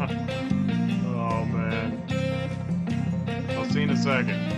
Oh, man. I'll see you in a second.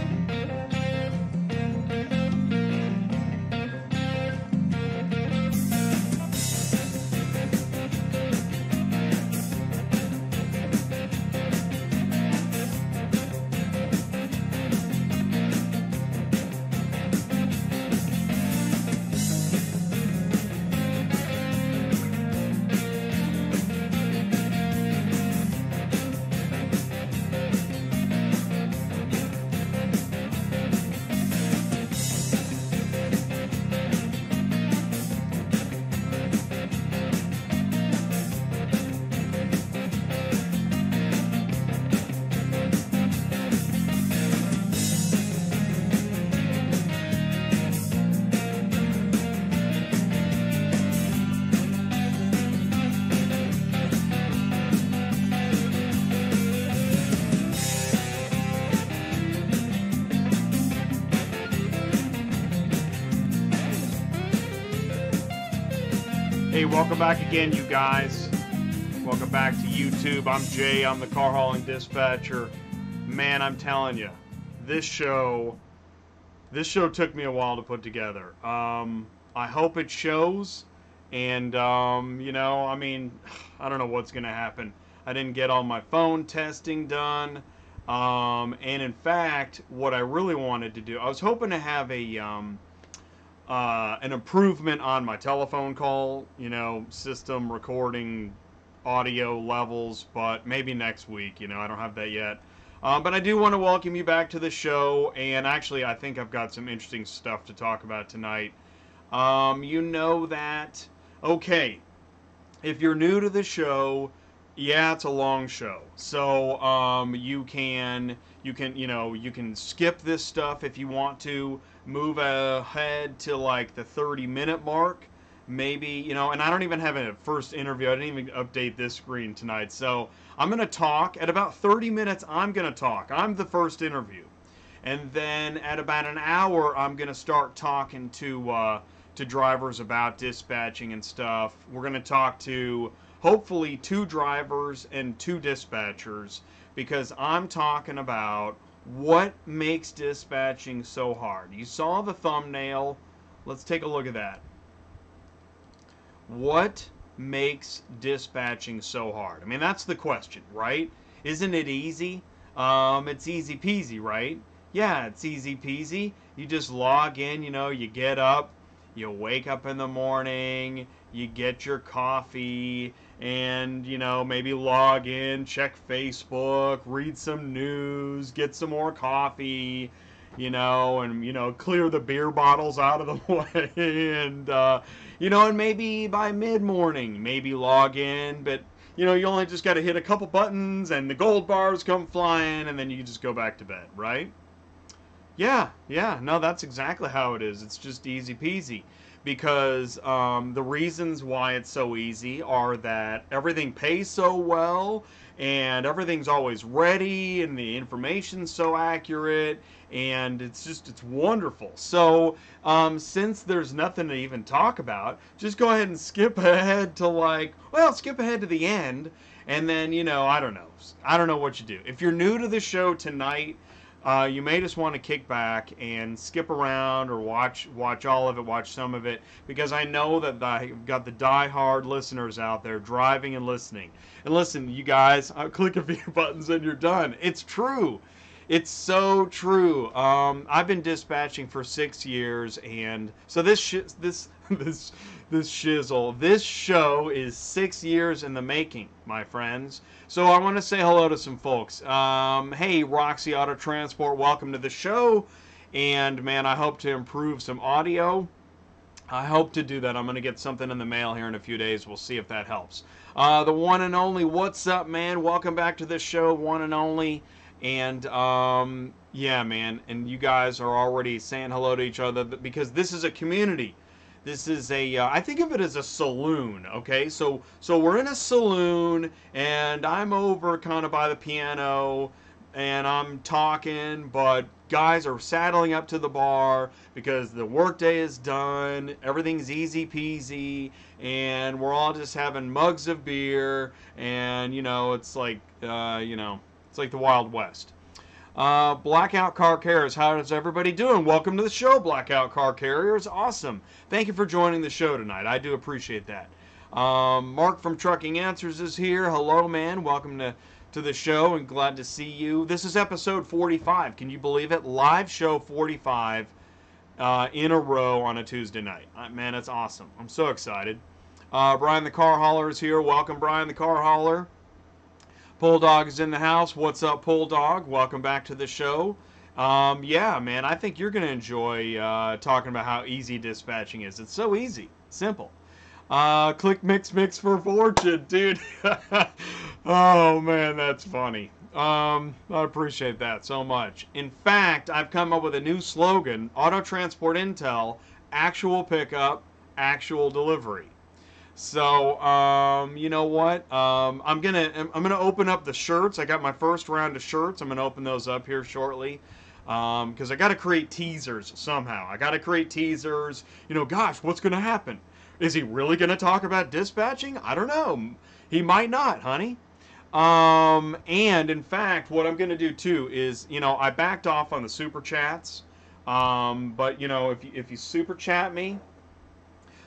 Welcome back again, you guys. Welcome back to YouTube. I'm Jay. I'm the Car Hauling Dispatcher. Man, I'm telling you, this show took me a while to put together. I hope it shows. And, you know, I mean, I don't know what's going to happen. I didn't get all my phone testing done. And, in fact, what I really wanted to do, I was hoping to have a... an improvement on my telephone call, you know, system recording audio levels, but maybe next week, you know, I don't have that yet. But I do want to welcome you back to the show, and actually I think I've got some interesting stuff to talk about tonight. You know that. Okay, if you're new to the show, yeah, it's a long show, so you can skip this stuff if you want to. Move ahead to like the 30-minute mark, maybe, you know. And I don't even have a first interview. I didn't even update this screen tonight, so I'm gonna talk at about 30 minutes. I'm gonna talk. I'm the first interview, and then at about an hour, I'm gonna start talking to drivers about dispatching and stuff. We're gonna talk to hopefully 2 drivers and 2 dispatchers, because I'm talking about what makes dispatching so hard. You saw the thumbnail. Let's take a look at that. What makes dispatching so hard? I mean, that's the question, right? Isn't it easy? It's easy peasy, right? Yeah, it's easy peasy. You just log in, you know, you get up, you wake up in the morning, you get your coffee, and, you know, maybe log in, check Facebook, read some news, get some more coffee, you know, and, you know, clear the beer bottles out of the way, and, you know, and maybe by mid-morning, maybe log in, but, you know, you only just got to hit a couple buttons, and the gold bars come flying, and then you just go back to bed, right? Yeah, yeah, no, that's exactly how it is. It's just easy peasy. Because the reasons why it's so easy are that everything pays so well, and everything's always ready, and the information's so accurate, and it's just, it's wonderful. So since there's nothing to even talk about, just go ahead and skip ahead to, like, well, skip ahead to the end, and then, you know, I don't know what you do. If you're new to the show tonight, you may just want to kick back and skip around, or watch all of it, watch some of it, because I know that I've got the die-hard listeners out there driving and listening. And listen, you guys, I'll click a few buttons and you're done. It's true. It's so true. I've been dispatching for 6 years, and so this show is 6 years in the making, my friends. So I want to say hello to some folks. Hey, Roxy Auto Transport, welcome to the show. And, man, I hope to improve some audio. I hope to do that. I'm going to get something in the mail here in a few days. We'll see if that helps. The one and only, what's up, man? Welcome back to the show, one and only. And, yeah, man, and you guys are already saying hello to each other, because this is a community. This is a, I think of it as a saloon, okay? So we're in a saloon, and I'm over kind of by the piano, and I'm talking, but guys are saddling up to the bar because the workday is done, everything's easy peasy, and we're all just having mugs of beer, and it's like the Wild West. Blackout Car Carriers, how is everybody doing? Welcome to the show, Blackout Car Carriers. Awesome. Thank you for joining the show tonight. I do appreciate that. Mark from Trucking Answers is here. Hello, man. Welcome to the show, and glad to see you. This is episode 45. Can you believe it? Live show 45 in a row on a Tuesday night. Man, that's awesome. I'm so excited. Brian the Car Hauler is here. Welcome, Brian the Car Hauler. Pooldog is in the house. What's up, Pooldog? Welcome back to the show. Yeah, man, I think you're going to enjoy talking about how easy dispatching is. It's so easy, simple. Click mix mix for fortune, dude. Oh, man, that's funny. I appreciate that so much. In fact, I've come up with a new slogan, Auto Transport Intel, actual pickup, actual delivery. So, you know what? I'm gonna open up the shirts. I got my first round of shirts. I'm gonna open those up here shortly, because I gotta create teasers somehow. I gotta create teasers. You know, gosh, what's gonna happen? Is he really gonna talk about dispatching? I don't know. He might not, honey. And in fact, what I'm gonna do too is, you know, I backed off on the super chats, but you know, if you super chat me.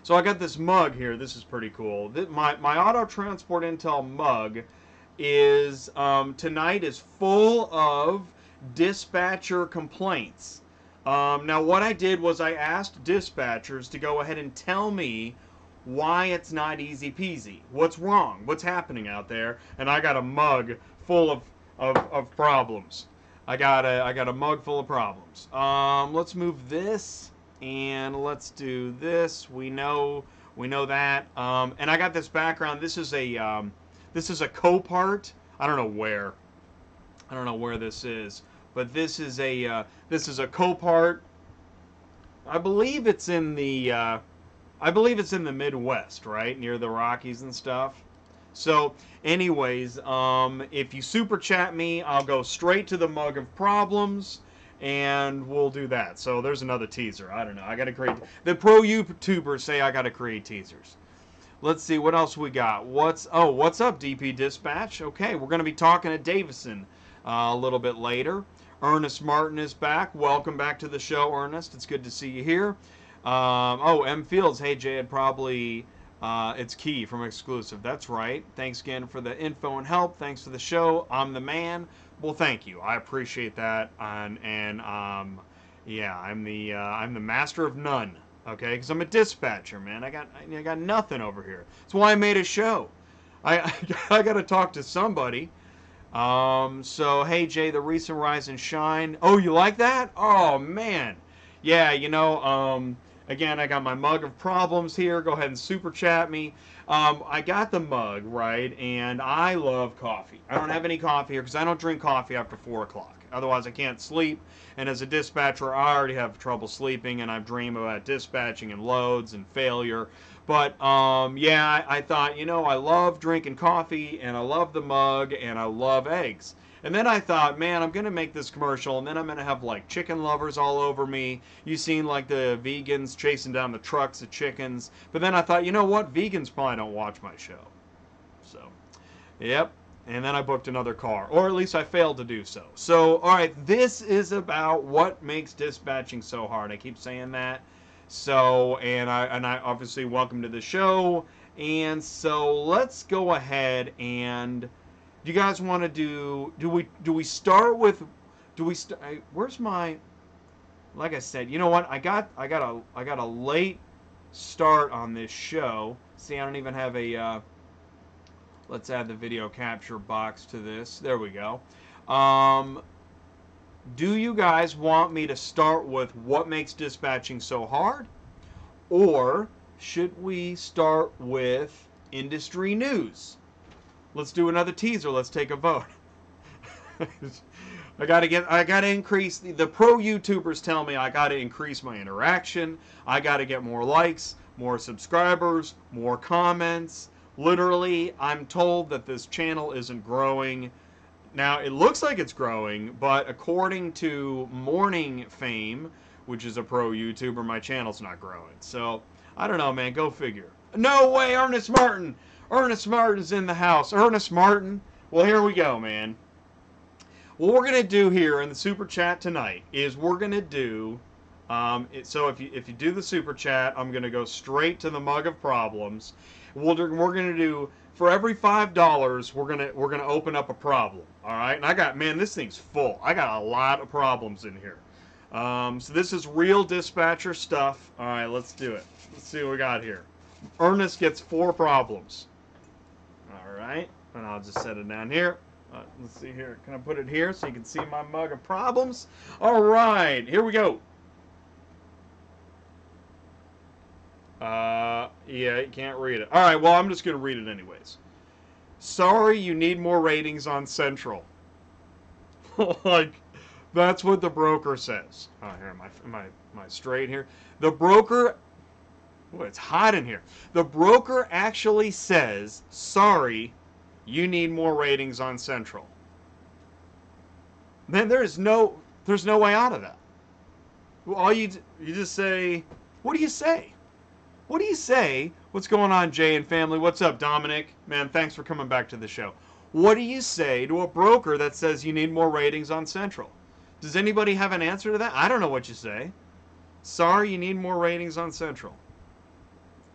So I got this mug here. This is pretty cool. My Auto Transport Intel mug is, tonight is full of dispatcher complaints. Now what I did was I asked dispatchers to go ahead and tell me why it's not easy peasy. What's wrong? What's happening out there? And I got a mug full of problems. I got a mug full of problems. Let's move this. And let's do this. We know that. And I got this background. This is a Copart. I don't know where this is, but this is a Copart. I believe it's in the Midwest, right near the Rockies and stuff. So, anyways, if you super chat me, I'll go straight to the mug of problems. And we'll do that. So there's another teaser. I don't know. I gotta create. The pro YouTubers say I gotta create teasers. Let's see what else we got. What's up, DP Dispatch? Okay, we're gonna be talking to Davison a little bit later. Ernest Martin is back. Welcome back to the show, Ernest. It's good to see you here. M Fields. Hey Jay, it's Key from Exclusive. That's right. Thanks again for the info and help. Thanks for the show. I'm the man. Well, thank you. I appreciate that, and yeah, I'm the master of none. Okay, because I'm a dispatcher, man. I got nothing over here. That's why I made a show. I got to talk to somebody. So hey, Jay, the recent rise and shine. Oh, you like that? Oh man, yeah. You know, again, I got my mug of problems here. Go ahead and super chat me. I got the mug, right, and I love coffee. I don't have any coffee here because I don't drink coffee after 4 o'clock. Otherwise, I can't sleep, and as a dispatcher, I already have trouble sleeping, and I dream about dispatching and loads and failure. But, yeah, I thought, you know, I love drinking coffee, and I love the mug, and I love eggs. And then I thought, man, I'm going to make this commercial, and then I'm going to have, like, chicken lovers all over me. You've seen, like, the vegans chasing down the trucks of chickens. But then I thought, you know what? Vegans probably don't watch my show. So, yep. And then I booked another car, or at least I failed to do so. So, all right, this is about what makes dispatching so hard. I keep saying that. So, and I obviously welcome to the show. And so let's go ahead and... Do you guys want to do we start with, where's my, like I said, you know what, I got a late start on this show. See, I don't even have a, let's add the video capture box to this. There we go. Do you guys want me to start with what makes dispatching so hard? Or should we start with industry news? Let's do another teaser. Let's take a vote. I gotta increase the pro YouTubers tell me I gotta increase my interaction. I gotta get more likes, more subscribers, more comments. Literally, I'm told that this channel isn't growing. Now, it looks like it's growing, but according to Morning Fame, which is a pro YouTuber, my channel's not growing. So, I don't know, man. Go figure. No way, Ernest Martin! Ernest Martin's in the house. Ernest Martin. Well, here we go, man. What we're gonna do here in the super chat tonight is we're gonna do. So if you do the super chat, I'm gonna go straight to the mug of problems. We're gonna do for every $5, we're gonna open up a problem. All right, and I got, man, this thing's full. I got a lot of problems in here. So this is real dispatcher stuff. All right, let's do it. Let's see what we got here. Ernest gets 4 problems. All right, and I'll just set it down here. Let's see here. Can I put it here so you can see my mug of problems? All right, here we go. Yeah, you can't read it. All right, well, I'm just going to read it anyways. Sorry, you need more ratings on Central. Like, that's what the broker says. Oh, here, am I straight here? The broker... Ooh, it's hot in here. The broker actually says, sorry, you need more ratings on Central. Then there's no way out of that. All you just say, what do you say? What do you say? What's going on, Jay and family? What's up, Dominic? Man, thanks for coming back to the show. What do you say to a broker that says you need more ratings on Central? Does anybody have an answer to that? I don't know what you say. Sorry, you need more ratings on Central.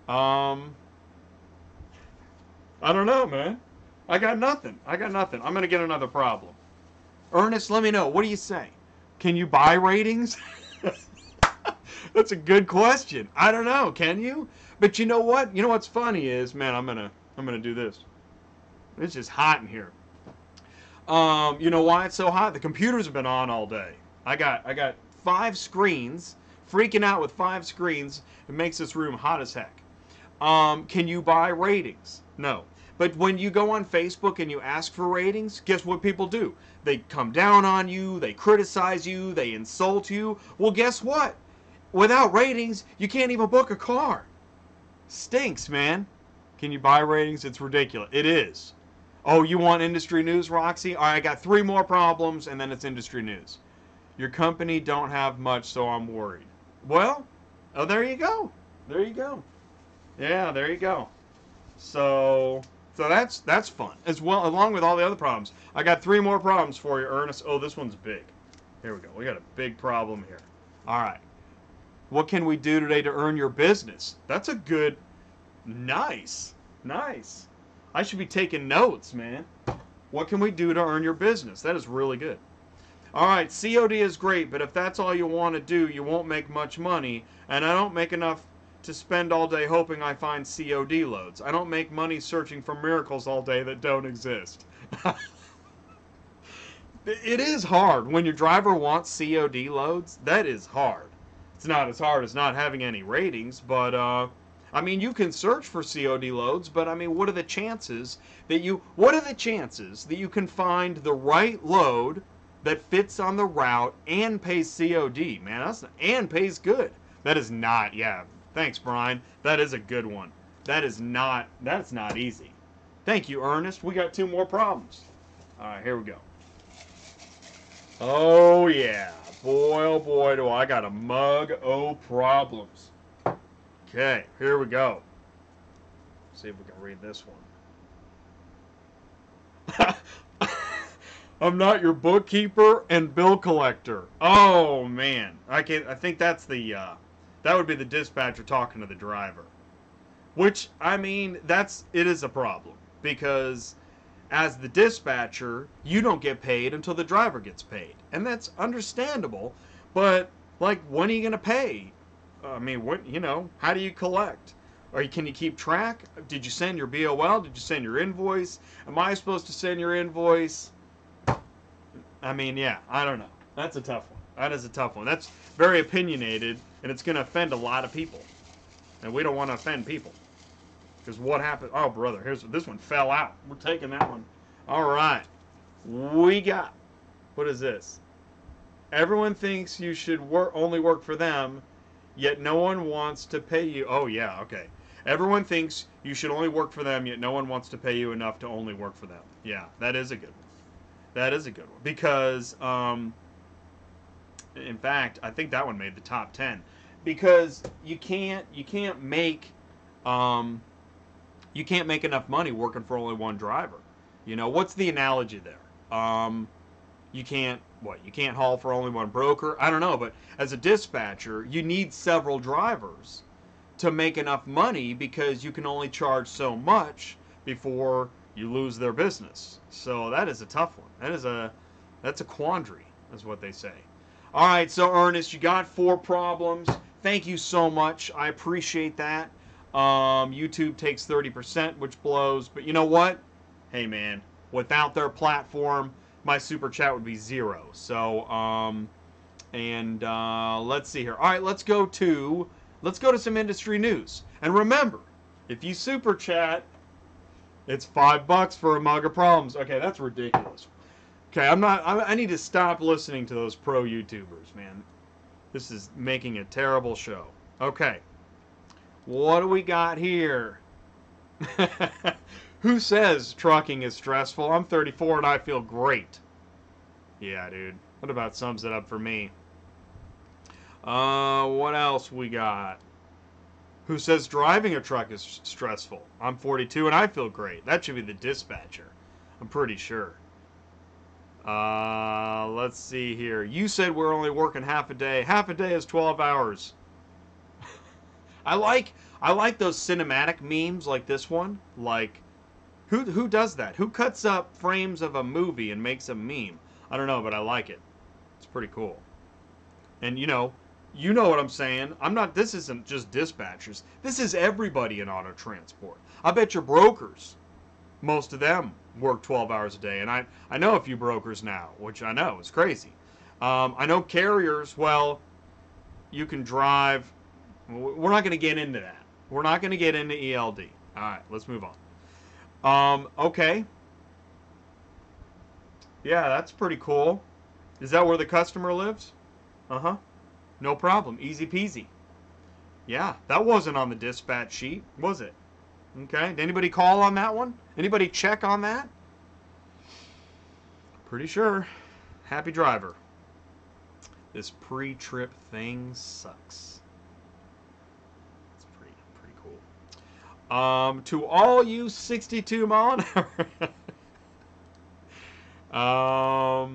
I don't know, man. I got nothing. I got nothing. I'm going to get another problem. Ernest, let me know. What do you say? Can you buy ratings? That's a good question. I don't know. Can you? But you know what? You know what's funny is, man, I'm gonna do this. It's just hot in here. You know why it's so hot? The computers have been on all day. I got 5 screens. Freaking out with 5 screens. It makes this room hot as heck. Can you buy ratings? No. But when you go on Facebook and you ask for ratings, guess what people do? They come down on you. They criticize you. They insult you. Well, guess what? Without ratings, you can't even book a car. Stinks, man. Can you buy ratings? It's ridiculous. It is. Oh, you want industry news, Roxy? All right, I got 3 more problems, and then it's industry news. Your company don't have much, so I'm worried. Well, oh, there you go. There you go. Yeah, there you go. So that's fun. As well, along with all the other problems. I got 3 more problems for you, Ernest. Oh, this one's big. Here we go. We got a big problem here. All right. What can we do today to earn your business? That's a good, nice, nice. I should be taking notes, man. What can we do to earn your business? That is really good. All right, COD is great, but if that's all you want to do, you won't make much money, and I don't make enough to spend all day hoping I find COD loads. I don't make money searching for miracles all day that don't exist. It is hard. When your driver wants COD loads, that is hard. It's not as hard as not having any ratings, but, I mean, you can search for COD loads, but, I mean, what are the chances that you can find the right load that fits on the route and pays COD? Man, that's not, and pays good. That is not, yeah, thanks, Brian. That is a good one. That's not easy. Thank you, Ernest. We got 2 more problems. All right, here we go. Oh, yeah. Boy, oh boy, do I got a mug o' problems. Okay, here we go. See if we can read this one. I'm not your bookkeeper and bill collector. Oh man, I think that's the that would be the dispatcher talking to the driver. Which, I mean, it is a problem because as the dispatcher, you don't get paid until the driver gets paid. And that's understandable, but, like, when are you going to pay? I mean, what, you know, how do you collect? Or can you keep track? Did you send your BOL? Did you send your invoice? Am I supposed to send your invoice? I mean, yeah, I don't know. That's a tough one. That is a tough one. That's very opinionated, and it's going to offend a lot of people. And we don't want to offend people. Because what happened? Oh, brother, this one fell out. We're taking that one. All right. We got, what is this? Everyone thinks you should only work for them, yet no one wants to pay you. Oh, yeah, okay. Everyone thinks you should only work for them, yet no one wants to pay you enough to only work for them. Yeah, that is a good one. That is a good one because, in fact, I think that one made the top 10 because you can't make enough money working for only one driver. You know, what's the analogy there? You can't haul for only one broker? I don't know, but as a dispatcher, you need several drivers to make enough money because you can only charge so much before you lose their business. So that is a tough one. That's a quandary, is what they say. All right, so Ernest, you got 4 problems. Thank you so much. I appreciate that. YouTube takes 30%, which blows, but you know what? Hey man, without their platform, my super chat would be 0. So, let's see here. All right, let's go to some industry news. And remember, if you super chat, it's $5 for a mug of problems. Okay, that's ridiculous. Okay, I need to stop listening to those pro YouTubers, man. This is making a terrible show. Okay, what do we got here? Who says trucking is stressful? I'm 34 and I feel great. Yeah, dude. What about sums it up for me? What else we got? Who says driving a truck is stressful? I'm 42 and I feel great. That should be the dispatcher. I'm pretty sure. Let's see here. You said we're only working half a day. Half a day is 12 hours. I like those cinematic memes like this one. Like... Who does that? Who cuts up frames of a movie and makes a meme? I don't know, but I like it. It's pretty cool. And you know what I'm saying. This isn't just dispatchers. This is everybody in auto transport. I bet your brokers, most of them work 12 hours a day. And I know a few brokers now, which I know is crazy. I know carriers, well, you can drive. We're not going to get into that. We're not going to get into ELD. All right, let's move on. Okay. Yeah, that's pretty cool. Is that where the customer lives? Uh-huh. No problem. Easy peasy. Yeah, that wasn't on the dispatch sheet, was it? Okay. Did anybody call on that one? Anybody check on that? Pretty sure. Happy driver. This pre-trip thing sucks. To all you 62 mile an hour.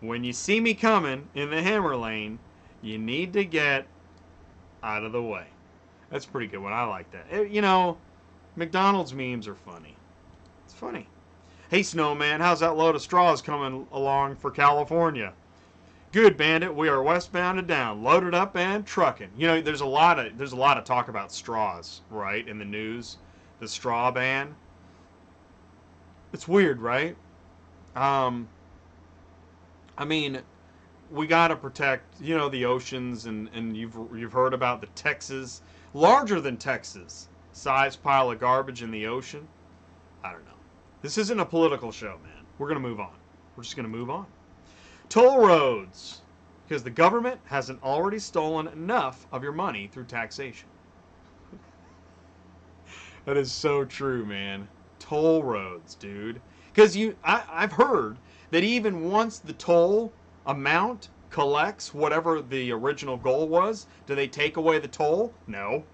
When you see me coming in the hammer lane, you need to get out of the way. That's a pretty good one. I like that. McDonald's memes are funny. It's funny. Hey, Snowman, how's that load of straws coming along for California? Good, Bandit. We are westbound and down, loaded up and trucking. There's a lot of talk about straws, right, in the news. The straw ban. It's weird, right? I mean, we gotta protect, the oceans, and you've heard about the Texas, larger than Texas, size pile of garbage in the ocean. I don't know. This isn't a political show, man. We're gonna move on. We're just gonna move on. Toll roads, because the government hasn't already stolen enough of your money through taxation. That is so true, man. Toll roads, dude. Because I've heard that even once the toll amount collects whatever the original goal was, do they take away the toll? No.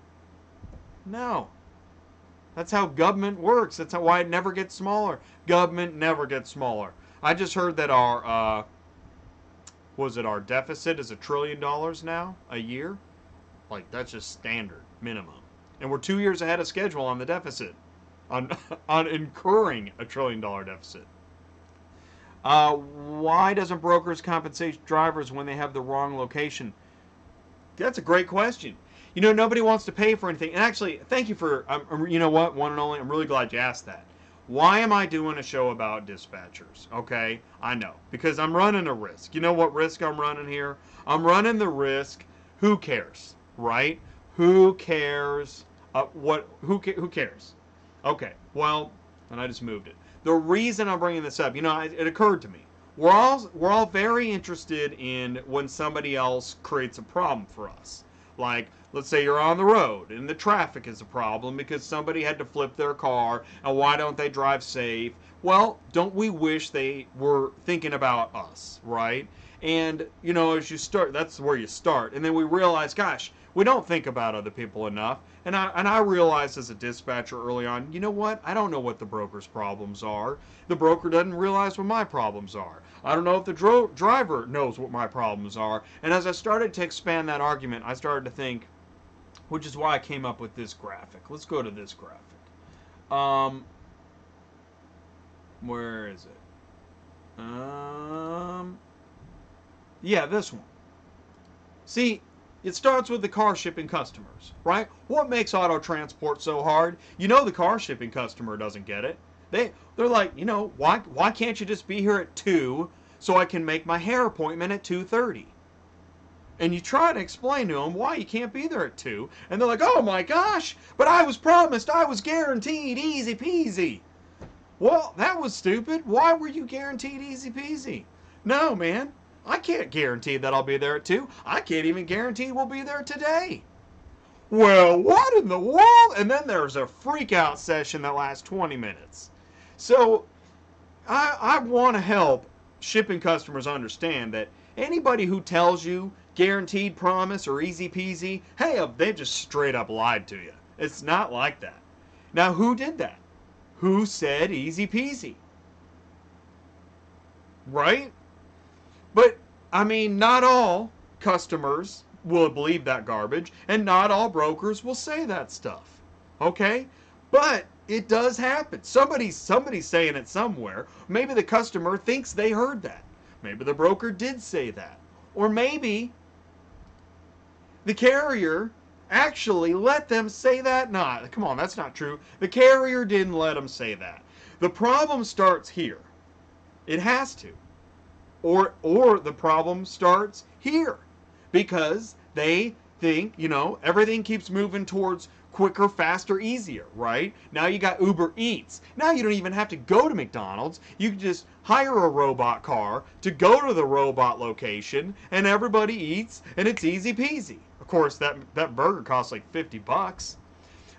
No. That's how government works. That's why it never gets smaller. Government never gets smaller. I just heard that our deficit is $1 trillion now a year? Like, that's just standard minimum. And we're 2 years ahead of schedule on the deficit, on incurring $1 trillion deficit. Why doesn't brokers compensate drivers when they have the wrong location? That's a great question. Nobody wants to pay for anything. And actually, thank you for, one and only, I'm really glad you asked that. Why am I doing a show about dispatchers? Okay, I know. Because I'm running a risk. You know what risk I'm running here? I'm running the risk. Who cares, right? Who cares? Who cares? Okay, well, and I just moved it. The reason I'm bringing this up, it occurred to me. We're all very interested in when somebody else creates a problem for us. Like, let's say you're on the road and the traffic is a problem because somebody had to flip their car, and why don't they drive safe? Well, don't we wish they were thinking about us, right? And, you know, as you start, that's where you start. And then we realize, gosh, we don't think about other people enough. And I realized as a dispatcher early on, you know what? I don't know what the broker's problems are. The broker doesn't realize what my problems are. I don't know if the driver knows what my problems are. And as I started to expand that argument, I started to think, which is why I came up with this graphic. Let's go to this graphic. Where is it? Yeah, this one. See, it starts with the car shipping customers, right? What makes auto transport so hard? You know, the car shipping customer doesn't get it. They're like, you know, why can't you just be here at 2 so I can make my hair appointment at 2:30? And you try to explain to them why you can't be there at 2, and they're like, oh my gosh, but I was promised, I was guaranteed easy peasy. Well, that was stupid. Why were you guaranteed easy peasy? No, man. I can't guarantee that I'll be there at 2. I can't even guarantee we'll be there today. Well, what in the world? And then there's a freak-out session that lasts 20 minutes. So I want to help shipping customers understand that anybody who tells you guaranteed promise or easy peasy, hey, they just straight up lied to you. It's not like that. Now, who did that? Who said easy peasy? Right? But, I mean, not all customers will believe that garbage, and not all brokers will say that stuff, okay? But it does happen. Somebody's saying it somewhere. Maybe the customer thinks they heard that. Maybe the broker did say that. Or maybe the carrier actually let them say that. Nah, come on, that's not true. The carrier didn't let them say that. The problem starts here. It has to. Or the problem starts here, because they think, you know, everything keeps moving towards quicker, faster, easier, right? Now you got Uber Eats. Now you don't even have to go to McDonald's. You can just hire a robot car to go to the robot location, and everybody eats, and it's easy peasy. Of course, that burger costs like $50.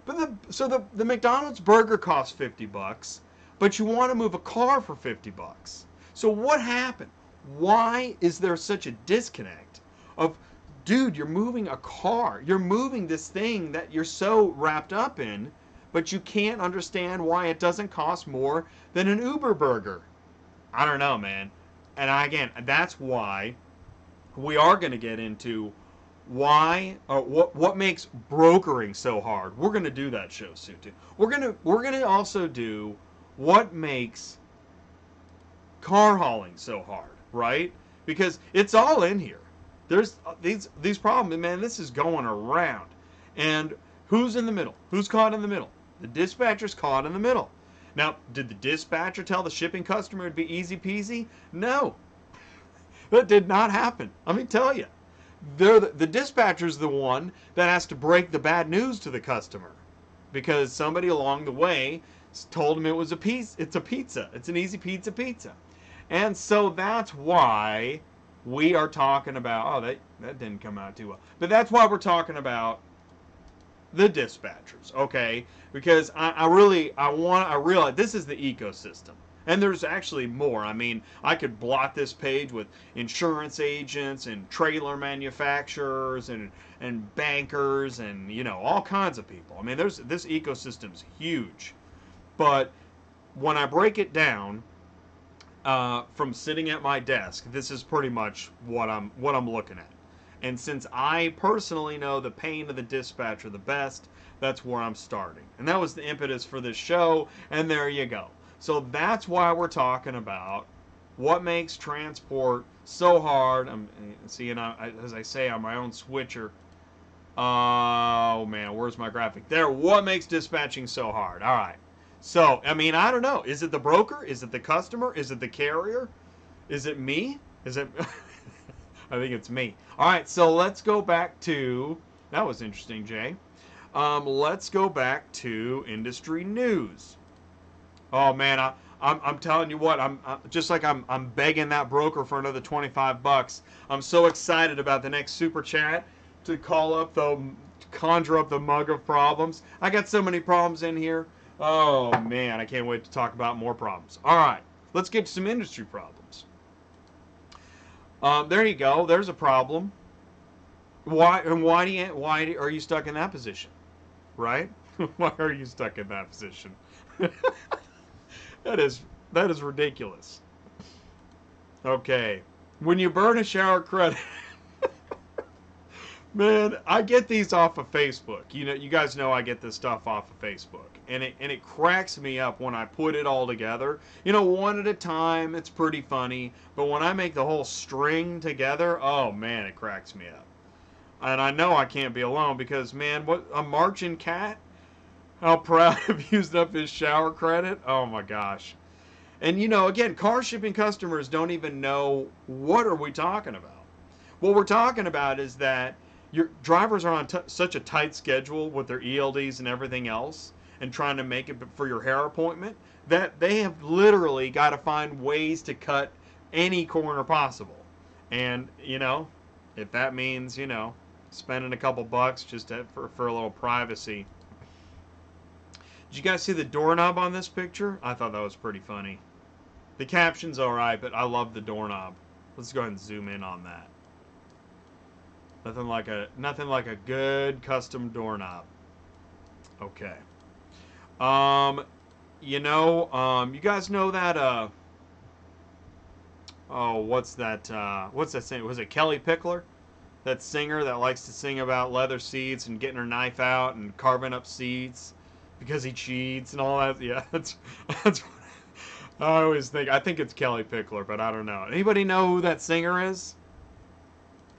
But so the McDonald's burger costs $50, but you want to move a car for $50. So what happened? Why is there such a disconnect of, dude, you're moving a car, you're moving this thing that you're so wrapped up in, but you can't understand why it doesn't cost more than an Uber burger? I don't know, man. And again, that's why we are going to get into why or what makes brokering so hard. We're going to do that show soon too. We're going to also do what makes car hauling so hard, right? Because it's all in here. There's these problems, man. This is going around. And who's in the middle? Who's caught in the middle? The dispatcher's caught in the middle. Now, did the dispatcher tell the shipping customer it'd be easy peasy? No, that did not happen. Let me tell you, the dispatcher's the one that has to break the bad news to the customer, because somebody along the way told him it was a piece. It's a pizza. It's an easy pizza. And so that's why we are talking about, oh, that didn't come out too well. But that's why we're talking about the dispatchers, okay? Because I realize this is the ecosystem. And there's actually more. I mean, I could blot this page with insurance agents and trailer manufacturers and bankers and, you know, all kinds of people. I mean, this ecosystem's huge. But when I break it down, from sitting at my desk, this is pretty much what I'm looking at. And since I personally know the pain of the dispatcher the best, that's where I'm starting. And that was the impetus for this show, and there you go. So that's why we're talking about what makes transport so hard. I'm seeing, as I say, on my own switcher. Oh, man, where's my graphic? There, what makes dispatching so hard? All right. So, I mean, I don't know. Is it the broker? Is it the customer? Is it the carrier? Is it me? Is it... I think it's me. All right, so let's go back to... That was interesting, Jay. Let's go back to industry news. Oh, man, I'm telling you what. I'm begging that broker for another $25. I'm so excited about the next Super Chat to call up conjure up the mug of problems. I got so many problems in here. Oh man, I can't wait to talk about more problems. All right, let's get to some industry problems. There you go. There's a problem. Why are you stuck in that position? Right? Why are you stuck in that position? That is ridiculous. Okay. When you burn a shower credit. Man, I get these off of Facebook. You know, you guys know I get this stuff off of Facebook. And it cracks me up when I put it all together. You know, one at a time, it's pretty funny. But when I make the whole string together, oh man, it cracks me up. And I know I can't be alone because, man, what a marching cat. How proud of used up his shower credit. Oh my gosh. And you know, again, car shipping customers don't even know what are we talking about. What we're talking about is that your drivers are on such a tight schedule with their ELDs and everything else and trying to make it for your hair appointment that they have literally got to find ways to cut any corner possible. And, you know, if that means, you know, spending a couple bucks just to, for a little privacy. Did you guys see the doorknob on this picture? I thought that was pretty funny. The caption's all right, but I love the doorknob. Let's go ahead and zoom in on that. Nothing like a good custom doorknob. Okay. You know, you guys know that what's that saying? Was it Kelly Pickler? That singer that likes to sing about leather seats and getting her knife out and carving up seats because he cheats and all that. Yeah, that's what I always think. I think it's Kelly Pickler, but I don't know. Anybody know who that singer is?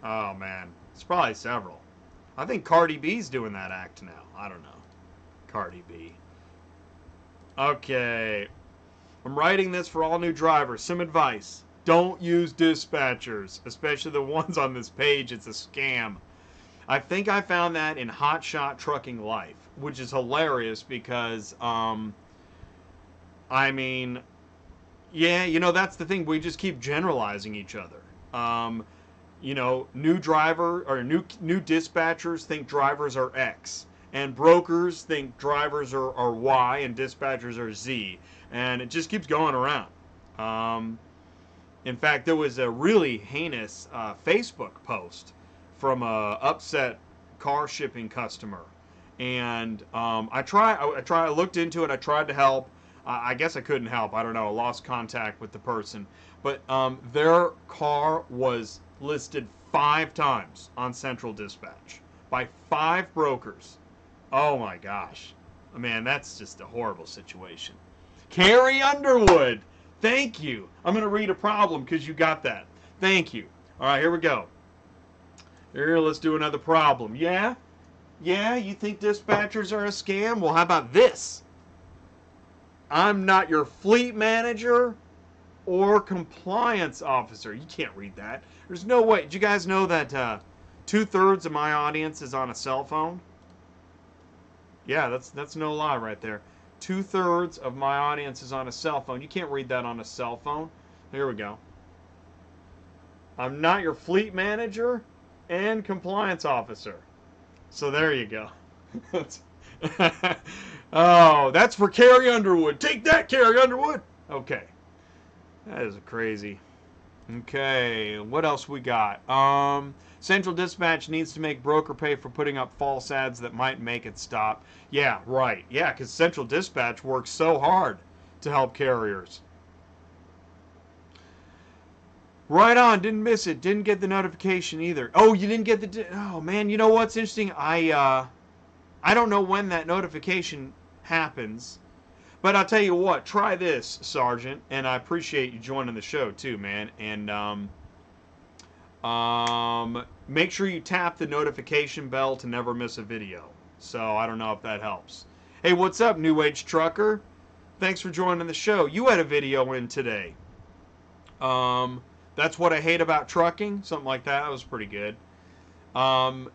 Oh man. It's probably several. I think Cardi B's doing that act now. I don't know. Cardi B. Okay. I'm writing this for all new drivers. Some advice. Don't use dispatchers, especially the ones on this page. It's a scam. I think I found that in Hot Shot Trucking Live, which is hilarious because, I mean, yeah, you know, that's the thing. We just keep generalizing each other. You know, new driver or new dispatchers think drivers are X, and brokers think drivers are Y, and dispatchers are Z, and it just keeps going around. In fact, there was a really heinous Facebook post from a upset car shipping customer, and I looked into it. I tried to help. I guess I couldn't help. I don't know. I lost contact with the person, but their car was listed 5 times on Central Dispatch by 5 brokers. Oh my gosh, man, that's just a horrible situation. Carrie Underwood, thank you. I'm gonna read a problem because you got that. Thank you. All right, here we go. Here, let's do another problem. Yeah, you think dispatchers are a scam? Well, how about this? I'm not your fleet manager or compliance officer. You can't read that. There's no way. Did you guys know that 2/3 of my audience is on a cell phone? Yeah, that's no lie right there. 2/3 of my audience is on a cell phone. You can't read that on a cell phone. Here we go. I'm not your fleet manager and compliance officer. So there you go. Oh, that's for Carrie Underwood. Take that, Carrie Underwood. Okay. That is crazy. Okay, what else we got? Central Dispatch needs to make broker pay for putting up false ads that might make it stop. Yeah, right. Yeah, because Central Dispatch works so hard to help carriers. Right on. Didn't miss it. Didn't get the notification either. Oh, you didn't get the... Oh, man. You know what's interesting? I don't know when that notification happens. But I'll tell you what, try this, Sergeant, and I appreciate you joining the show too, man. And make sure you tap the notification bell to never miss a video. So I don't know if that helps. Hey, what's up, New Age Trucker? Thanks for joining the show. You had a video in today. That's what I hate about trucking, something like that. That was pretty good.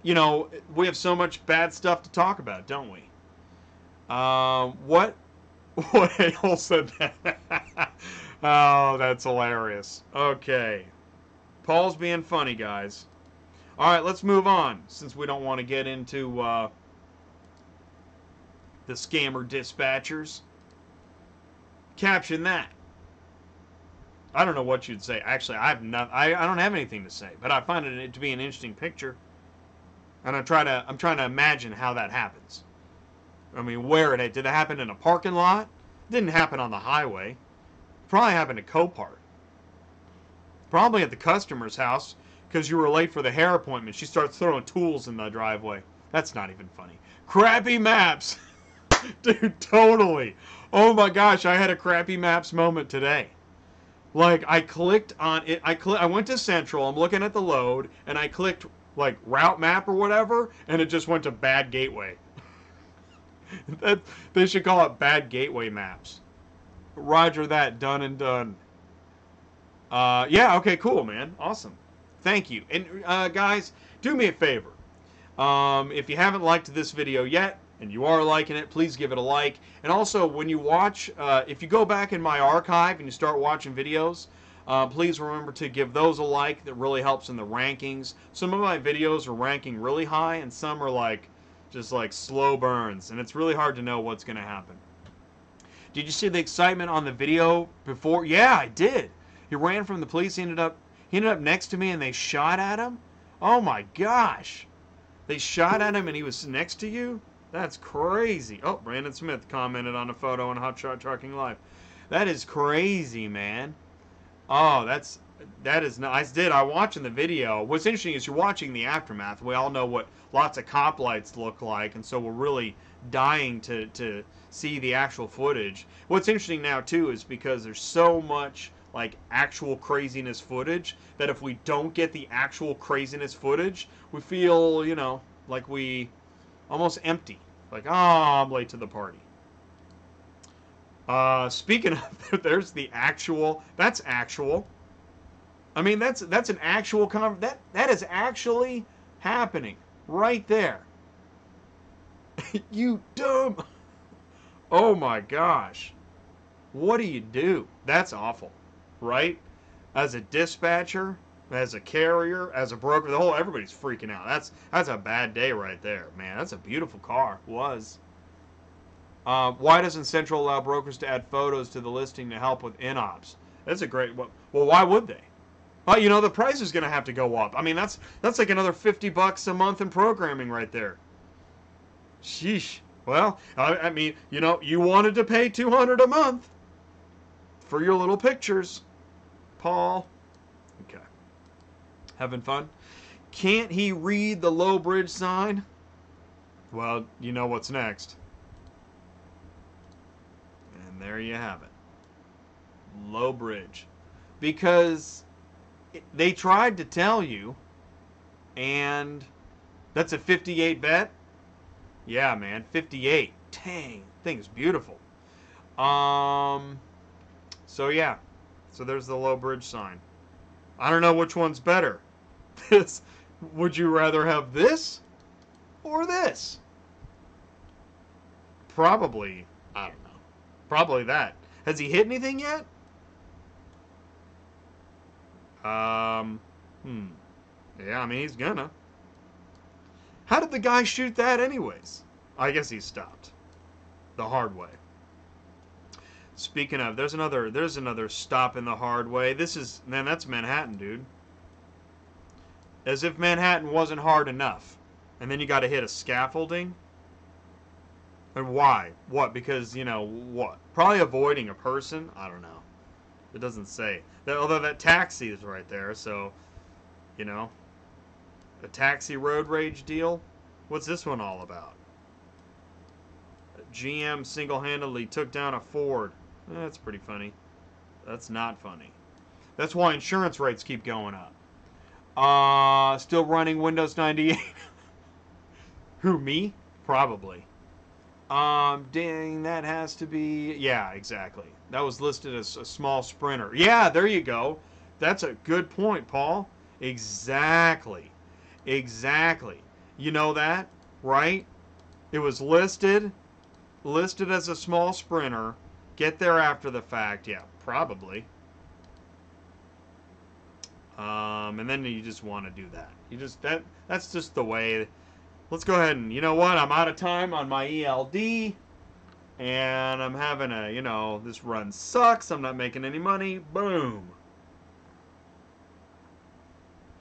You know, we have so much bad stuff to talk about, don't we? What a-hole said that? Oh, that's hilarious. Okay. Paul's being funny, guys. All right, let's move on, since we don't want to get into the scammer dispatchers. Caption that. I don't know what you'd say. Actually, I don't have anything to say, but I find it to be an interesting picture, and I'm trying to imagine how that happens. I mean, where it did it happen in a parking lot? It didn't happen on the highway. It probably happened at Copart. Probably at the customer's house. Because you were late for the hair appointment. She starts throwing tools in the driveway. That's not even funny. Crappy maps. Dude, totally. Oh my gosh, I had a crappy maps moment today. Like, I clicked on it. I went to Central. I'm looking at the load. And I clicked, like, route map or whatever. And it just went to Bad Gateway. They should call it Bad Gateway Maps. Roger that. Done and done. Yeah, okay, cool, man. Awesome. Thank you. And guys, do me a favor. If you haven't liked this video yet, and you are liking it, please give it a like. And also, when you watch, if you go back in my archive and you start watching videos, please remember to give those a like. That really helps in the rankings. Some of my videos are ranking really high, and some are like, just like slow burns. And it's really hard to know what's going to happen. Did you see the excitement on the video before? Yeah, I did. He ran from the police. He ended up next to me and they shot at him? Oh my gosh. They shot at him and he was next to you? That's crazy. Oh, Brandon Smith commented on a photo on Hot Shot Trucking Live. That is crazy, man. Oh, that is nice. I'm watching the video. What's interesting is you're watching the aftermath. We all know what lots of cop lights look like, and so we're really dying to see the actual footage. What's interesting now too is because there's so much like actual craziness footage, that if we don't get the actual craziness footage, we feel, you know, like we almost empty. Like, oh, I'm late to the party. Speaking of, there's the actual, that's actual. I mean, that's an actual, that is actually happening right there. You dumb. Oh my gosh. What do you do? That's awful. Right? As a dispatcher, as a carrier, as a broker, the whole everybody's freaking out. That's a bad day right there, man. That's a beautiful car. Was. Why doesn't Central allow brokers to add photos to the listing to help with in-ops? That's a great one. Well, why would they? Well, you know, the price is going to have to go up. I mean, that's like another $50 a month in programming right there. Sheesh. Well, I mean, you know, you wanted to pay $200 a month for your little pictures. Paul. Okay. Having fun? Can't he read the low bridge sign? Well, you know what's next. And there you have it. Low bridge. Because they tried to tell you, and that's a 58 bet? Yeah, man. 58. Dang. Thing's beautiful. So yeah. So there's the low bridge sign. I don't know which one's better. This, would you rather have this or this? Probably, I don't know. Probably that. Has he hit anything yet? Yeah, I mean, he's gonna. How did the guy shoot that anyways? I guess he stopped. The hard way. Speaking of, there's another stop in the hard way. This is, man, that's Manhattan, dude. As if Manhattan wasn't hard enough. And then you got to hit a scaffolding. And why? What? Because, you know, what? Probably avoiding a person? I don't know. It doesn't say. Although that taxi is right there, so, you know. A taxi road rage deal? What's this one all about? GM single-handedly took down a Ford. That's pretty funny. That's not funny. That's why insurance rates keep going up. Still running Windows 98. Who, me? Probably. Dang, that has to be... Yeah, exactly. That was listed as a small sprinter. Yeah, there you go. That's a good point, Paul. Exactly. Exactly. You know that, right? It was listed as a small sprinter. Get there after the fact. Yeah, probably. And then you just want to do that. You just that's just the way. Let's go ahead and, you know what, I'm out of time on my ELD, and I'm having a, you know, this run sucks, I'm not making any money, boom.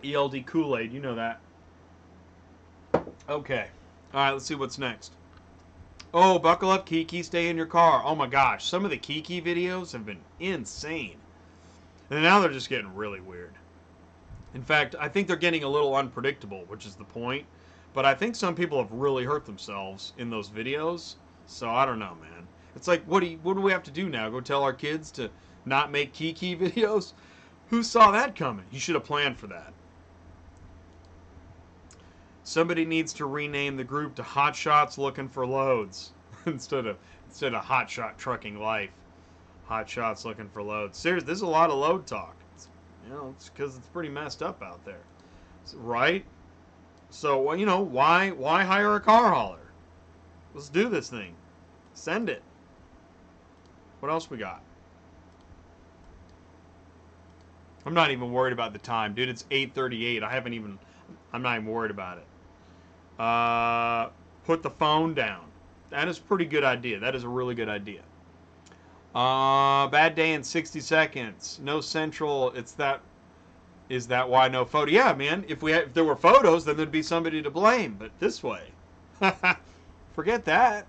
ELD Kool-Aid, you know that. Okay. Alright, let's see what's next. Oh, buckle up, Kiki, stay in your car. Oh my gosh, some of the Kiki videos have been insane. And now they're just getting really weird. In fact, I think they're getting a little unpredictable, which is the point. But I think some people have really hurt themselves in those videos. So I don't know, man. It's like, what do we have to do now? Go tell our kids to not make Kiki videos? Who saw that coming? You should have planned for that. Somebody needs to rename the group to Hot Shots Looking for Loads instead of Hot Shot Trucking Life. Hot Shots Looking for Loads. Seriously, there's a lot of load talk. It's, you know, it's because it's pretty messed up out there, right? So, well, you know, why hire a car hauler? Let's do this thing. Send it. What else we got? I'm not even worried about the time, dude. It's 8:38. I'm not even worried about it. Put the phone down. That is a pretty good idea. That is a really good idea. Bad day in 60 seconds. No central. It's that. Is that why no photo? Yeah, man. If there were photos, then there'd be somebody to blame. But this way, forget that.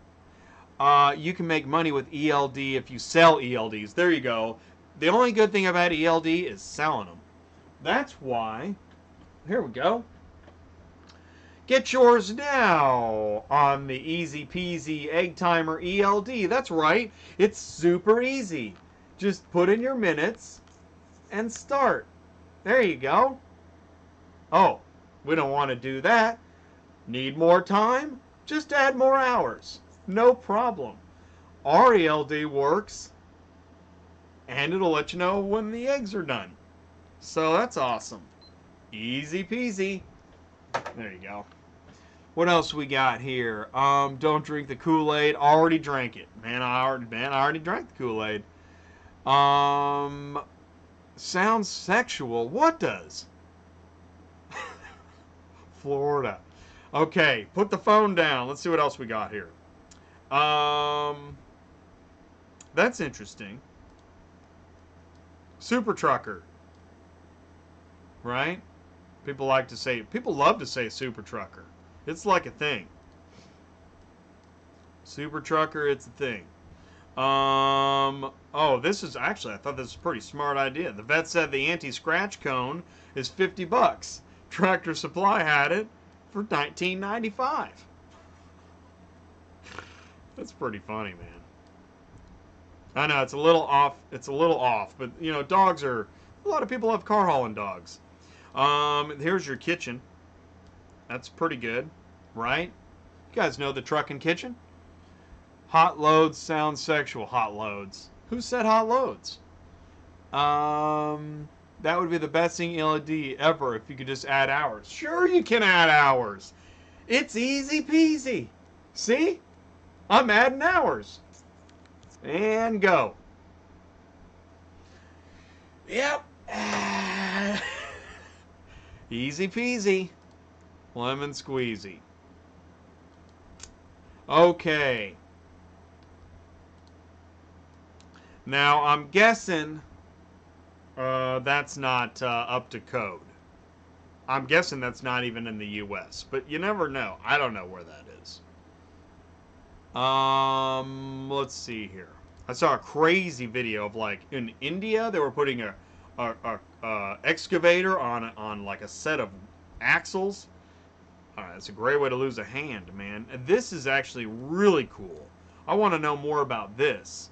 You can make money with ELD if you sell ELDs. There you go. The only good thing about ELD is selling them. That's why. Here we go. Get yours now on the Easy Peasy Egg Timer ELD. That's right. It's super easy. Just put in your minutes and start. There you go. Oh, we don't want to do that. Need more time? Just add more hours. No problem. Our ELD works. And it'll let you know when the eggs are done. So that's awesome. Easy peasy. There you go. What else we got here? Don't drink the Kool-Aid. Already drank it. Man, I already drank the Kool-Aid. Sounds sexual. What does? Florida. Okay, put the phone down. Let's see what else we got here. That's interesting. Super trucker, right? People love to say super trucker. It's like a thing. Super trucker, it's a thing. Oh, this is actually, I thought this was a pretty smart idea. The vet said the anti-scratch cone is $50. Tractor Supply had it for $19.95. That's pretty funny, man. I know it's a little off. It's a little off, but you know, dogs are. A lot of people have car hauling dogs. Here's your kitchen. That's pretty good, right? You guys know the trucking kitchen. Hot loads sounds sexual. Hot loads. Who said hot loads? That would be the best thing ELD ever if you could just add hours. Sure, you can add hours. It's easy peasy. See, I'm adding hours. And go. Yep. Easy peasy. Lemon squeezy. Okay. Now, I'm guessing that's not up to code. I'm guessing that's not even in the U.S., but you never know. I don't know where that is. Let's see here. I saw a crazy video of, like, in India they were putting a excavator on like a set of axles. That's a great way to lose a hand, man. And this is actually really cool. I want to know more about this.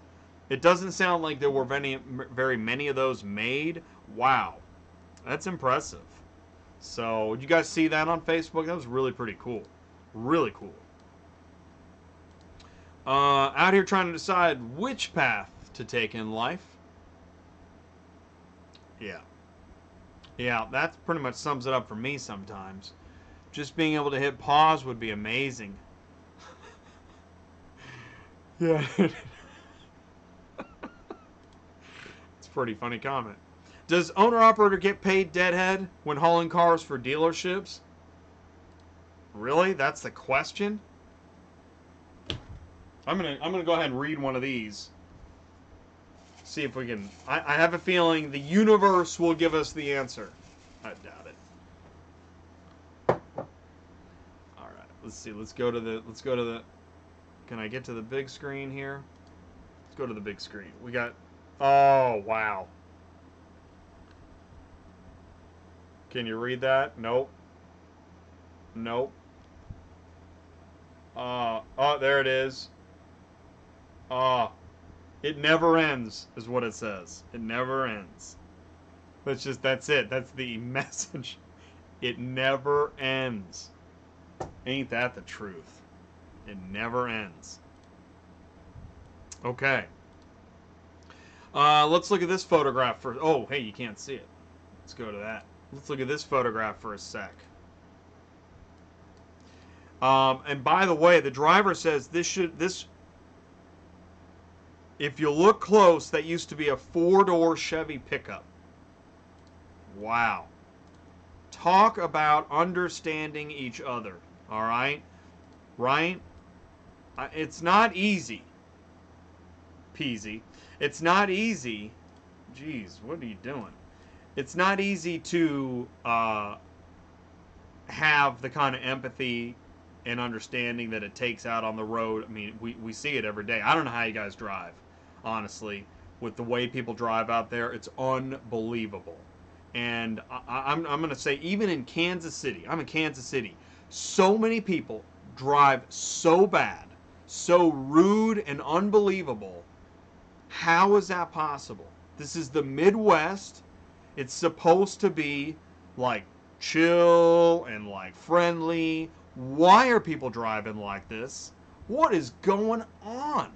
It doesn't sound like there were very many of those made. Wow, that's impressive. So, did you guys see that on Facebook? That was really pretty cool. Really cool. Out here trying to decide which path to take in life. Yeah, that pretty much sums it up for me sometimes. Just being able to hit pause would be amazing. Yeah. It's a pretty funny comment. Does owner-operator get paid deadhead when hauling cars for dealerships? Really? That's the question? I'm gonna go ahead and read one of these. See if we can... I have a feeling the universe will give us the answer. I doubt it. All right. Let's see. Let's go to the... Can I get to the big screen here? Let's go to the big screen. We got... Oh, wow. Can you read that? Nope. Nope. Oh, there it is. It never ends, is what it says. It never ends. That's it. That's the message. It never ends. Ain't that the truth? It never ends. Okay. Let's look at this photograph for... Oh, hey, you can't see it. Let's go to that. Let's look at this photograph for a sec. And by the way, the driver says this, if you look close, that used to be a 4-door Chevy pickup. Wow. Talk about understanding each other, all right? Right? It's not easy. Peasy. It's not easy. Jeez, what are you doing? It's not easy to have the kind of empathy and understanding that it takes out on the road. I mean, we see it every day. I don't know how you guys drive, honestly, with the way people drive out there. It's unbelievable. And I'm going to say, even in Kansas City, I'm in Kansas City, so many people drive so bad, so rude and unbelievable. How is that possible? This is the Midwest. It's supposed to be, like, chill and, like, friendly. Why are people driving like this? What is going on?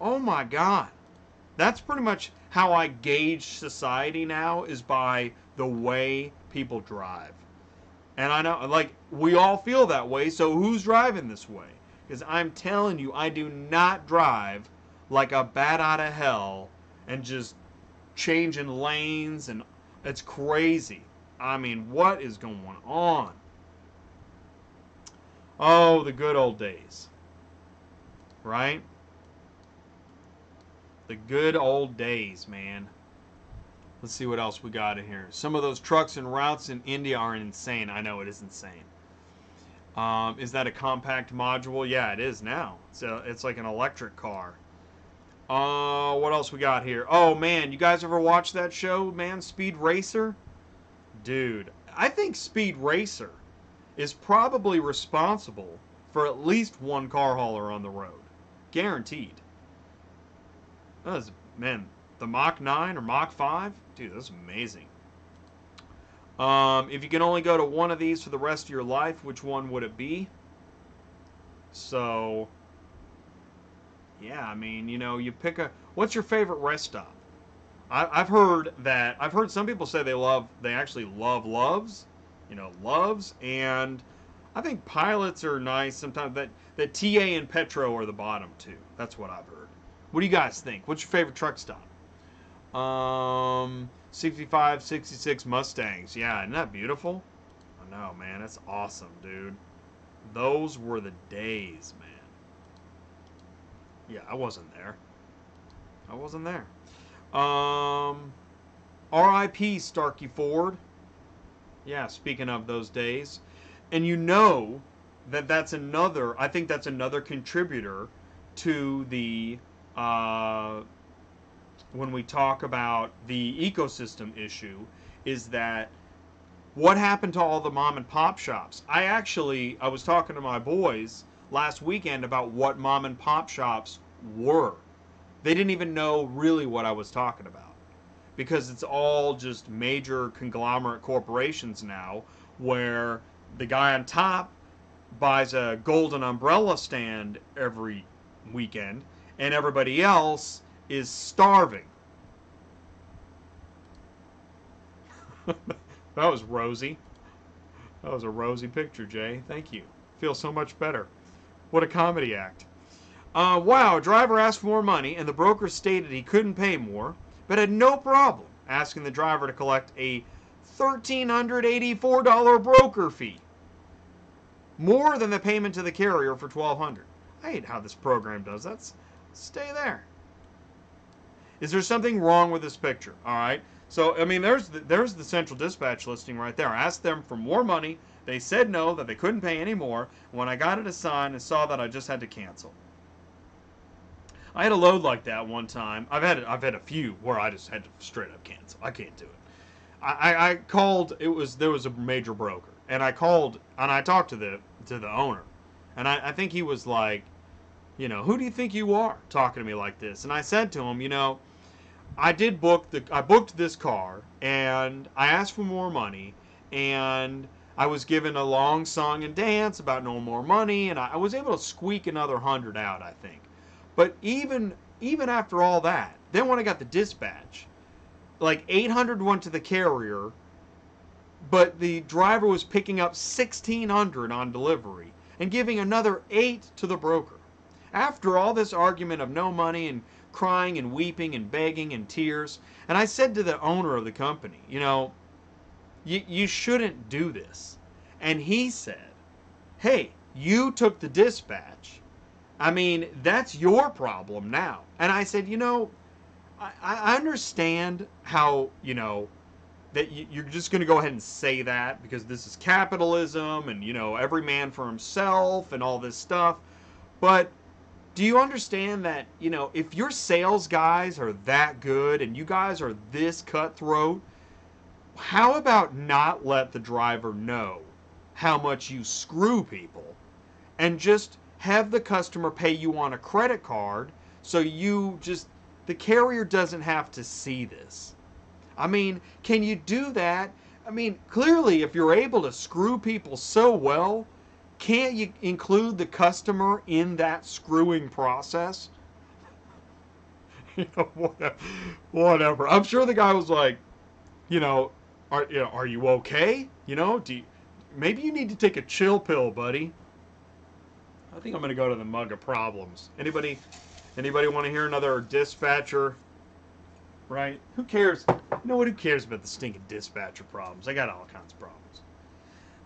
Oh my God. That's pretty much how I gauge society now, is by the way people drive. And I know, like, we all feel that way, so who's driving this way? Because I'm telling you, I do not drive like a bat out of hell and just changing lanes, and it's crazy. I mean, what is going on? Oh, the good old days, right? The good old days, man. Let's see what else we got in here. Some of those trucks and routes in India are insane. I know, it is insane. Is that a compact module? Yeah, it is now. It's like an electric car. What else we got here? Oh, man, you guys ever watch that show, man? Speed Racer? Dude, I think Speed Racer is probably responsible for at least one car hauler on the road. Guaranteed. That is, man, the Mach 9 or Mach 5? Dude, that's amazing. If you can only go to one of these for the rest of your life, which one would it be? So... Yeah, I mean, you know, you pick a... What's your favorite rest stop? I've heard that... I've heard some people say they actually love Loves. You know, Loves. And I think Pilots are nice sometimes. That TA and Petro are the bottom two. That's what I've heard. What do you guys think? What's your favorite truck stop? 65, 66 Mustangs. Yeah, isn't that beautiful? I know, man. That's awesome, dude. Those were the days, man. Yeah, I wasn't there. I wasn't there. R.I.P. Starkey Ford. Yeah, speaking of those days. And you know that that's another, I think that's another contributor to the, when we talk about the ecosystem issue, is that what happened to all the mom and pop shops? I was talking to my boys last weekend about what mom and pop shops were. They didn't even know really what I was talking about, because it's all just major conglomerate corporations now, where the guy on top buys a golden umbrella stand every weekend and everybody else is starving. That was rosy. That was a rosy picture, Jay. Thank you. Feel so much better. What a comedy act. Wow, driver asked for more money, and the broker stated he couldn't pay more, but had no problem asking the driver to collect a $1,384 broker fee, more than the payment to the carrier for $1,200. I hate how this program does that. Stay there. Is there something wrong with this picture? All right. So, I mean, there's the Central Dispatch listing right there. I asked them for more money. They said no, that they couldn't pay any more. When I got it assigned and saw that, I just had to cancel. I had a load like that one time. I've had a few where I just had to straight up cancel. I can't do it. I called. There was a major broker, and I called and I talked to the owner, and I think he was like, you know, who do you think you are talking to me like this? And I said to him, you know, I booked this car, and I asked for more money, and I was given a long song and dance about no more money, and I was able to squeak another $100 out, I think. But even after all that, then when I got the dispatch, like $800 went to the carrier, but the driver was picking up $1,600 on delivery and giving another $800 to the broker. After all this argument of no money and crying and weeping and begging and tears, and I said to the owner of the company, you know, you shouldn't do this. And he said, hey, you took the dispatch. I mean, that's your problem now. And I said, you know, I understand how, you know, that you're just going to go ahead and say that because this is capitalism and, you know, every man for himself and all this stuff. But do you understand that, you know, if your sales guys are that good and you guys are this cutthroat, how about not let the driver know how much you screw people and just have the customer pay you on a credit card so you just, the carrier doesn't have to see this? I mean, can you do that? I mean, clearly if you're able to screw people so well, can't you include the customer in that screwing process? You know, whatever. I'm sure the guy was like, you know, are you okay? You know, maybe you need to take a chill pill, buddy. I think I'm going to go to the mug of problems. Anybody want to hear another dispatcher? Right? Who cares? You know what? Who cares about the stinking dispatcher problems? I got all kinds of problems.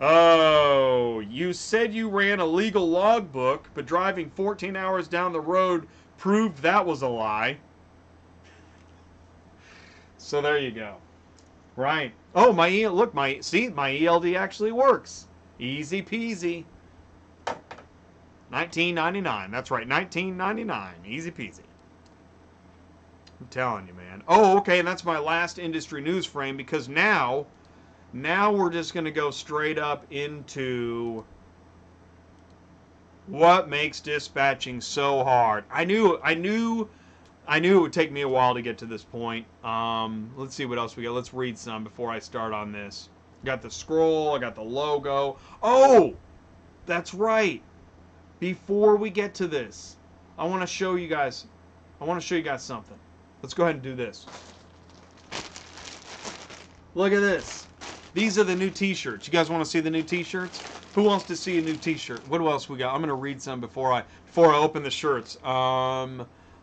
Oh, you said you ran a legal logbook, but driving 14 hours down the road proved that was a lie. So there you go. Right. Oh, my ELD actually works. Easy peasy. 1999. That's right, 1999. Easy peasy. I'm telling you, man. Oh, okay, and that's my last industry news frame because now we're just going to go straight up into what makes dispatching so hard. I knew it would take me a while to get to this point. Let's see what else we got. Let's read some before I start on this. Got the scroll. I got the logo. Oh, that's right. Before we get to this, I want to show you guys something. Let's go ahead and do this. Look at this. These are the new t-shirts. You guys want to see the new t-shirts? Who wants to see a new t-shirt? What else we got? I'm going to read some before I open the shirts.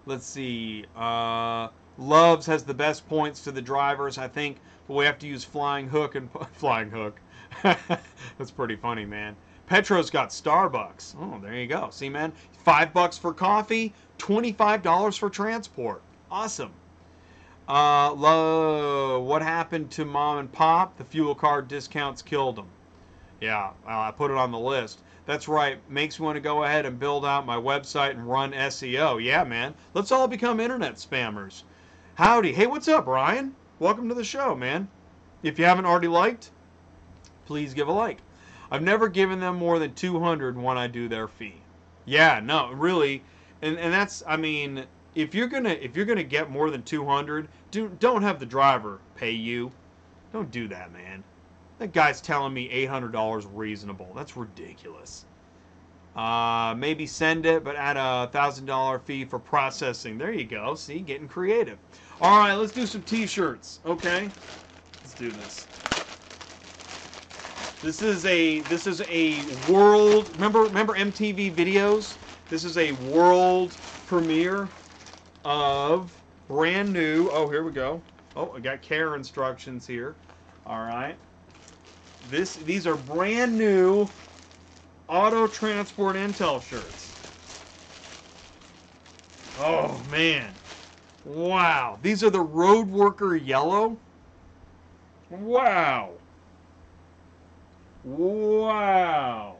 Let's see. Loves has the best points to the drivers, I think. But we have to use Flying Hook and Flying Hook. That's pretty funny, man. Petro's got Starbucks. Oh, there you go. See, man? $5 for coffee, $25 for transport. Awesome. What happened to Mom and Pop? The fuel card discounts killed them. Yeah, I put it on the list. That's right. Makes me want to go ahead and build out my website and run SEO. Yeah, man. Let's all become internet spammers. Howdy. Hey, what's up, Ryan? Welcome to the show, man. If you haven't already liked, please give a like. I've never given them more than $200 when I do their fee. Yeah, no, really. And that's, I mean, if you're gonna get more than $200, don't have the driver pay you. Don't do that, man. That guy's telling me $800 reasonable. That's ridiculous. Maybe send it, but add a $1,000 fee for processing. There you go. See, getting creative. All right, let's do some t-shirts. Okay, let's do this. This is a world. Remember MTV videos. This is a world premiere of brand new. Oh, here we go. Oh, I got care instructions here. All right. These are brand new Auto Transport Intel shirts. Oh, man. Wow. These are the Road Worker Yellow. Wow. Wow.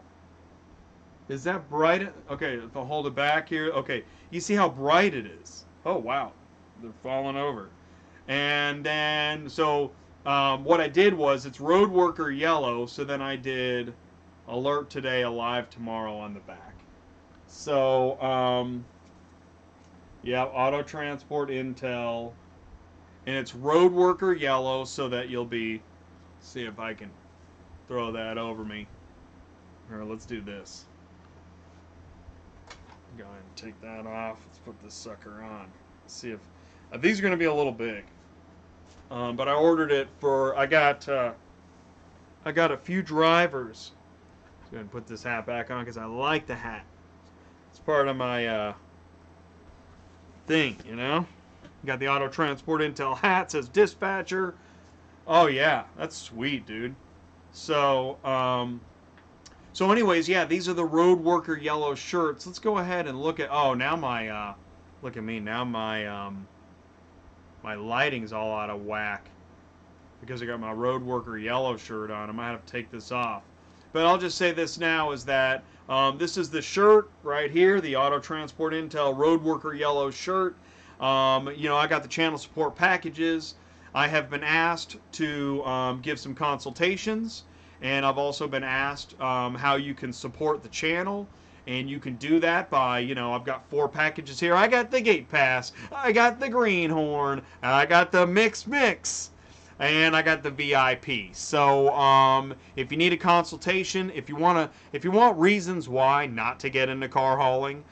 Is that bright? Okay, if I hold it back here. Okay, you see how bright it is. Oh, wow. They're falling over. And then, so what I did was, it's Road Worker Yellow, so then I did Alert Today, Alive Tomorrow on the back. So, yeah, Auto Transport Intel. And it's Road Worker Yellow, so that you'll be, see if I can throw that over me. All right, let's do this. Go ahead and take that off. Let's put this sucker on. Let's see if, these are going to be a little big. But I ordered it for, I got a few drivers. I'm going to put this hat back on because I like the hat. It's part of my thing, you know? Got the Auto Transport Intel hat, says dispatcher. Oh yeah, that's sweet, dude. So so anyways, yeah, these are the Road Worker Yellow shirts. Let's go ahead and look at, oh, now my look at me now, my my lighting's all out of whack because I got my Road Worker Yellow shirt on. I might have to take this off, but I'll just say this now is that this is the shirt right here, the Auto Transport Intel Road Worker Yellow shirt. You know, I got the channel support packages. I have been asked to give some consultations, and I've also been asked how you can support the channel, and you can do that by, you know, I've got 4 packages here. I got the gate pass, I got the greenhorn, I got the mix, and I got the VIP. So if you need a consultation, if you want reasons why not to get into car hauling,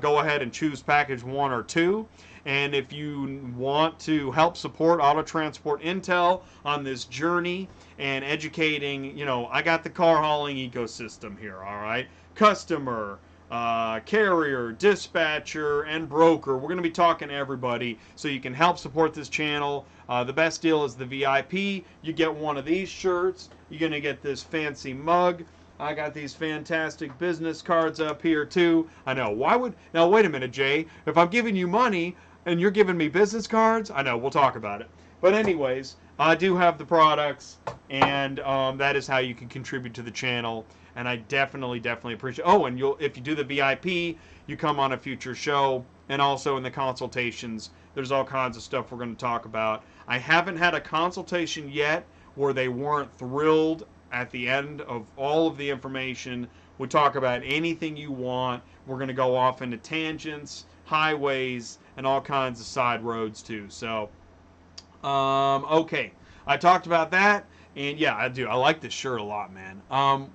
go ahead and choose package 1 or 2. And if you want to help support Auto Transport Intel on this journey and educating, you know, I got the car hauling ecosystem here, all right? Customer, carrier, dispatcher, and broker. We're going to be talking to everybody, so you can help support this channel. The best deal is the VIP. You get one of these shirts. You're going to get this fancy mug. I got these fantastic business cards up here, too. I know. Why would... Now, wait a minute, Jay. If I'm giving you money and you're giving me business cards, I know, we'll talk about it. But anyways, I do have the products, and that is how you can contribute to the channel. And I definitely appreciate it. Oh, and if you do the VIP, you come on a future show. And also in the consultations, there's all kinds of stuff we're going to talk about. I haven't had a consultation yet where they weren't thrilled at the end of all of the information. We talk about anything you want. We're going to go off into tangents, highways, and all kinds of side roads too. So okay, I talked about that, and yeah, I like this shirt a lot, man.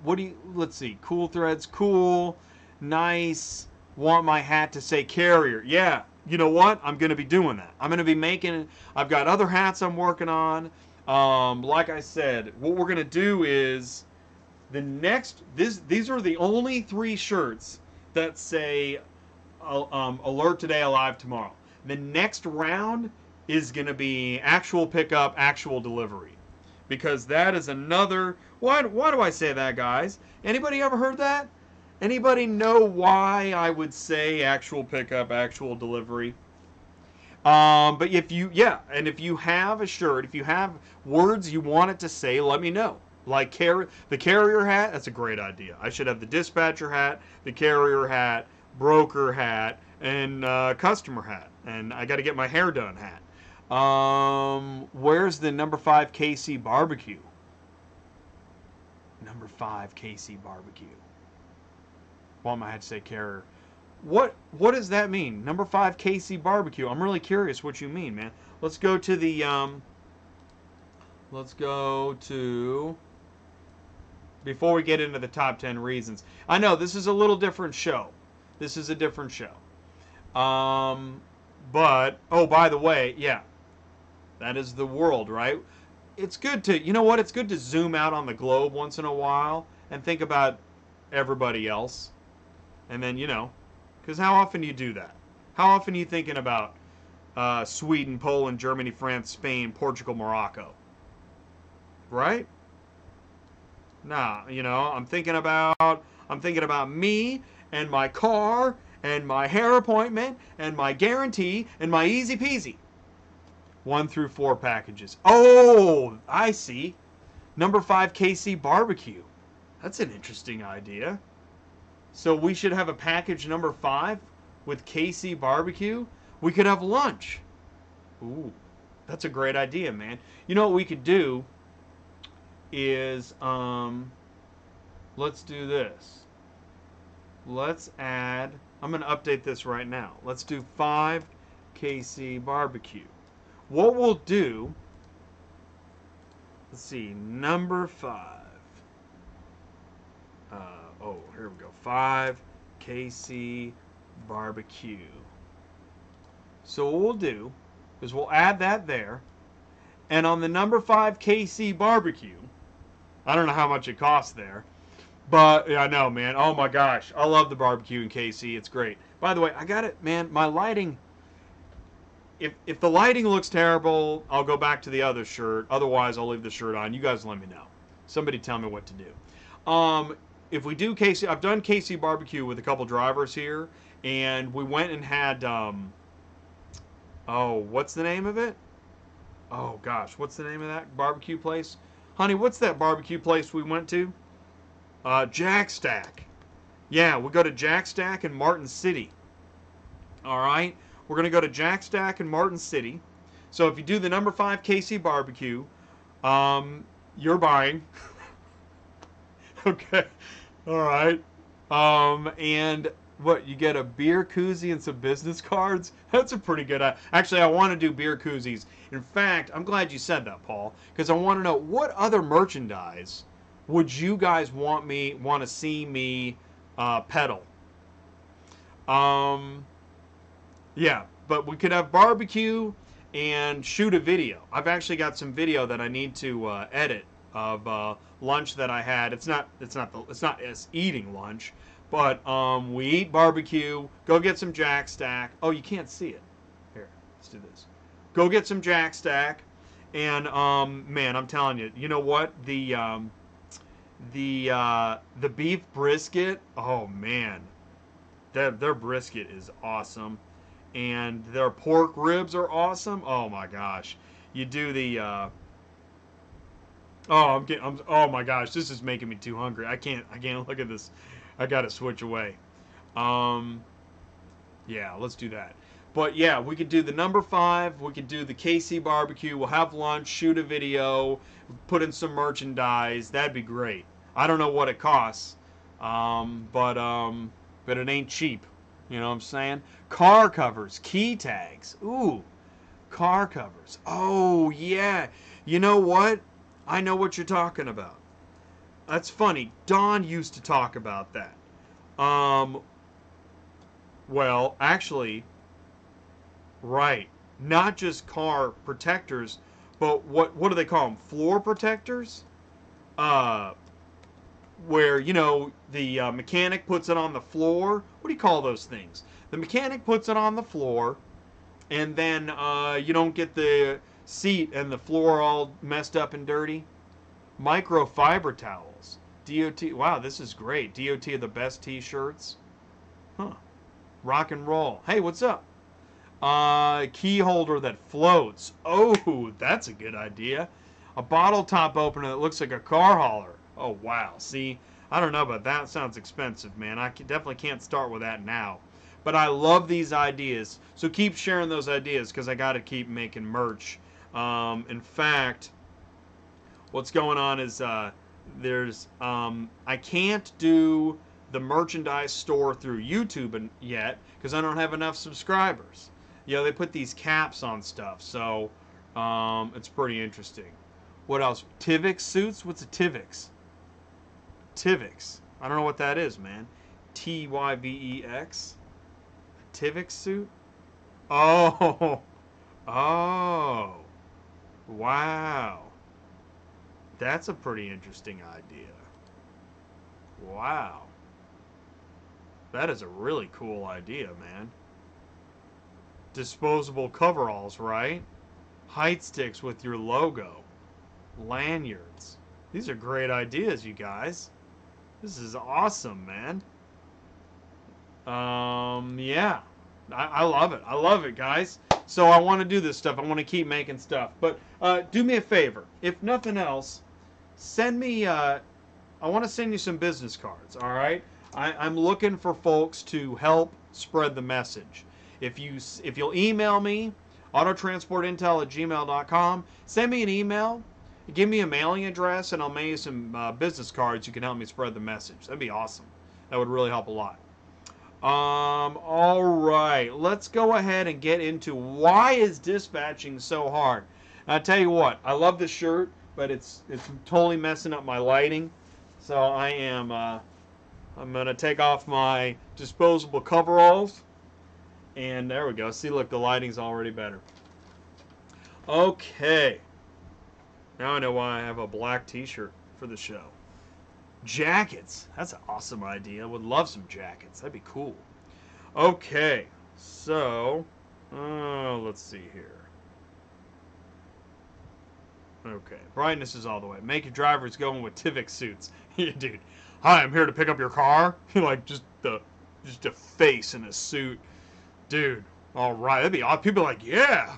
What do you, let's see, cool threads, cool, nice, want my hat to say carrier. Yeah, you know what, I'm going to be doing that. I'm going to be making, I've got other hats I'm working on. Like I said, what we're going to do is the next, these are the only 3 shirts that say Alert Today, Alive Tomorrow. The next round is going to be actual pickup, actual delivery, because that is another, why do I say that, guys? Anybody ever heard that? Anybody know why I would say actual pickup, actual delivery? But if you, yeah, and if you have a shirt, if you have words you want it to say, let me know. Like the carrier hat, that's a great idea. I should have the dispatcher hat, the carrier hat, broker hat, and customer hat. And I got to get my hair done hat. Where's the number 5 KC barbecue? Number 5 KC barbecue. Well, I had to say carrier. What does that mean? Number 5 KC barbecue. I'm really curious what you mean, man. Let's go to the let's go to, before we get into the top 10 reasons. I know this is a little different show. This is a different show. But oh, by the way, yeah. That is the world, right? It's good to, you know what? It's good to zoom out on the globe once in a while and think about everybody else. And then, you know, because how often do you do that? How often are you thinking about Sweden, Poland, Germany, France, Spain, Portugal, Morocco. Right? Nah, you know, I'm thinking about me and my car and my hair appointment and my guarantee and my easy peasy. 1 through 4 packages. Oh, I see. Number 5 KC barbecue. That's an interesting idea. So we should have a package number 5 with KC barbecue. We could have lunch. Ooh, that's a great idea, man. You know what we could do is, let's do this. Let's add, I'm going to update this right now. Let's do 5 KC barbecue. What we'll do, let's see, number 5. Oh, here we go. 5 KC barbecue. So what we'll do is we'll add that there. And on the number 5 KC barbecue, I don't know how much it costs there. But, yeah, I know, man. Oh, my gosh. I love the barbecue in KC. It's great. By the way, I got it, man. My lighting, if the lighting looks terrible, I'll go back to the other shirt. Otherwise, I'll leave the shirt on. You guys let me know. Somebody tell me what to do. If we do KC, I've done KC barbecue with a couple drivers here. And we went and had, oh, what's the name of it? Oh, gosh, what's the name of that barbecue place? Honey, what's that barbecue place we went to? Jack Stack. Yeah, we go to Jack Stack and Martin City. All right, we're going to go to Jack Stack and Martin City. So if you do the number 5 KC barbecue, you're buying. Okay, all right. And what, you get a beer koozie and some business cards? That's a pretty good idea. Actually, I want to do beer koozies. In fact, I'm glad you said that, Paul, because I want to know what other merchandise would you guys want to see me pedal? Yeah, but we could have barbecue and shoot a video. I've actually got some video that I need to edit of lunch that I had. It's not eating lunch. But we eat barbecue, go get some Jack Stack. Oh, you can't see it. Here, let's do this. Go get some Jack Stack. And, man, I'm telling you, you know what? The beef brisket, oh, man. Their brisket is awesome. And their pork ribs are awesome. Oh, my gosh. You do the, oh, oh, my gosh, this is making me too hungry. I can't look at this. I gotta switch away. Yeah, let's do that. But yeah, we could do the number 5. We could do the KC barbecue. We'll have lunch, shoot a video, put in some merchandise. That'd be great. I don't know what it costs, but it ain't cheap. You know what I'm saying? Car covers, key tags. Ooh, car covers. Oh yeah. You know what? I know what you're talking about. That's funny. Don used to talk about that. Well, actually, right. Not just car protectors, but what do they call them? Floor protectors? Where, you know, the mechanic puts it on the floor. What do you call those things? The mechanic puts it on the floor, and then you don't get the seat and the floor all messed up and dirty. Microfiber towels. DOT. Wow, this is great. DOT are the best t-shirts. Huh. Rock and roll. Hey, what's up? Key holder that floats. Oh, that's a good idea. A bottle top opener that looks like a car hauler. Oh, wow. See, I don't know, but that sounds expensive, man. I definitely can't start with that now. But I love these ideas. So keep sharing those ideas because I got to keep making merch. In fact, what's going on is there's I can't do the merchandise store through YouTube yet because I don't have enough subscribers. You know, they put these caps on stuff, so it's pretty interesting. What else? Tivix suits? What's a Tivix? Tivix. I don't know what that is, man. T-Y-V-E-X? A Tivix suit? Oh. Oh. Wow. That's a pretty interesting idea. Wow. That is a really cool idea, man. disposable coveralls, right? Height sticks with your logo, lanyards. These are great ideas, you guys. This is awesome, man. Yeah, I love it. I love it, guys. So I want to do this stuff. I want to keep making stuff. But do me a favor. If nothing else, send me, I want to send you some business cards, all right? I'm looking for folks to help spread the message. If you'll email me, autotransportintel@gmail.com, send me an email, give me a mailing address, and I'll mail you some business cards. You can help me spread the message. That'd be awesome. That would really help a lot. All right, let's go ahead and get into why is dispatching so hard. And I tell you what, I love this shirt, but it's totally messing up my lighting. So I am I'm gonna take off my disposable coveralls. And there we go. See, look, the lighting's already better. Okay. Now I know why I have a black t-shirt for the show. Jackets. That's an awesome idea. I would love some jackets. That'd be cool. Okay. So, let's see here. Okay. Brightness is all the way. Make your drivers go in with Tivik suits. Dude. Hi, I'm here to pick up your car. Like, just a face in a suit. Dude, all right, that'd be odd. People are like, yeah,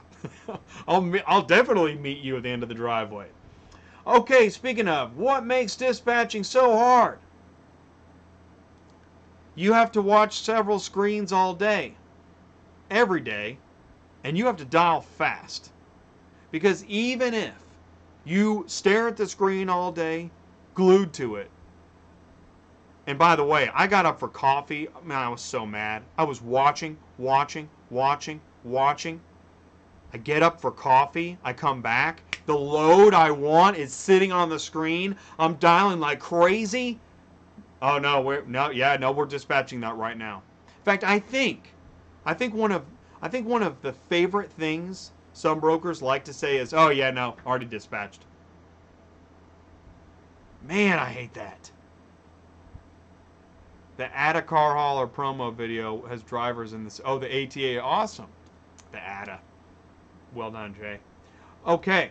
I'll definitely meet you at the end of the driveway. Okay, speaking of, what makes dispatching so hard? You have to watch several screens all day, every day, and you have to dial fast. Because even if you stare at the screen all day, glued to it, and by the way, I got up for coffee. Man, I was so mad. I was watching. I get up for coffee. I come back. The load I want is sitting on the screen. I'm dialing like crazy. Oh, no. We're dispatching that right now. In fact, I think one of the favorite things some brokers like to say is, oh, yeah, no, already dispatched. Man, I hate that. The Atta Car Hauler promo video has drivers in this. Oh, the ATA. Awesome. The Atta. Well done, Jay. Okay.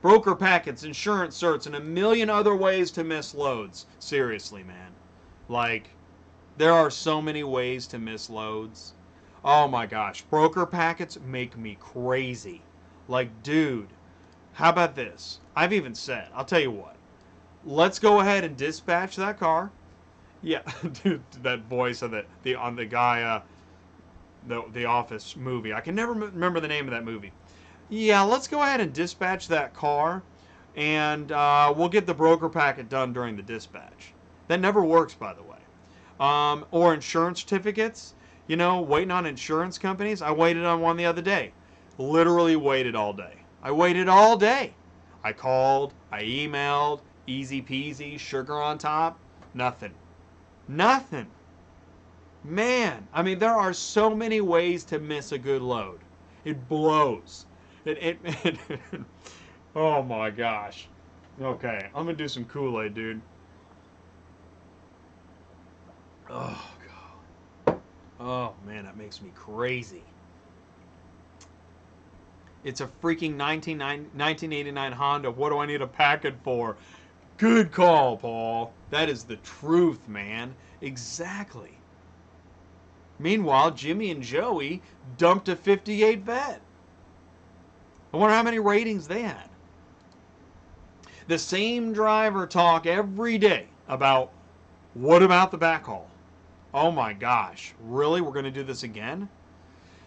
Broker packets, insurance certs, and a million other ways to miss loads. Seriously, man. Like, there are so many ways to miss loads. Oh, my gosh. Broker packets make me crazy. Like, dude, how about this? I've even said, I'll tell you what. Let's go ahead and dispatch that car. Yeah, dude, that voice of the guy, the Office movie. I can never remember the name of that movie. Yeah, let's go ahead and dispatch that car, and we'll get the broker packet done during the dispatch. That never works, by the way. Or insurance certificates. You know, waiting on insurance companies. I waited on one the other day. Literally waited all day. I waited all day. I called. I emailed. Easy peasy. Sugar on top. Nothing. Nothing. Man, I mean, there are so many ways to miss a good load. It blows. Oh my gosh. Okay, I'm gonna do some Kool-Aid, dude. Oh god. Oh man, that makes me crazy. It's a freaking 1989 Honda. What do I need a packet for? Good call, Paul. That is the truth, man. Exactly. Meanwhile, Jimmy and Joey dumped a 58 vet. I wonder how many ratings they had. The same driver talk every day about, what about the backhaul? Oh my gosh, really? We're going to do this again?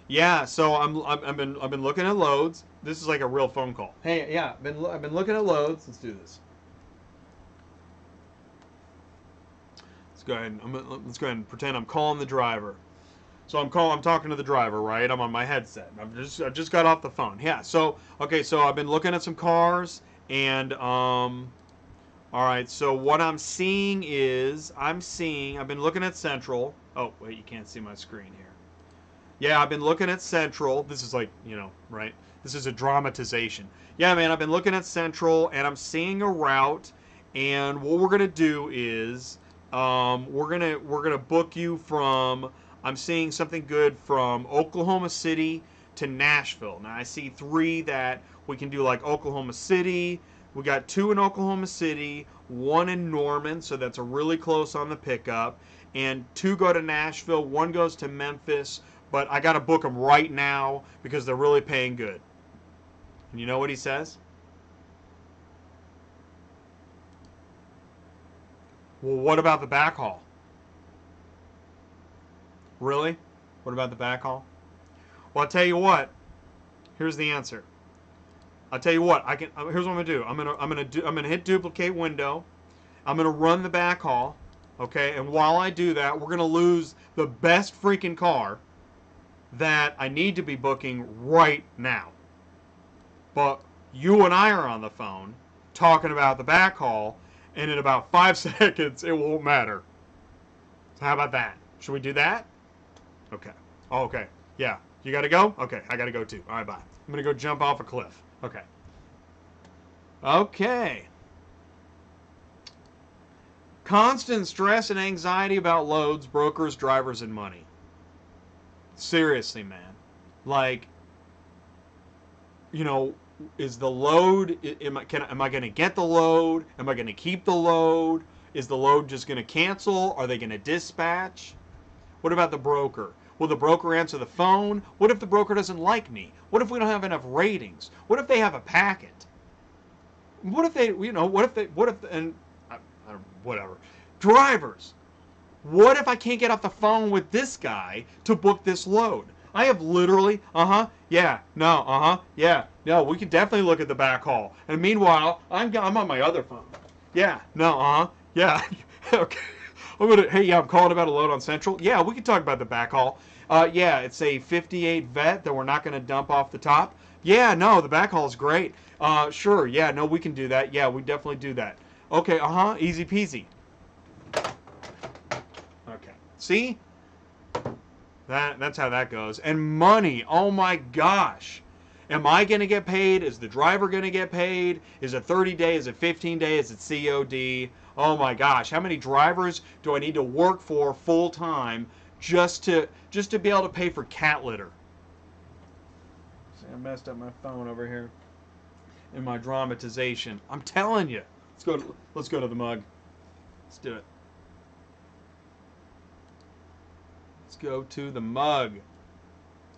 Yeah, so I've been looking at loads. This is like a real phone call. Hey, yeah, I've been looking at loads. Let's do this. Go ahead. Let's go ahead and pretend I'm calling the driver. So I'm talking to the driver, right? I'm on my headset. I just got off the phone. Yeah. So okay. So I've been looking at some cars, and all right. So what I'm seeing is I've been looking at Central. Oh wait, you can't see my screen here. Yeah, I've been looking at Central. This is like, you know, right? This is a dramatization. Yeah, man. I've been looking at Central, and I'm seeing a route, and what we're gonna do is. We're gonna book you from I'm seeing something good from Oklahoma City to Nashville. Now, I see three that we can do, like Oklahoma City. We got two in Oklahoma City, one in Norman, so that's a really close on the pickup. And two go to Nashville, one goes to Memphis. But I got to book them right now because they're really paying good. And you know what he says? Well, what about the backhaul? Really? What about the backhaul? Well, I'll tell you what. Here's the answer. I'll tell you what. Here's what I'm gonna do. I'm gonna hit duplicate window. I'm gonna run the backhaul. Okay. And while I do that, we're gonna lose the best freaking car that I need to be booking right now. But you and I are on the phone talking about the backhaul, and in about 5 seconds, it won't matter. So how about that? Should we do that? Okay. Oh, okay. Yeah. You got to go? Okay. I got to go too. All right, bye. I'm going to go jump off a cliff. Okay. Okay. Constant stress and anxiety about loads, brokers, drivers, and money. Seriously, man. Like, you know, is the load, am I going to get the load? Am I going to keep the load? Is the load just going to cancel? Are they going to dispatch? What about the broker? Will the broker answer the phone? What if the broker doesn't like me? What if we don't have enough ratings? What if they have a packet? What if they, you know, whatever. Drivers. What if I can't get off the phone with this guy to book this load? I have literally, we can definitely look at the backhaul. And meanwhile, I'm on my other phone. Okay. I'm calling about a load on Central. Yeah, we can talk about the backhaul. Yeah, it's a 58 vet that we're not going to dump off the top. Yeah, no, the backhaul is great. Sure, yeah, no, we can do that. Yeah, we definitely do that. Okay, easy peasy. See? That's how that goes. And money. Oh my gosh. Am I going to get paid? Is the driver going to get paid? Is it 30 days? Is it 15 days? Is it COD? Oh my gosh. How many drivers do I need to work for full time just to be able to pay for cat litter? See, I messed up my phone over here in my dramatization. I'm telling you. Let's go to the mug. Let's do it. Go to the mug.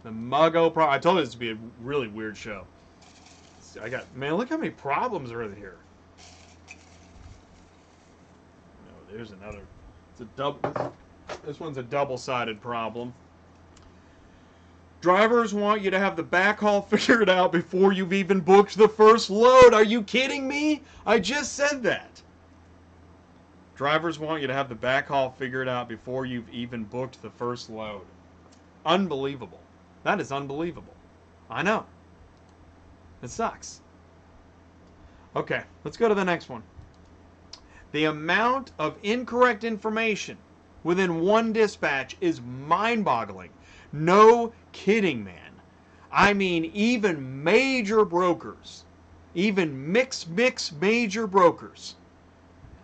The muggo problem. I told you this would be a really weird show. I got, man, look how many problems are in here. No, there's another. It's a double. This one's a double-sided problem. Drivers want you to have the backhaul figured out before you've even booked the first load. Are you kidding me? I just said that. Drivers want you to have the backhaul figured out before you've even booked the first load. Unbelievable. That is unbelievable. I know. It sucks. Okay, let's go to the next one. The amount of incorrect information within one dispatch is mind-boggling. No kidding, man. I mean, even major brokers, even mix major brokers,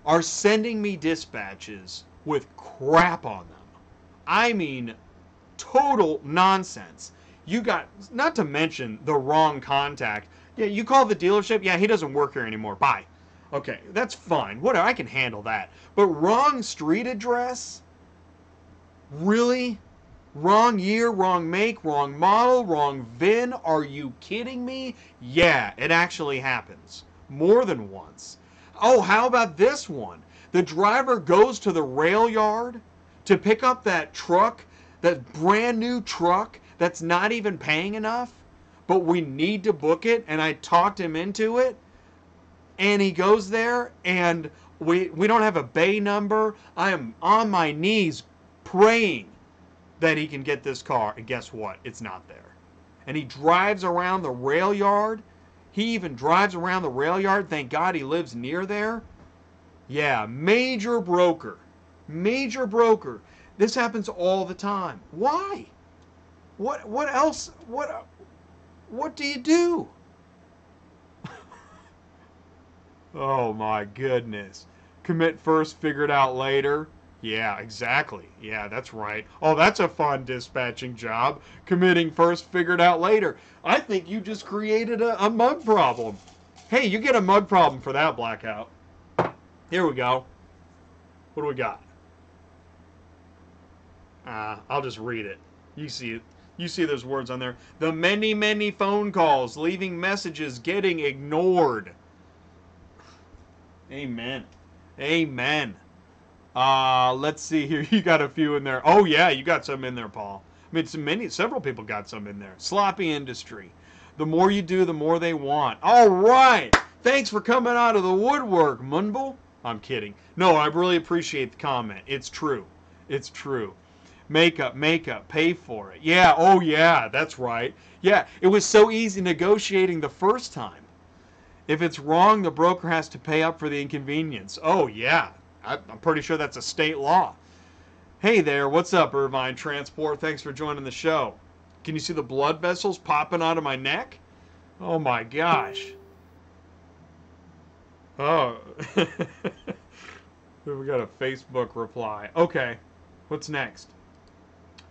are sending me dispatches with crap on them. I mean, total nonsense. You got, not to mention the wrong contact. Yeah, you call the dealership. Yeah, he doesn't work here anymore. Bye. Okay, that's fine. Whatever, I can handle that. But wrong street address? Really? Wrong year, wrong make, wrong model, wrong VIN? Are you kidding me? Yeah, it actually happens. More than once. Oh, how about this one? The driver goes to the rail yard to pick up that truck, that brand new truck that's not even paying enough, but we need to book it, and I talked him into it, and he goes there, and we don't have a bay number. I am on my knees praying that he can get this car, and guess what? It's not there. And he drives around the rail yard. He even drives around the rail yard. Thank God he lives near there. Yeah, major broker. Major broker. This happens all the time. Why? What else? What do you do? Oh my goodness. Commit first, figure it out later. Yeah, exactly. Yeah, that's right. Oh, that's a fun dispatching job. Committing first, figured out later. I think you just created a mug problem. Hey, you get a mug problem for that, Blackout. Here we go. What do we got? I'll just read it. You see it. You see those words on there. The many, many phone calls, leaving messages, getting ignored. Amen. Amen. Let's see here. You got a few in there. Oh yeah, you got some in there, Paul. I mean, several people got some in there. Sloppy industry. The more you do, the more they want. All right. Thanks for coming out of the woodwork, Mumbo. I'm kidding. No, I really appreciate the comment. It's true. It's true. Makeup, pay for it. Yeah. Oh yeah, that's right. Yeah, it was so easy negotiating the first time. If it's wrong, the broker has to pay up for the inconvenience. Oh yeah. I'm pretty sure that's a state law. Hey there, what's up, Irvine Transport? Thanks for joining the show. Can you see the blood vessels popping out of my neck? Oh my gosh. Oh. We got a Facebook reply. Okay, what's next?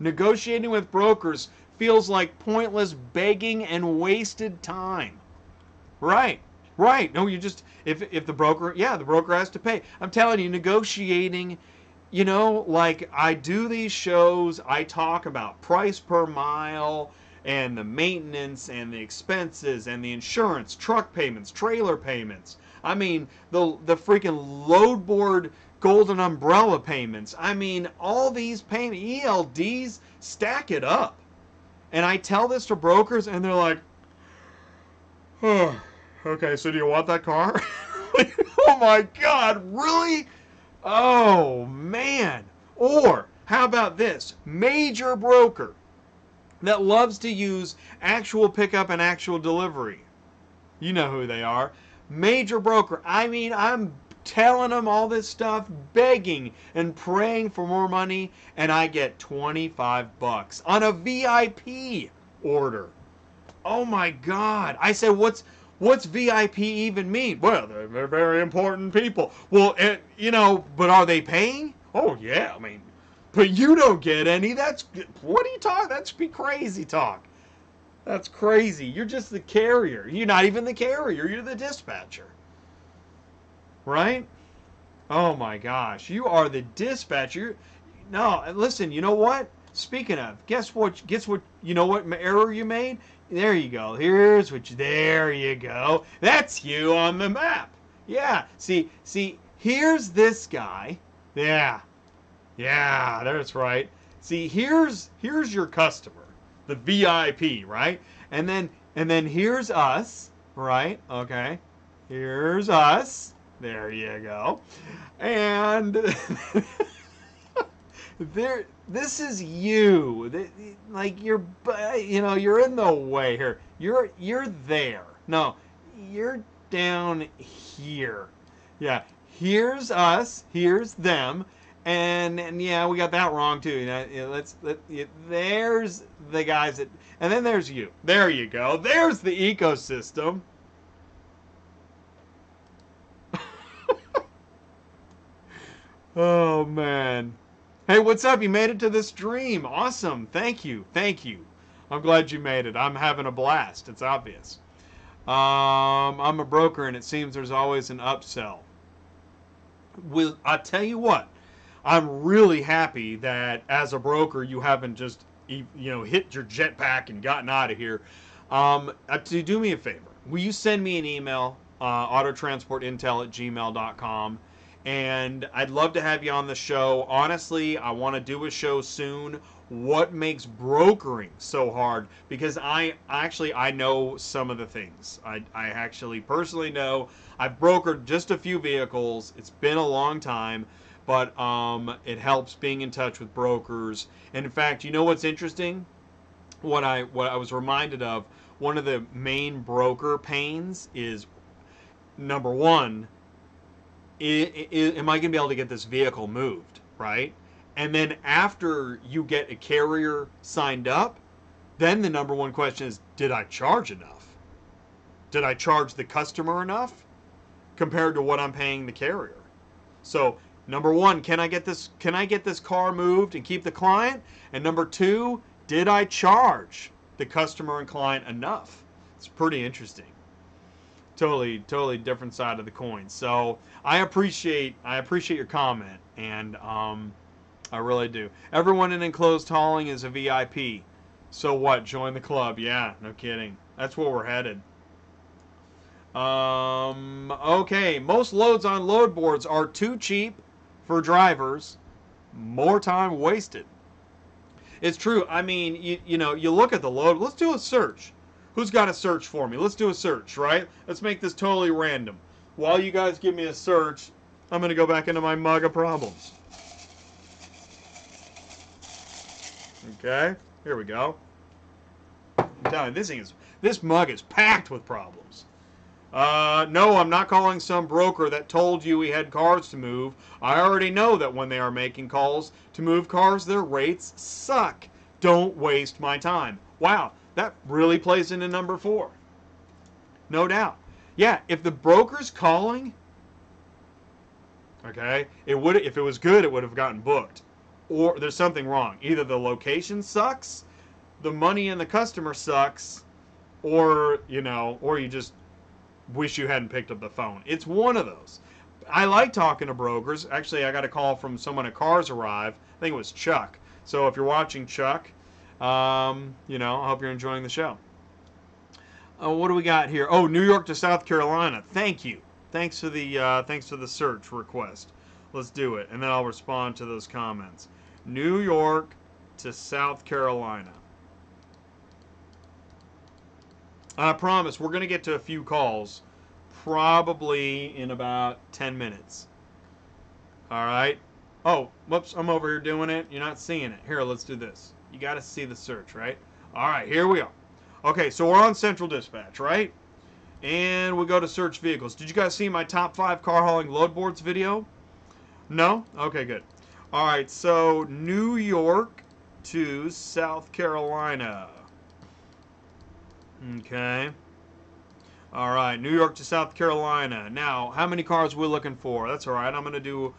Negotiating with brokers feels like pointless begging and wasted time. Right. Right. No, you just, if the broker, yeah, the broker has to pay. I'm telling you, negotiating, you know, like I do these shows, I talk about price per mile and the maintenance and the expenses and the insurance, truck payments, trailer payments. I mean, the freaking load board golden umbrella payments. I mean, all these payments, ELDs, stack it up. And I tell this to brokers and they're like, oh. Okay, so do you want that car? Like, oh my God, really? Oh man. Or how about this? Major broker that loves to use actual pickup and actual delivery. You know who they are. Major broker. I mean, I'm telling them all this stuff, begging and praying for more money, and I get 25 bucks on a VIP order. Oh my God. I said, What's VIP even mean? Well, they're very important people. Well, you know, but are they paying? Oh, yeah, I mean, but you don't get any. That's, what are you talking? That's be crazy talk. That's crazy. You're just the carrier. You're not even the carrier. You're the dispatcher. Right? Oh, my gosh. You are the dispatcher. No, listen, you know what? Speaking of, guess what, you know what error you made? There you go. Here's what you, there you go. That's you on the map. Yeah. See, here's this guy. Yeah. Yeah, that's right. See, here's your customer, the VIP, right? And then here's us, right? Okay. Here's us. There you go. And there, this is you. Like you're, you know, you're in the way here. You're there. No, you're down here. Yeah, here's us. Here's them. And yeah, we got that wrong too. You know, there's the guys that, and then there's you. There you go. There's the ecosystem. Oh man. Hey, what's up? You made it to the stream. Awesome. Thank you. Thank you. I'm glad you made it. I'm having a blast. It's obvious. I'm a broker, and it seems there's always an upsell. Well, I tell you what, I'm really happy that as a broker, you haven't just, you know, hit your jetpack and gotten out of here. To do me a favor, will you send me an email, autotransportintel@gmail.com? And I'd love to have you on the show. Honestly, I want to do a show soon. What makes brokering so hard? Because I know some of the things. I actually personally know. I've brokered just a few vehicles. It's been a long time, but it helps being in touch with brokers. And in fact, you know what's interesting? What I was reminded of, one of the main broker pains is, number one, am I going to be able to get this vehicle moved, right? And then after you get a carrier signed up, then the number one question is, did I charge enough? Did I charge the customer enough compared to what I'm paying the carrier? So Number one, can I get this car moved and keep the client? And number two, did I charge the customer and client enough? It's pretty interesting. Totally different side of the coin. So I appreciate your comment, and I really do. Everyone in enclosed hauling is a VIP. So what? Join the club. Yeah, no kidding. That's where we're headed. Okay, most loads on load boards are too cheap for drivers. More time wasted. It's true. I mean, you know, you look at the load. Let's do a search. Who's got a search for me? Let's do a search, right? Let's make this totally random. While you guys give me a search, I'm going to go back into my mug of problems. Okay, here we go. I'm telling you, this mug is packed with problems. No, I'm not calling some broker that told you we had cars to move. I already know that when they are making calls to move cars, their rates suck. Don't waste my time. Wow. That really plays into number four. No doubt. Yeah, if the broker's calling, okay, if it was good, it would have gotten booked. Or there's something wrong. Either the location sucks, the money and the customer sucks, or, you know, or you just wish you hadn't picked up the phone. It's one of those. I like talking to brokers. Actually, I got a call from someone at Cars Arrive. I think it was Chuck. So if you're watching, Chuck, you know, I hope you're enjoying the show. What do we got here? Oh, New York to South Carolina. Thank you. Thanks for the search request. Let's do it, and then I'll respond to those comments. New York to South Carolina. I promise we're going to get to a few calls probably in about 10 minutes. All right. Oh, whoops, I'm over here doing it. You're not seeing it. Here, let's do this. You got to see the search, right? All right, here we are. Okay, so we're on Central Dispatch, right? And we go to search vehicles. Did you guys see my top 5 car hauling load boards video? No? Okay, good. All right, so New York to South Carolina. Okay. All right, New York to South Carolina. Now, how many cars we're looking for? That's all right. I'm gonna do.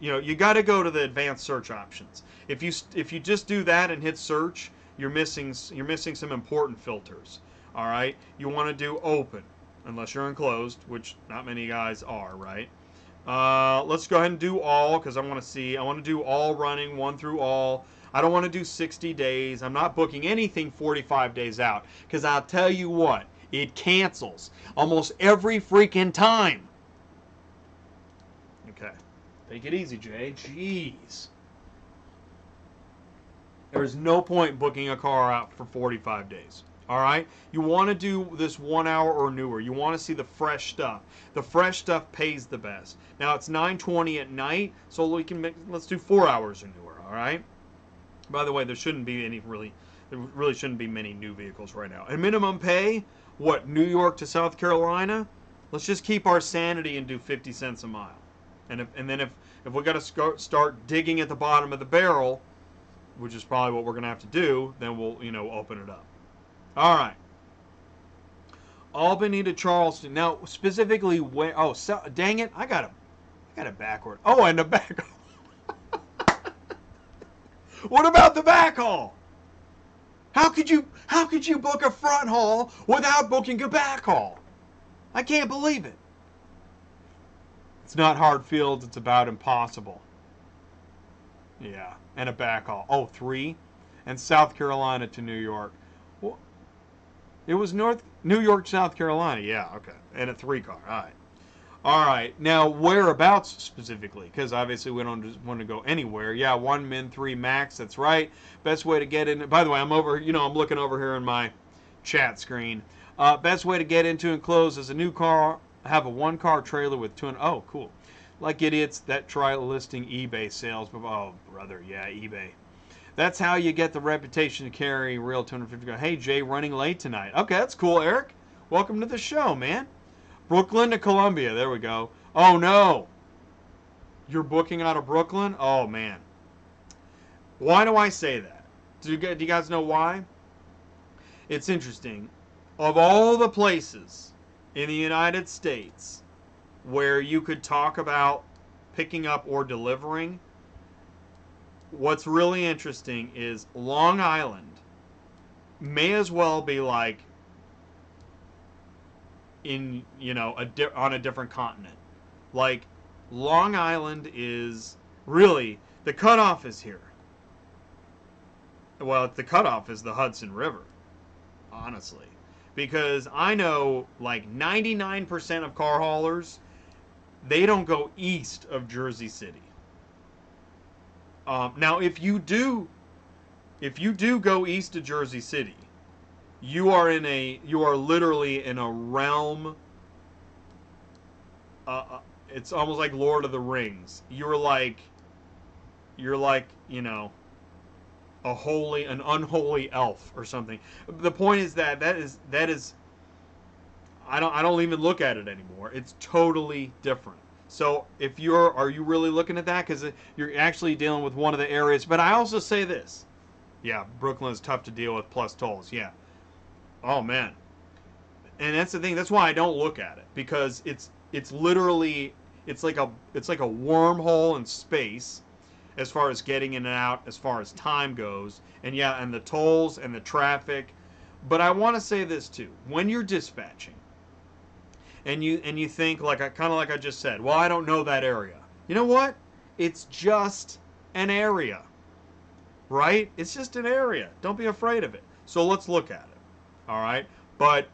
You know, you got to go to the advanced search options. If you just do that and hit search, you're missing some important filters. All right, you want to do open, unless you're enclosed, which not many guys are, right? Let's go ahead and do all, because I want to see. I want to do all running, 1 through all. I don't want to do 60 days. I'm not booking anything 45 days out, because I'll tell you what. It cancels almost every freaking time. Okay. Take it easy, Jay. Jeez. There's no point booking a car out for 45 days. All right? You want to do this 1 hour or newer. You want to see the fresh stuff. The fresh stuff pays the best. Now, it's 9:20 at night, so we can let's do 4 hours or newer, all right? By the way, there shouldn't be any really shouldn't be many new vehicles right now. And minimum pay, what, New York to South Carolina? Let's just keep our sanity and do 50 cents a mile. And then if we got to start digging at the bottom of the barrel, which is probably what we're going to have to do, then we'll, you know, open it up. All right. Albany to Charleston. Now, specifically where, oh, so, dang it, I got a backward. Oh, and a backhaul. What about the backhaul? How could you book a front haul without booking a back haul? I can't believe it. It's not hard fields, it's about impossible. Yeah, and a back haul. Oh, 3, and South Carolina to New York. Well, it was New York, South Carolina. Yeah, okay, and a 3 car. All right, Now whereabouts specifically? Because obviously we don't just want to go anywhere. Yeah, 1 min 3 max. That's right. Best way to get in. By the way, I'm over. You know, I'm looking over here in my chat screen. Best way to get into enclosed is a new car. Have a 1 car trailer with 2. Oh, cool. Like idiots that try listing eBay sales. Oh, brother, yeah, eBay. That's how you get the reputation to carry real 250. Hey, Jay, running late tonight. Okay, that's cool, Eric. Welcome to the show, man. Brooklyn to Columbia. There we go. Oh, no. You're booking out of Brooklyn? Oh, man. Why do I say that? Do you guys know why? It's interesting. Of all the places in the United States where you could talk about picking up or delivering. What's really interesting is Long Island may as well be like in, you know, on a different continent. Like, Long Island is really, the cutoff is here. Well, the cutoff is the Hudson River, honestly, because I know like 99% of car haulers, they don't go east of Jersey City. Now, if you do go east of Jersey City, you are literally in a realm. It's almost like Lord of the Rings. You're like, you know, an unholy elf or something. The point is that is, I don't even look at it anymore. It's totally different. So if are you really looking at that? Because you're actually dealing with one of the areas. But I also say this. Yeah, Brooklyn is tough to deal with, plus tolls. Yeah. Oh, man. And that's the thing. That's why I don't look at it. Because it's literally, it's like a wormhole in space as far as getting in and out, as far as time goes. And yeah, and the tolls and the traffic. But I want to say this, too. When you're dispatching, and you think, like I just said, well, I don't know that area. You know what? It's just an area, right? It's just an area. Don't be afraid of it. So let's look at it, all right? But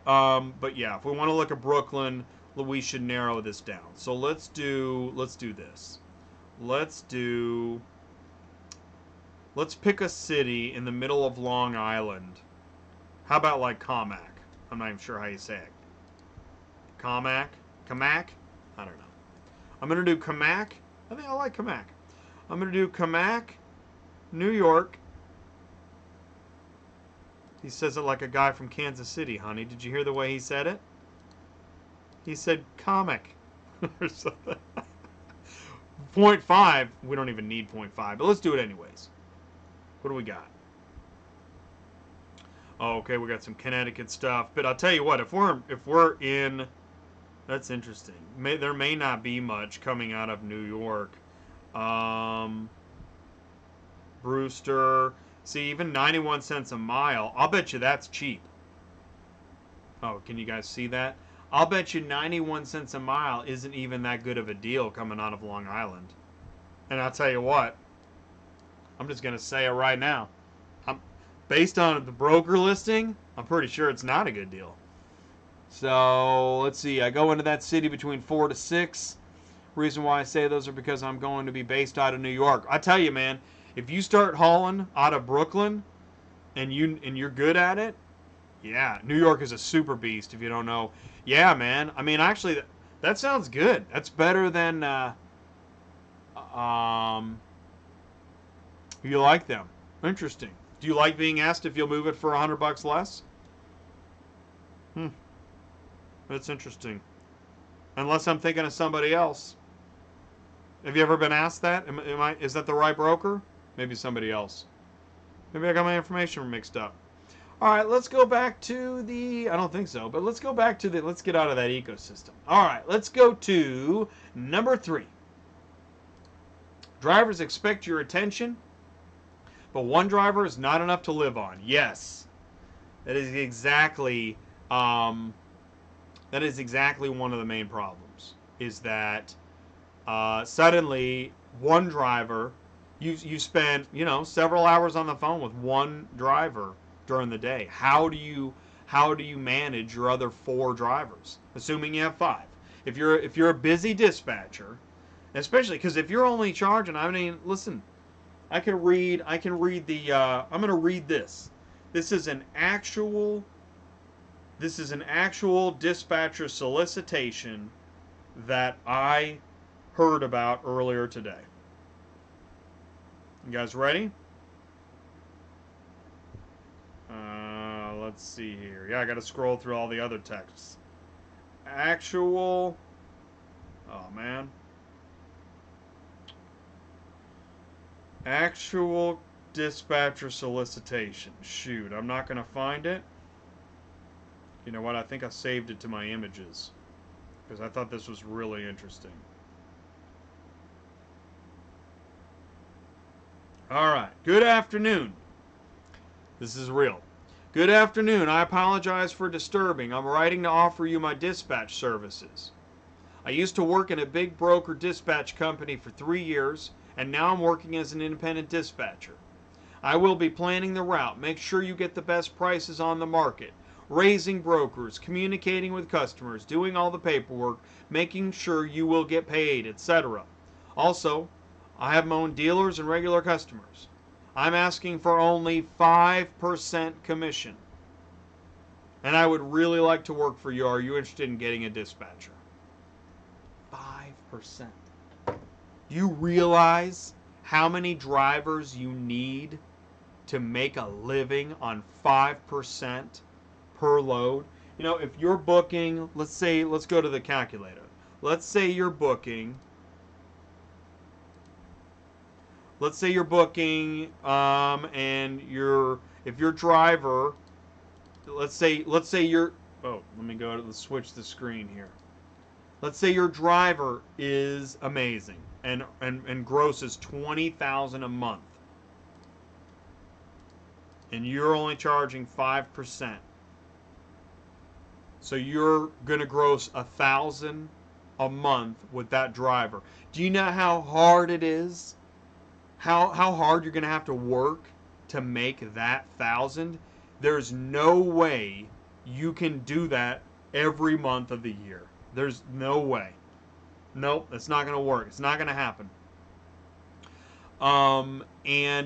yeah, if we want to look at Brooklyn, we should narrow this down. So let's do this. Let's pick a city in the middle of Long Island. How about like Comac? I'm not even sure how you say it. Comac? Comac? I don't know. I'm going to do Comac. I think I like Comac. I'm going to do Comac, New York. He says it like a guy from Kansas City, honey. Did you hear the way he said it? He said comic or something. 0.5. We don't even need 0.5, but let's do it anyways. What do we got? Oh, okay, we got some Connecticut stuff. But I'll tell you what, if we're in... That's interesting. There may not be much coming out of New York. Brewster. See, even 91 cents a mile. I'll bet you that's cheap. Oh, can you guys see that? I'll bet you 91 cents a mile isn't even that good of a deal coming out of Long Island. And I'll tell you what. I'm just going to say it right now. Based on the broker listing, I'm pretty sure it's not a good deal. So, let's see. I go into that city between 4 to 6. Reason why I say those are because I'm going to be based out of New York. I tell you, man, if you start hauling out of Brooklyn and you're good at it, yeah, New York is a super beast if you don't know. Yeah, man. I mean, actually, that sounds good. That's better than... you like them. Interesting. Do you like being asked if you'll move it for $100 less? That's interesting. Unless I'm thinking of somebody else. Have you ever been asked that? Is that the right broker? Maybe somebody else. Maybe I got my information mixed up. All right, let's go back to the... I don't think so, but let's go back to the... Let's get out of that ecosystem. All right, let's go to number 3. Drivers expect your attention, but one driver is not enough to live on. Yes, that is exactly one of the main problems. Is that suddenly one driver, you spend several hours on the phone with one driver during the day. How do you manage your other 4 drivers? Assuming you have 5. If you're a busy dispatcher, especially because if you're only charging, I mean, listen. I can read the, I'm going to read this. This is an actual dispatcher solicitation that I heard about earlier today. You guys ready? Let's see here. Yeah, I got to scroll through all the other texts. Actual, oh man. Actual dispatcher solicitation. Shoot, I'm not going to find it. You know what? I think I saved it to my images because I thought this was really interesting. All right. Good afternoon. This is real. Good afternoon. I apologize for disturbing. I'm writing to offer you my dispatch services. I used to work in a big broker dispatch company for 3 years, and now I'm working as an independent dispatcher. I will be planning the route. Make sure you get the best prices on the market. Raising brokers, communicating with customers, doing all the paperwork, making sure you will get paid, etc. Also, I have my own dealers and regular customers. I'm asking for only 5% commission. And I would really like to work for you. Are you interested in getting a dispatcher? 5%. You realize how many drivers you need to make a living on 5% per load? You know, if you're booking, let's go to the calculator. Let's say you're booking and let's say your driver is amazing and grosses $20,000 a month, and you're only charging 5%. So you're gonna gross $1,000 a month with that driver. Do you know how hard it is? How hard you're gonna have to work to make that $1,000? There's no way you can do that every month of the year. There's no way. Nope, that's not going to work. It's not going to happen. And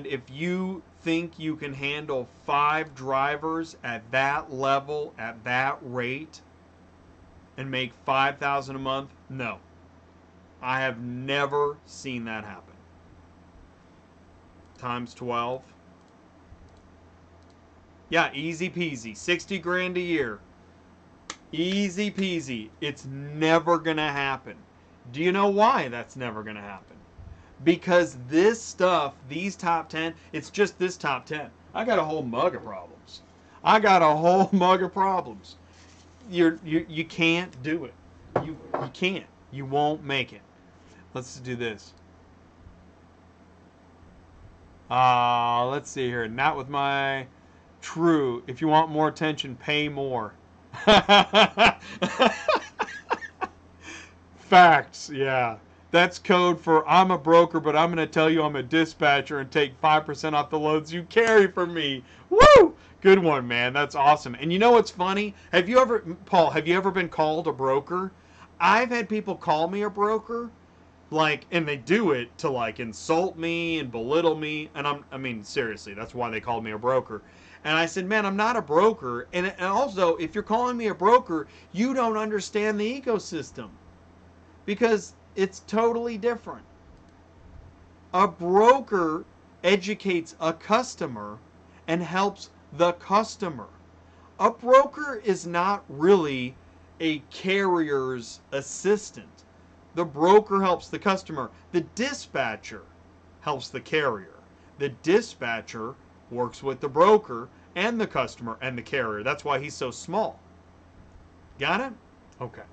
if you think you can handle 5 drivers at that level, at that rate, and make $5,000 a month, no. I have never seen that happen. Times 12. Yeah, easy peasy. 60 grand a year. Easy peasy. It's never going to happen. Do you know why that's never going to happen? Because this stuff, these top 10, it's just this top 10. I got a whole mug of problems. You can't do it. You can't. You won't make it. Let's do this. Let's see here. Not with my true. If you want more attention, pay more. Facts, yeah. That's code for I'm a broker, but I'm going to tell you I'm a dispatcher and take 5% off the loads you carry for me. Woo! Good one, man. That's awesome. And you know what's funny? Have you ever, Paul, have you ever been called a broker? I've had people call me a broker, like, and they do it to, like, insult me and belittle me. And I mean, seriously, that's why they called me a broker. And I said, man, I'm not a broker. And also, if you're calling me a broker, you don't understand the ecosystem. Because it's totally different. A broker educates a customer and helps the customer. A broker is not really a carrier's assistant. The broker helps the customer. The dispatcher helps the carrier. The dispatcher works with the broker and the customer and the carrier. That's why he's so small. Got it? Okay.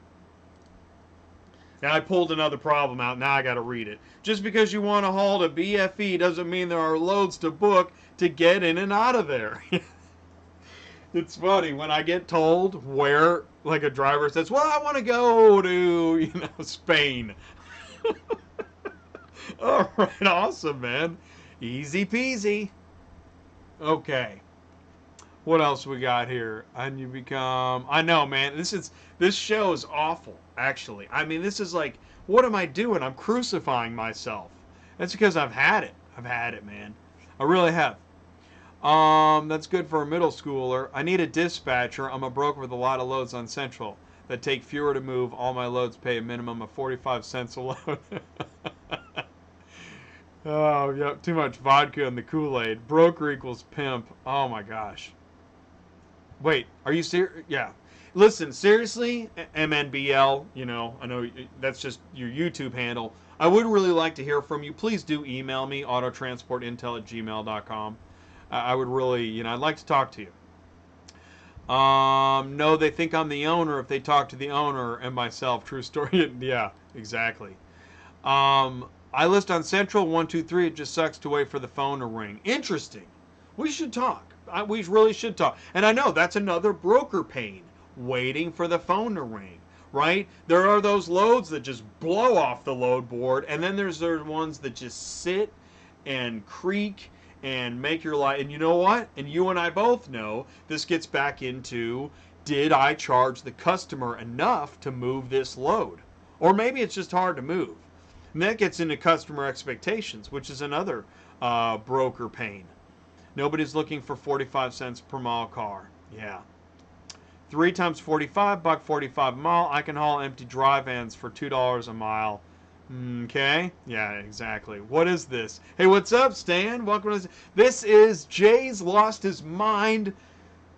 Now I pulled another problem out. Now I got to read it. Just because you want to haul to BFE doesn't mean there are loads to book to get in and out of there. It's funny when I get told where, like a driver says, well, I want to go to, you know, Spain. All right. Awesome, man. Easy peasy. Okay. What else we got here? And you become, I know, man, this show is awful. Actually, I mean, this is like, what am I doing? I'm crucifying myself. That's because I've had it. I've had it, man. I really have. That's good for a middle schooler. I need a dispatcher. I'm a broker with a lot of loads on Central that take fewer to move. All my loads pay a minimum of 45 cents a load. Oh, yep. Too much vodka in the Kool-Aid. Broker equals pimp. Oh, my gosh. Wait, are you serious? Yeah. Listen, seriously, MNBL, you know, I know that's just your YouTube handle. I would really like to hear from you. Please do email me, autotransportintel@gmail.com. I would really, you know, I'd like to talk to you. No, they think I'm the owner if they talk to the owner and myself. True story. Yeah, exactly. I list on Central 123. It just sucks to wait for the phone to ring. Interesting. We should talk. We really should talk. And I know that's another broker pain, waiting for the phone to ring, right? There are those loads that just blow off the load board, and then there's those ones that just sit and creak and make your life. And you know what? And you and I both know this gets back into, did I charge the customer enough to move this load? Or maybe it's just hard to move. And that gets into customer expectations, which is another broker pain. Nobody's looking for 45 cents per mile car. Yeah. 3 times 45, $1.45 a mile. I can haul empty dry vans for $2 a mile. Okay. Yeah, exactly. What is this? Hey, what's up, Stan? Welcome to this. This is Jay's Lost His Mind,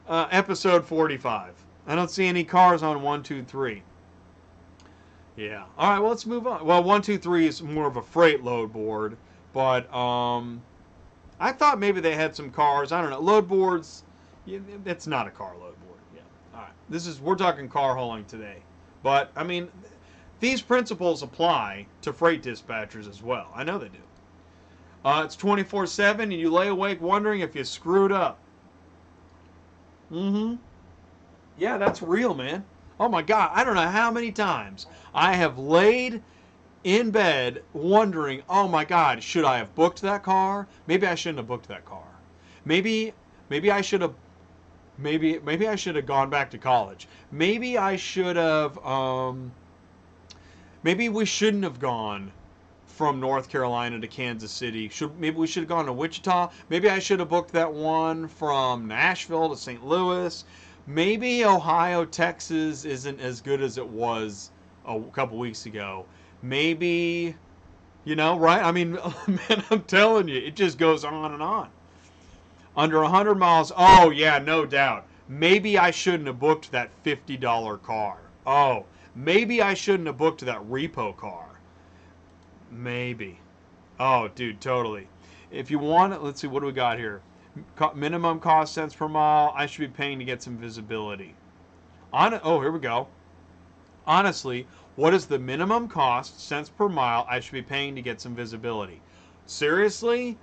episode 45. I don't see any cars on 123. Yeah. All right, well, let's move on. Well, 123 is more of a freight load board, but I thought maybe they had some cars. I don't know. Load boards, it's not a car load board. Yeah. All right. This is, we're talking car hauling today. But, I mean, these principles apply to freight dispatchers as well. I know they do. It's 24/7, and you lay awake wondering if you screwed up. Mm-hmm. Yeah, that's real, man. Oh, my God. I don't know how many times I have laid in bed wondering, oh my God, should I have booked that car? Maybe I shouldn't have booked that car. Maybe I should have, maybe I should have gone back to college. Maybe I should have, maybe we shouldn't have gone from North Carolina to Kansas City. Maybe we should have gone to Wichita. Maybe I should have booked that one from Nashville to St. Louis. Maybe Ohio, Texas isn't as good as it was a couple weeks ago. Maybe, you know, right? I mean, man, I'm telling you, it just goes on and on. Under 100 miles, oh, yeah, no doubt. Maybe I shouldn't have booked that $50 car. Oh, maybe I shouldn't have booked that repo car. Maybe. Oh, dude, totally. If you want it, let's see, what do we got here? Minimum cost cents per mile. I should be paying to get some visibility. Oh, here we go. Honestly, what is the minimum cost, cents per mile, I should be paying to get some visibility? Seriously,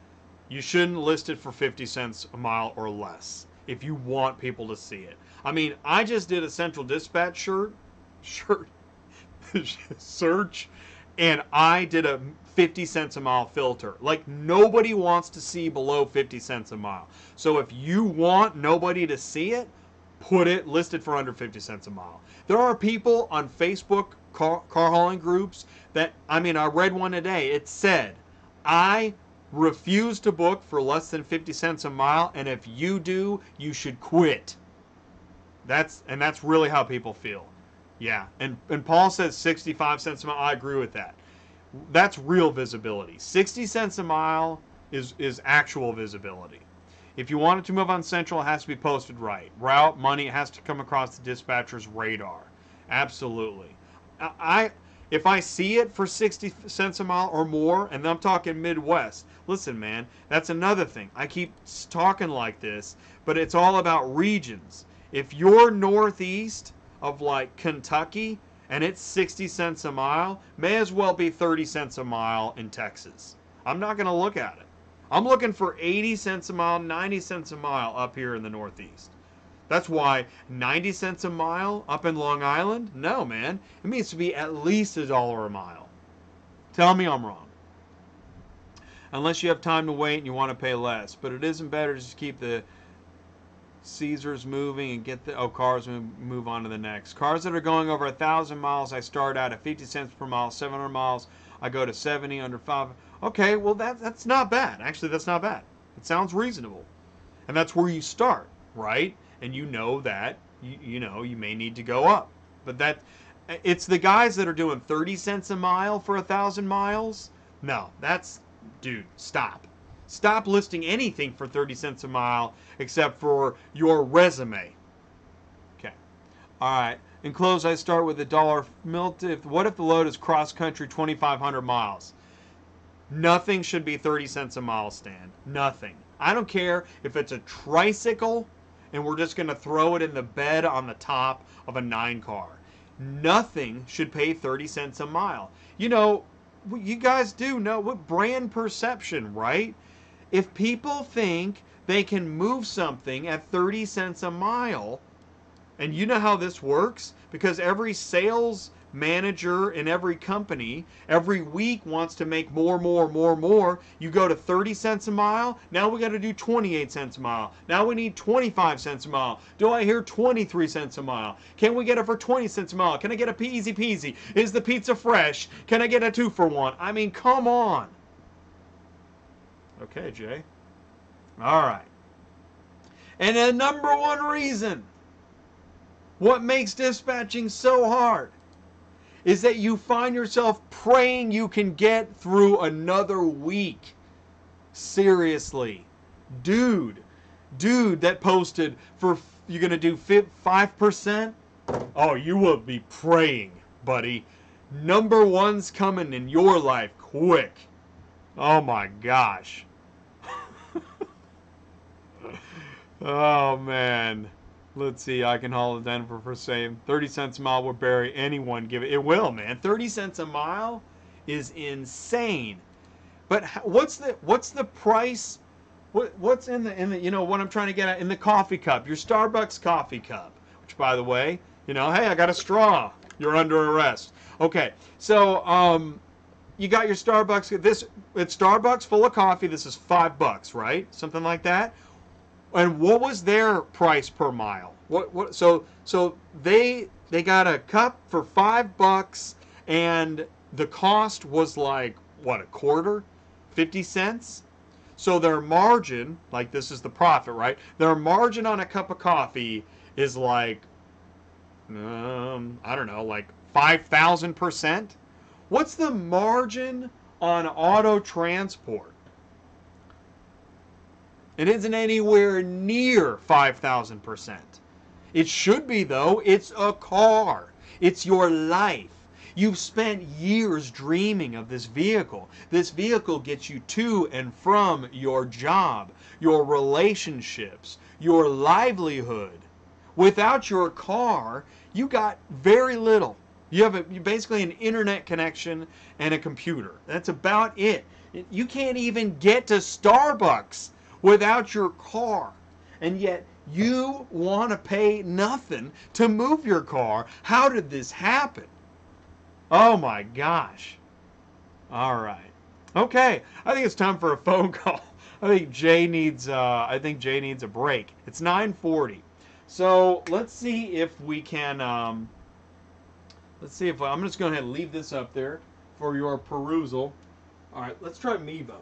you shouldn't list it for 50 cents a mile or less if you want people to see it. I mean, I just did a Central Dispatch search, and I did a 50 cents a mile filter. Like, nobody wants to see below 50 cents a mile. So if you want nobody to see it, put it listed for under 50 cents a mile. There are people on Facebook car hauling groups that, I mean, I read one today. It said, I refuse to book for less than 50 cents a mile, and if you do, you should quit. That's really how people feel. Yeah, and Paul says 65 cents a mile. I agree with that. That's real visibility. 60 cents a mile is actual visibility. If you want it to move on Central, it has to be posted right. Route, money, it has to come across the dispatcher's radar. Absolutely. If I see it for 60 cents a mile or more, and I'm talking Midwest, listen, man, that's another thing. I keep talking like this, but it's all about regions. If you're northeast of, like, Kentucky, and it's 60 cents a mile, may as well be 30 cents a mile in Texas. I'm not going to look at it. I'm looking for 80 cents a mile, 90 cents a mile up here in the Northeast. That's why 90 cents a mile up in Long Island? No, man. It means to be at least $1 a mile. Tell me I'm wrong. Unless you have time to wait and you want to pay less. But it isn't better to just keep the Caesars moving and get the cars and move on to the next. Cars that are going over 1,000 miles, I start out at 50 cents per mile, 700 miles. I go to 70, under 5. Okay, well, that's not bad. Actually, that's not bad. It sounds reasonable. And that's where you start, right? And you know that, you know, you may need to go up. But it's the guys that are doing 30 cents a mile for 1,000 miles. No, dude, stop. Stop listing anything for 30 cents a mile except for your resume. Okay. All right. In close, I start with $1 milt. What if the load is cross-country 2,500 miles? Nothing should be 30 cents a mile, Stan. Nothing. I don't care if it's a tricycle and we're just going to throw it in the bed on the top of a 9 car. Nothing should pay 30 cents a mile. You know, you guys do know what brand perception, right? If people think they can move something at 30 cents a mile, and you know how this works, because every sales manager in every company every week wants to make more. You go to 30 cents a mile, now we got to do 28 cents a mile, now we need 25 cents a mile, do I hear 23 cents a mile, can we get it for 20 cents a mile, can I get a easy peasy, is the pizza fresh, can I get a 2-for-1? I mean, come on. Okay, Jay, all right. And the number one reason what makes dispatching so hard is that you find yourself praying you can get through another week. Seriously. Dude that posted for, you're going to do 5%? Oh, you will be praying, buddy. Number one's coming in your life quick. Oh my gosh. Oh man. Let's see, I can haul to Denver for same 30 cents a mile. Will bury anyone, give it. It will, man. 30 cents a mile is insane. But what's the price? What's in the you know what I'm trying to get at, in the coffee cup, your Starbucks coffee cup, which by the way, you know, hey, I got a straw. You're under arrest. Okay, so you got your Starbucks. This, it's Starbucks full of coffee. This is $5, right? Something like that. And what was their price per mile? What so they got a cup for $5 and the cost was like what, a quarter? 50 cents? So their margin, like this is the profit, right? Their margin on a cup of coffee is like I don't know, like 5,000%. What's the margin on Auto Transport? It isn't anywhere near 5,000%. It should be, though. It's a car. It's your life. You've spent years dreaming of this vehicle. This vehicle gets you to and from your job, your relationships, your livelihood. Without your car, you got very little. You have basically an internet connection and a computer. That's about it. You can't even get to Starbucks without your car, and yet you want to pay nothing to move your car. How did this happen? Oh my gosh. All right, okay, I think it's time for a phone call. I think Jay needs a break. It's 9:40, so let's see if we can I'm just going to leave this up there for your perusal. All right, let's try Mevo.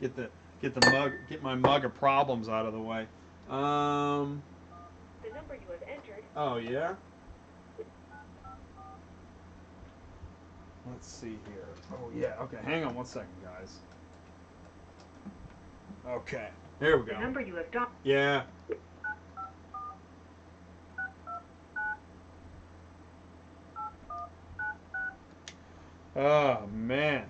Get my mug of problems out of the way. The number you have entered. Oh yeah. Let's see here. Oh yeah. Okay, hang on one second, guys. Okay, here we go. The number you have done. Yeah. Oh man.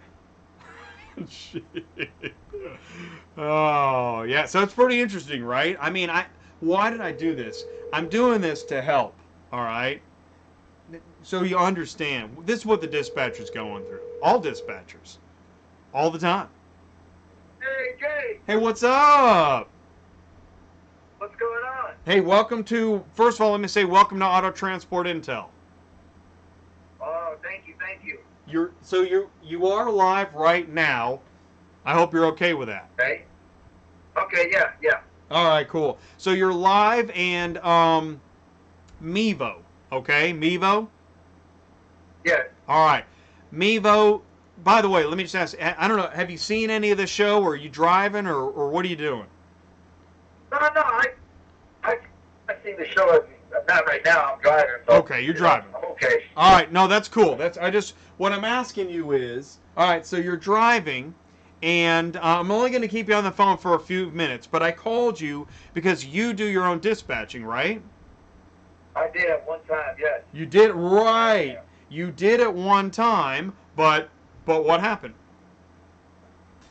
Oh yeah, so it's pretty interesting, right? I mean, why did I do this? I'm doing this to help, all right? So you understand, this is what the dispatcher's going through. All dispatchers, all the time. Hey Jay. Hey, what's up? What's going on? Hey, welcome to, first of all, let me say welcome to Auto Transport Intel. Oh, thank you, thank you. You are live right now. I hope you're okay with that. Okay. Okay. Yeah. Yeah. All right. Cool. So you're live and Mevo. Okay. Mevo. Yeah. All right. Mevo. By the way, let me just ask. I don't know. Have you seen any of the show? Or are you driving? Or what are you doing? No. No. I've seen the show. Not right now. I'm driving. So, okay, you're driving. I'm okay. All right. No, that's cool. That's what I'm asking you is. All right. So you're driving, and I'm only going to keep you on the phone for a few minutes. But I called you because you do your own dispatching, right? I did at one time. Yes. You did, right? Yeah. You did at one time, but what happened?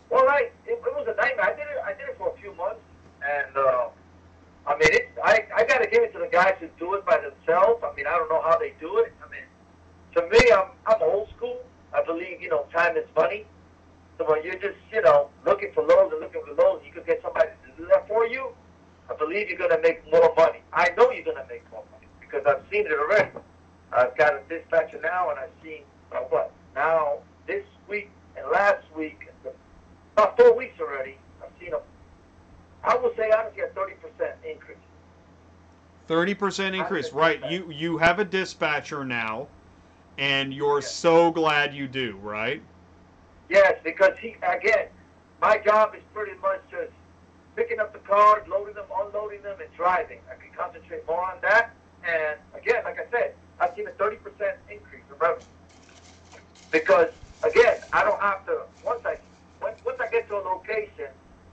Well, it was a nightmare. I did it for a few months, and. I mean, I got to give it to the guys who do it by themselves. I mean, I don't know how they do it. I mean, to me, I'm old school. I believe, you know, time is money. So when you're just, you know, looking for loads and looking for loads, you could get somebody to do that for you. I believe you're going to make more money. I know you're going to make more money because I've seen it already. I've got a dispatcher now, and I've seen, what, now this week and last week, about 4 weeks already, I've seen a, I would say honestly a 30% increase. 30% increase, right. You have a dispatcher now, and you're so glad you do, right? Yes, because he, again, my job is pretty much just picking up the cars, loading them, unloading them, and driving. I can concentrate more on that. And again, like I said, I've seen a 30% increase in revenue. Because again, I don't have to, once I get to a location,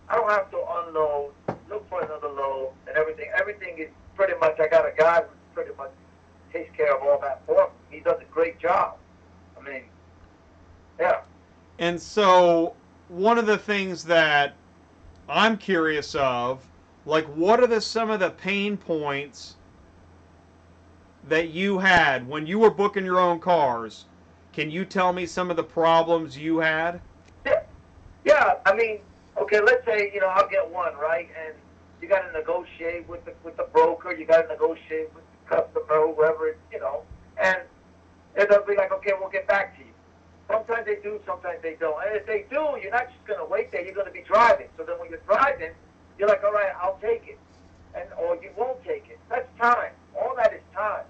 I don't have to unload, look for another load, and everything. Everything is pretty much, I got a guy who pretty much takes care of all that for me. He does a great job. I mean, yeah. And so one of the things that I'm curious of, like, what are some of the pain points that you had when you were booking your own cars? Can you tell me some of the problems you had? Yeah, I mean, okay, let's say, you know, I'll get one, right? And you got to negotiate with the broker. You got to negotiate with the customer, whoever, you know. And they'll be like, okay, we'll get back to you. Sometimes they do, sometimes they don't. And if they do, you're not just going to wait there. You're going to be driving. So then when you're driving, you're like, all right, I'll take it. And or you won't take it. That's time. All that is time.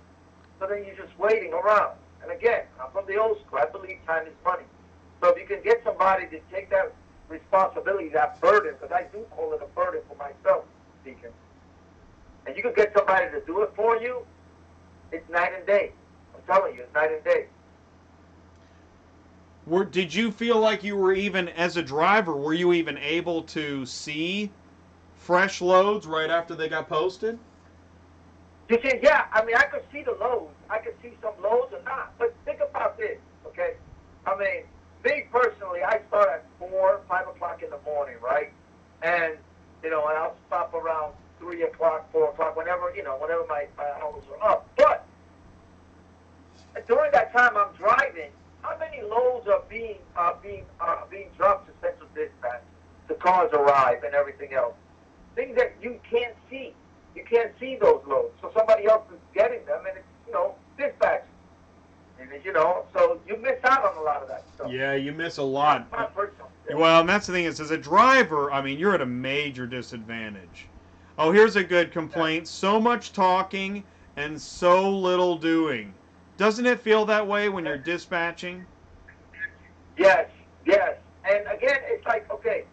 So then you're just waiting around. And again, I'm from the old school. I believe time is money. So if you can get somebody to take that responsibility, that burden, because I do call it a burden for myself, speaking, and you can get somebody to do it for you, it's night and day. I'm telling you, it's night and day. Did you feel like you were even, as a driver, were you even able to see fresh loads right after they got posted? You see, yeah, I mean, I could see the loads. I could see some loads or not. But think about this, okay? I mean, me personally, I start at 4, 5 o'clock in the morning, right? And, you know, and I'll stop around 3 o'clock, 4 o'clock, whenever, you know, whenever my hours are up. But during that time I'm driving, how many loads are being dropped to Central Dispatch, to Cars Arrive and everything else? Things that you can't see. You can't see those loads. So somebody else is getting them, and it's, you know, dispatch. And, you know, so you miss out on a lot of that stuff. Yeah, you miss a lot. That's my personal thing. Well, and that's the thing is, as a driver, I mean, you're at a major disadvantage. Oh, here's a good complaint. So much talking and so little doing. Doesn't it feel that way when you're dispatching? Yes, yes. And again, it's like, okay,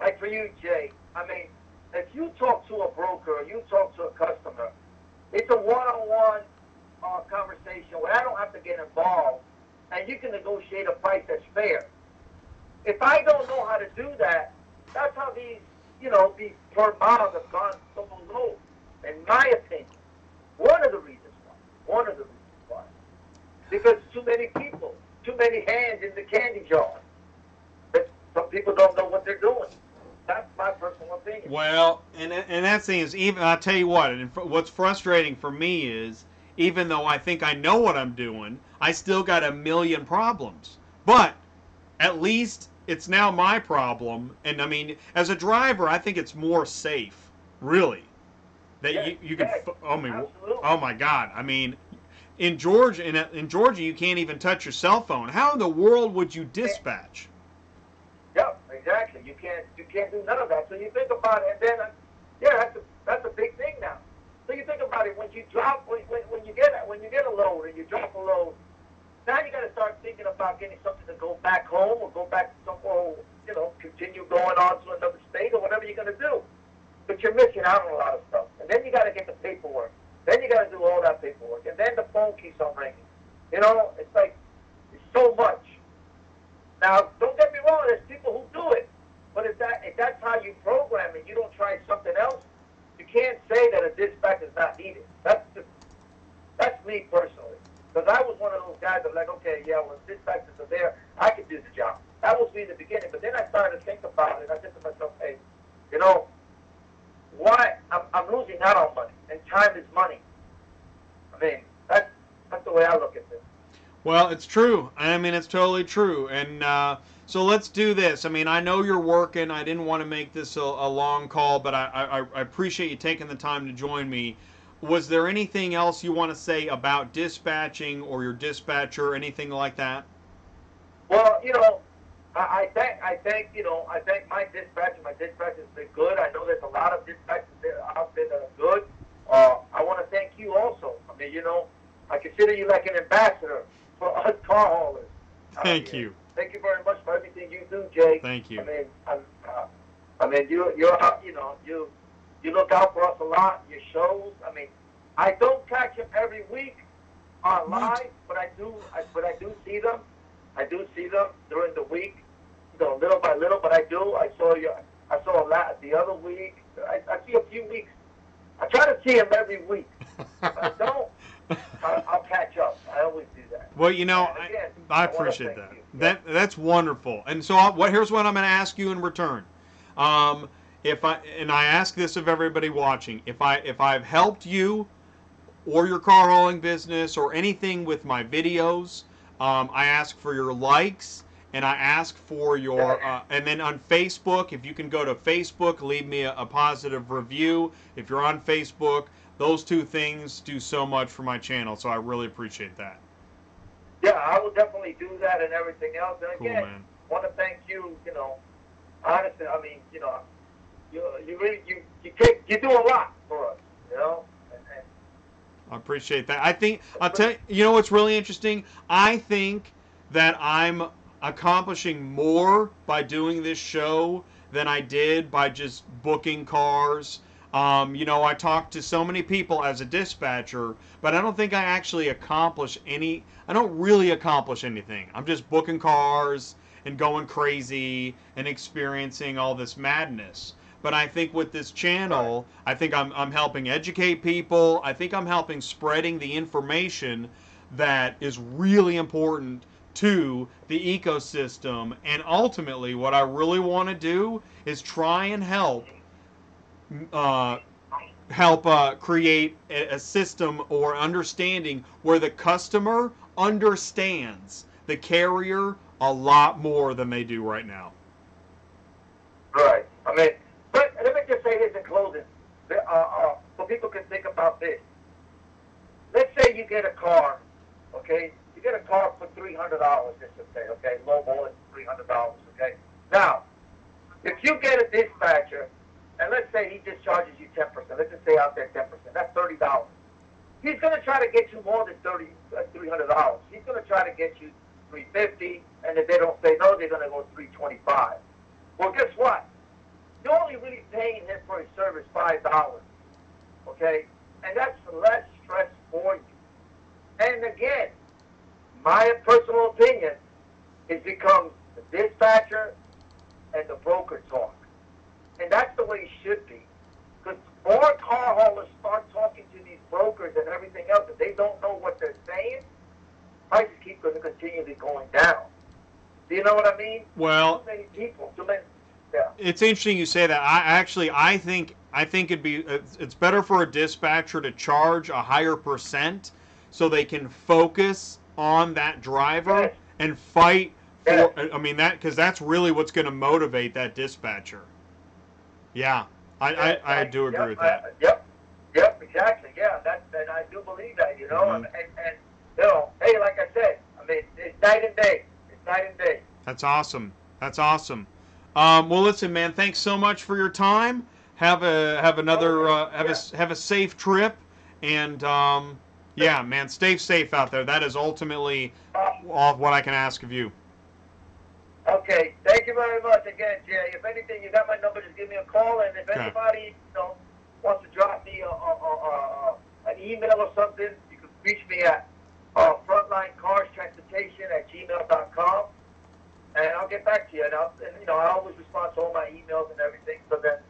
like for you, Jay, I mean, if you talk to a broker or you talk to a customer, it's a one-on-one conversation where I don't have to get involved, and you can negotiate a price that's fair. If I don't know how to do that, that's how these, you know, these per miles have gone so low, in my opinion. One of the reasons why. Because too many people, too many hands in the candy jar. But some people don't know what they're doing. That's my personal opinion. Well, and that thing is, even I tell you what, and what's frustrating for me is, even though I think I know what I'm doing, I still got a million problems. But at least it's now my problem. And I mean, as a driver, I think it's more safe, really, that you can. I mean, absolutely. Oh my God, I mean. In Georgia, you can't even touch your cell phone. How in the world would you dispatch? Yeah, exactly. You can't do none of that. So you think about it, and then that's a big thing now. So you think about it when you get a load and you drop a load. Now you got to start thinking about getting something to go back home or go back to some, or, you know, continue going on to another state or whatever you're gonna do. But you're missing out on a lot of stuff. And then you got to get the paperwork. Then you got to do all that paperwork, and then the phone keeps on ringing. You know, it's like, it's so much. Now, don't get me wrong, there's people who do it, but if that's how you program it, you don't try something else, you can't say that a dispatch is not needed. That's me personally, because I was one of those guys that like, okay, yeah, when dispatches are there, I can do the job. That was me in the beginning, but then I started to think about it, and I said to myself, hey, you know, why I'm losing out on money, and time is money. I mean, that's the way I look at this. Well, it's true. I mean, it's totally true. And so let's do this. I mean, I know you're working. I didn't want to make this a long call, but I appreciate you taking the time to join me. Was there anything else you want to say about dispatching or your dispatcher, anything like that? Well, you know, I thank my dispatcher. My dispatcher's been good. I know there's a lot of dispatchers out there that are good. I want to thank you also. I mean, you know, I consider you like an ambassador for us car haulers. Thank you. Thank you very much for everything you do, Jay. Thank you. I mean, you look out for us a lot. Your shows. I mean, I don't catch them every week on live, but I do see them. I do see them during the week, you know, little by little. But I do. I saw a lot the other week. I see a few weeks. I try to see them every week. If I don't, I'll catch up. I always do that. Well, you know, again, I appreciate that. That's wonderful. And so here's what I'm going to ask you in return. I ask this of everybody watching, if I've helped you or your car hauling business or anything with my videos, I ask for your likes, and I ask for your and then on Facebook, if you can go to Facebook, leave me a positive review. If you're on Facebook, those two things do so much for my channel, so I really appreciate that. Yeah, I will definitely do that and everything else. And cool, again, man. I want to thank you. You know, honestly, I mean, you know, you really do a lot for us. You know. I appreciate that. I'll tell you, you know what's really interesting? I think that I'm accomplishing more by doing this show than I did by just booking cars. You know, I talk to so many people as a dispatcher, but I don't think I actually accomplish any. I don't really accomplish anything. I'm just booking cars and going crazy and experiencing all this madness. But I think with this channel, I think I'm helping educate people. I think I'm helping spreading the information that is really important to the ecosystem. And ultimately, what I really want to do is try and help create a system or understanding where the customer understands the carrier a lot more than they do right now. Right. I mean, but let me just say this in closing, so people can think about this. Let's say you get a car, okay? You get a car for $300, just to say, okay? Lowball is $300, okay? Now, if you get a dispatcher, and let's say he just charges you 10%, let's just say out there 10%, that's $30. He's going to try to get you more than $300. He's going to try to get you $350, and if they don't say no, they're going to go $325. Well, guess what? You're only really paying him for his service $5, okay? And that's less stress for you. And again, my personal opinion, it becomes the dispatcher and the broker talk. And that's the way it should be. Because more car haulers start talking to these brokers and everything else, and they don't know what they're saying, prices keep going to continually going down. Do you know what I mean? Well, too many people, too many. Yeah. It's interesting you say that. I think it's better for a dispatcher to charge a higher percent so they can focus on that driver and fight for. I mean because that's really what's going to motivate that dispatcher. Yeah, I do agree with that. Yep, exactly. Yeah, and I do believe that. You know, mm-hmm. and you know, hey, like I said, I mean, it's night and day. It's night and day. That's awesome. That's awesome. Well, listen, man. Thanks so much for your time. Have a safe trip, and yeah, man, stay safe out there. That is ultimately all what I can ask of you. Okay, thank you very much again, Jay. If anything, you got my number. Just give me a call, and if anybody wants to drop me an email or something, you can reach me at frontlinecarstransportation@gmail.com. And I'll get back to you, and I always respond to all my emails and everything, so that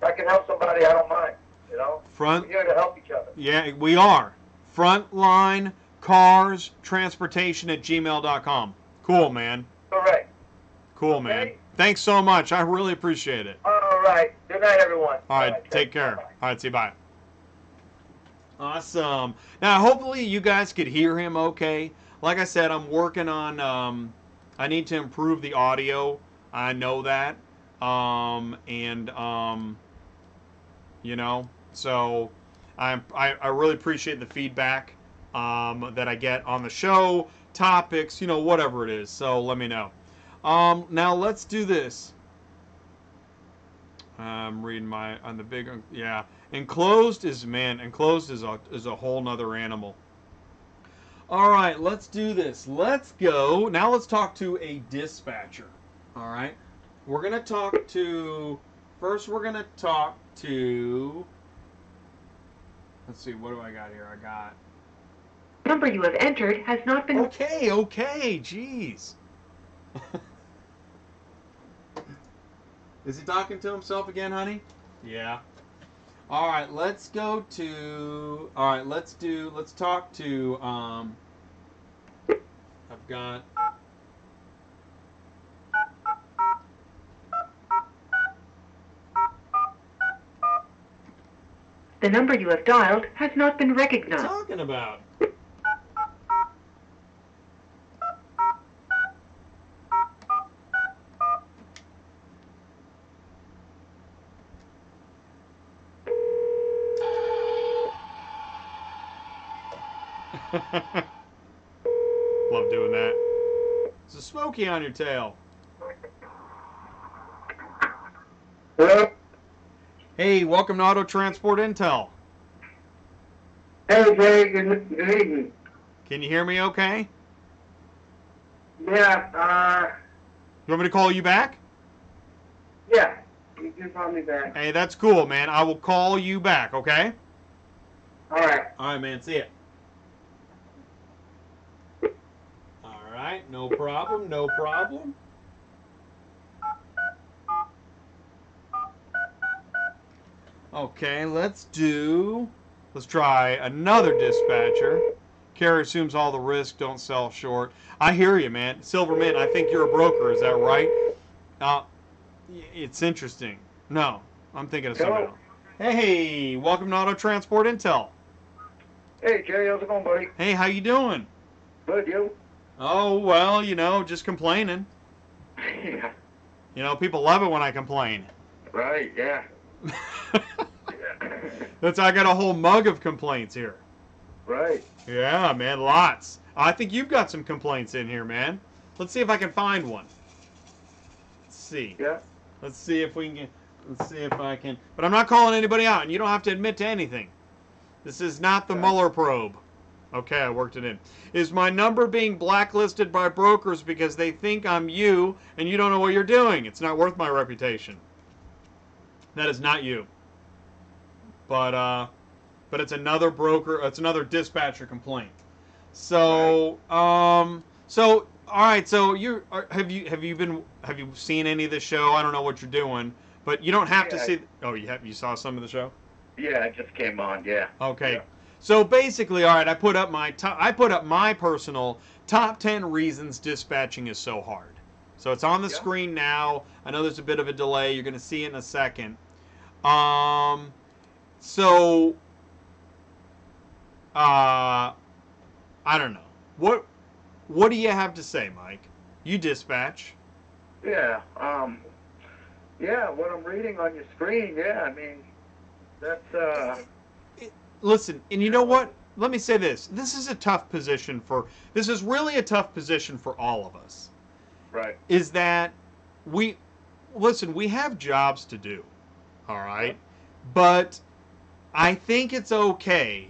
if I can help somebody, I don't mind, you know? We're here to help each other. Yeah, we are. FrontlineCarsTransportation@gmail.com. Cool, man. Correct. Cool, okay, man. Thanks so much. I really appreciate it. All right. Good night, everyone. All right. Take care. Bye-bye. All right. See you. Bye. Awesome. Now, hopefully you guys could hear him okay. Like I said, I'm working on, I need to improve the audio. I know that. You know, so I really appreciate the feedback that I get on the show, topics, you know, whatever it is. So let me know. Now let's do this. I'm reading my on the big, yeah. Enclosed is, man, enclosed is a whole nother animal. All right, let's do this. Let's go. Now let's talk to a dispatcher. All right, we're gonna talk to. First, we're gonna talk to. Let's see, what do I got here? I got. The number you have entered has not been. Okay, okay, jeez. Is he talking to himself again, honey? Yeah. All right, let's go to. All right, let's talk to. I've got. The number you have dialed has not been recognized. What are you talking about? Love doing that. It's a smoky on your tail. Hello? Hey, welcome to Auto Transport Intel. Hey, Jay, good evening. Can you hear me okay? Yeah, You want me to call you back? Yeah, you can call me back. Hey, that's cool, man. I will call you back, okay? Alright. Alright, man, see ya. Alright, no problem, no problem. Okay, let's try another dispatcher. Carrier assumes all the risk, don't sell short. I hear you, man. Silverman, I think you're a broker, is that right? It's interesting. No, I'm thinking of something else. Hey, welcome to Auto Transport Intel. Hey, Jay, how's it going, buddy? Hey, how you doing? Good, you? Oh, well, you know, just complaining. Yeah. You know, people love it when I complain. Right, yeah. That's I got a whole mug of complaints here. Right. Yeah, man, lots. I think you've got some complaints in here, man. Let's see if I can find one. Let's see. Yeah. Let's see if we can get, let's see if I can. But I'm not calling anybody out, and you don't have to admit to anything. This is not the Mueller probe. Okay, I worked it in. Is my number being blacklisted by brokers because they think I'm you and you don't know what you're doing? It's not worth my reputation. That is not you. But it's another broker, it's another dispatcher complaint. So, all right, so have you seen any of the show? I don't know what you're doing, but you don't have to see. Oh, you saw some of the show? Yeah, it just came on, yeah. Okay. Yeah. So basically, all right, I put up my personal top 10 reasons dispatching is so hard. So it's on the screen now. I know there's a bit of a delay. You're going to see it in a second. I don't know. What do you have to say, Mike? You dispatch. Yeah. Yeah, what I'm reading on your screen, yeah, I mean, that's... Listen, and you know what? Let me say this. This is really a tough position for all of us. Right. Is that we have jobs to do, all right? But I think it's okay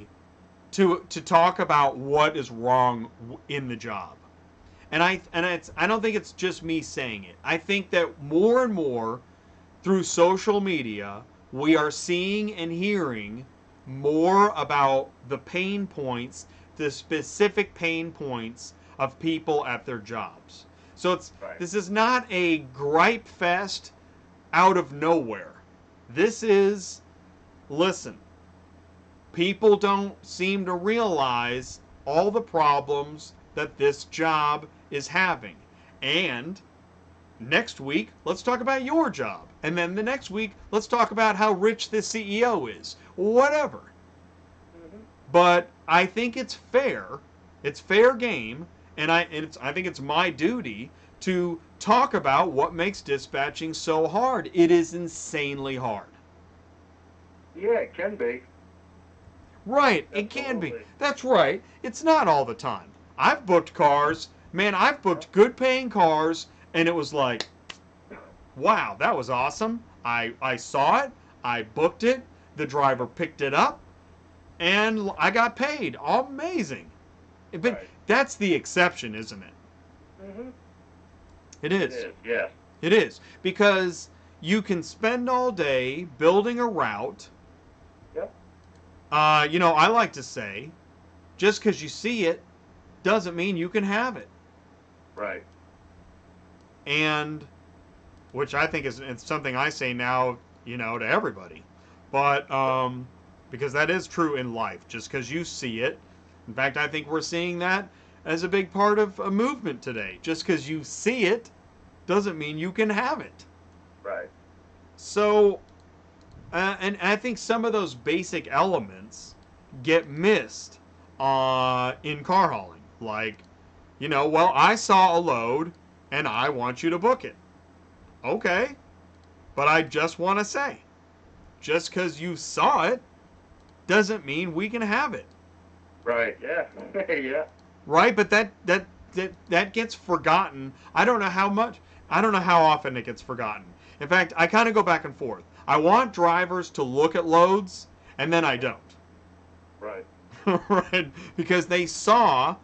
to talk about what is wrong in the job. And I don't think it's just me saying it. I think that more and more through social media, we are seeing and hearing more about the pain points, the specific pain points of people at their jobs. So this is not a gripe fest out of nowhere. This is, listen, people don't seem to realize all the problems that this job is having. And next week, let's talk about your job. And then the next week, let's talk about how rich this CEO is. Whatever. Mm-hmm. But I think it's fair. It's fair game, and I think it's my duty to talk about what makes dispatching so hard. It is insanely hard. Yeah, it can be. Right, absolutely. It can be. That's right. It's not all the time. I've booked cars. Man, I've booked good-paying cars, and it was like, wow, that was awesome. I saw it. I booked it. The driver picked it up, and I got paid. Amazing. But right. That's the exception, isn't it? Mm-hmm. It is. It is, yeah. It is, because you can spend all day building a route. Yep. You know, I like to say, just because you see it doesn't mean you can have it. Right. And, which I think is something I say now, you know, to everybody. But, because that is true in life, just because you see it. In fact, I think we're seeing that as a big part of a movement today. Just because you see it doesn't mean you can have it. Right. So, and I think some of those basic elements get missed in car hauling. Like, you know, well, I saw a load and I want you to book it. Okay. But I just want to say, just because you saw it doesn't mean we can have it. Right, yeah. Yeah. Right, but that gets forgotten. I don't know how much. I don't know how often it gets forgotten. In fact, I kind of go back and forth. I want drivers to look at loads, and then I don't. Right. Right, because they saw,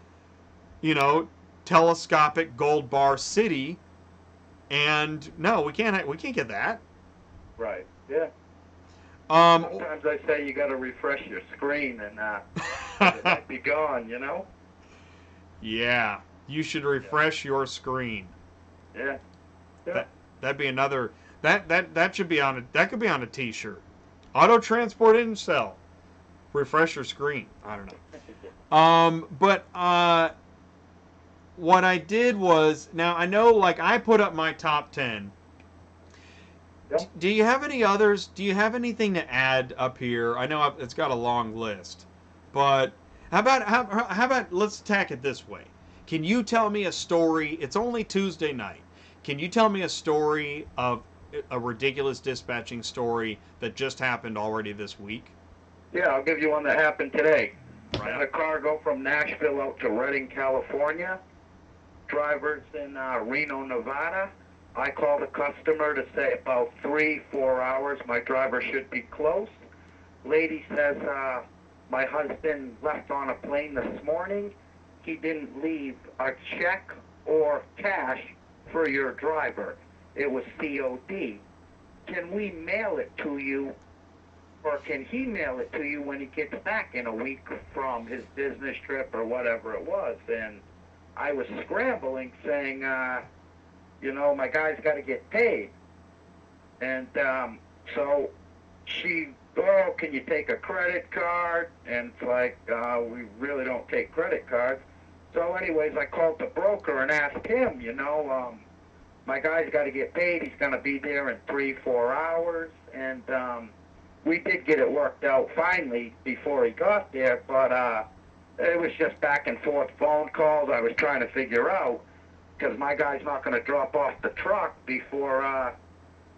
you know, telescopic gold bar city, and no, we can't get that. Right. Yeah. Sometimes I say you got to refresh your screen, and it might be gone, you know. Yeah, you should refresh your screen. Yeah. That'd be another. That should be on a. That could be on a T-shirt. Auto Transport Intel. Refresh your screen. I don't know. But what I did was, now I know, like, I put up my top 10. Yep. Do you have any others? Do you have anything to add up here? I know it's got a long list, but how about let's attack it this way. Can you tell me a story? It's only Tuesday night. Can you tell me a story of a ridiculous dispatching story that just happened already this week? Yeah, I'll give you one that happened today. Right. I had a car go from Nashville out to Redding, California. Driver's in Reno, Nevada. I call the customer to say about 3-4 hours, my driver should be close. Lady says, my husband left on a plane this morning. He didn't leave a check or cash for your driver. It was COD. Can we mail it to you? Or can he mail it to you when he gets back in a week from his business trip or whatever it was? And I was scrambling, saying, you know, my guy's got to get paid. And so she, oh, can you take a credit card? And it's like, we really don't take credit cards. So anyways, I called the broker and asked him, you know, my guy's got to get paid. He's going to be there in 3-4 hours. And we did get it worked out finally before he got there, but it was just back and forth phone calls I was trying to figure out, because my guy's not going to drop off the truck before,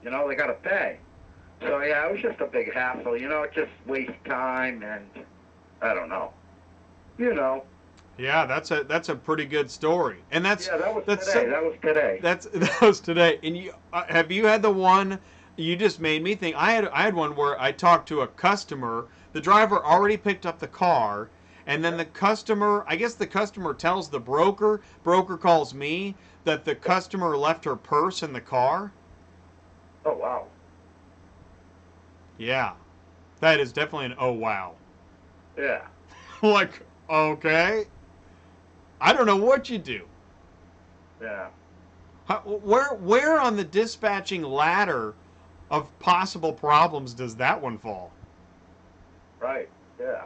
you know, they got to pay. So, yeah, it was just a big hassle. You know, it just wastes time, and I don't know. You know. Yeah, that's a pretty good story. And that's, yeah, that was today. And you, have you had the one? You just made me think. I had one where I talked to a customer. The driver already picked up the car, and then the customer, I guess the customer tells the broker. Broker calls me that the customer left her purse in the car. Oh, wow. Yeah. That is definitely an oh, wow. Yeah. Like, okay. I don't know what you do. Yeah. Where on the dispatching ladder of possible problems does that one fall? Right, yeah.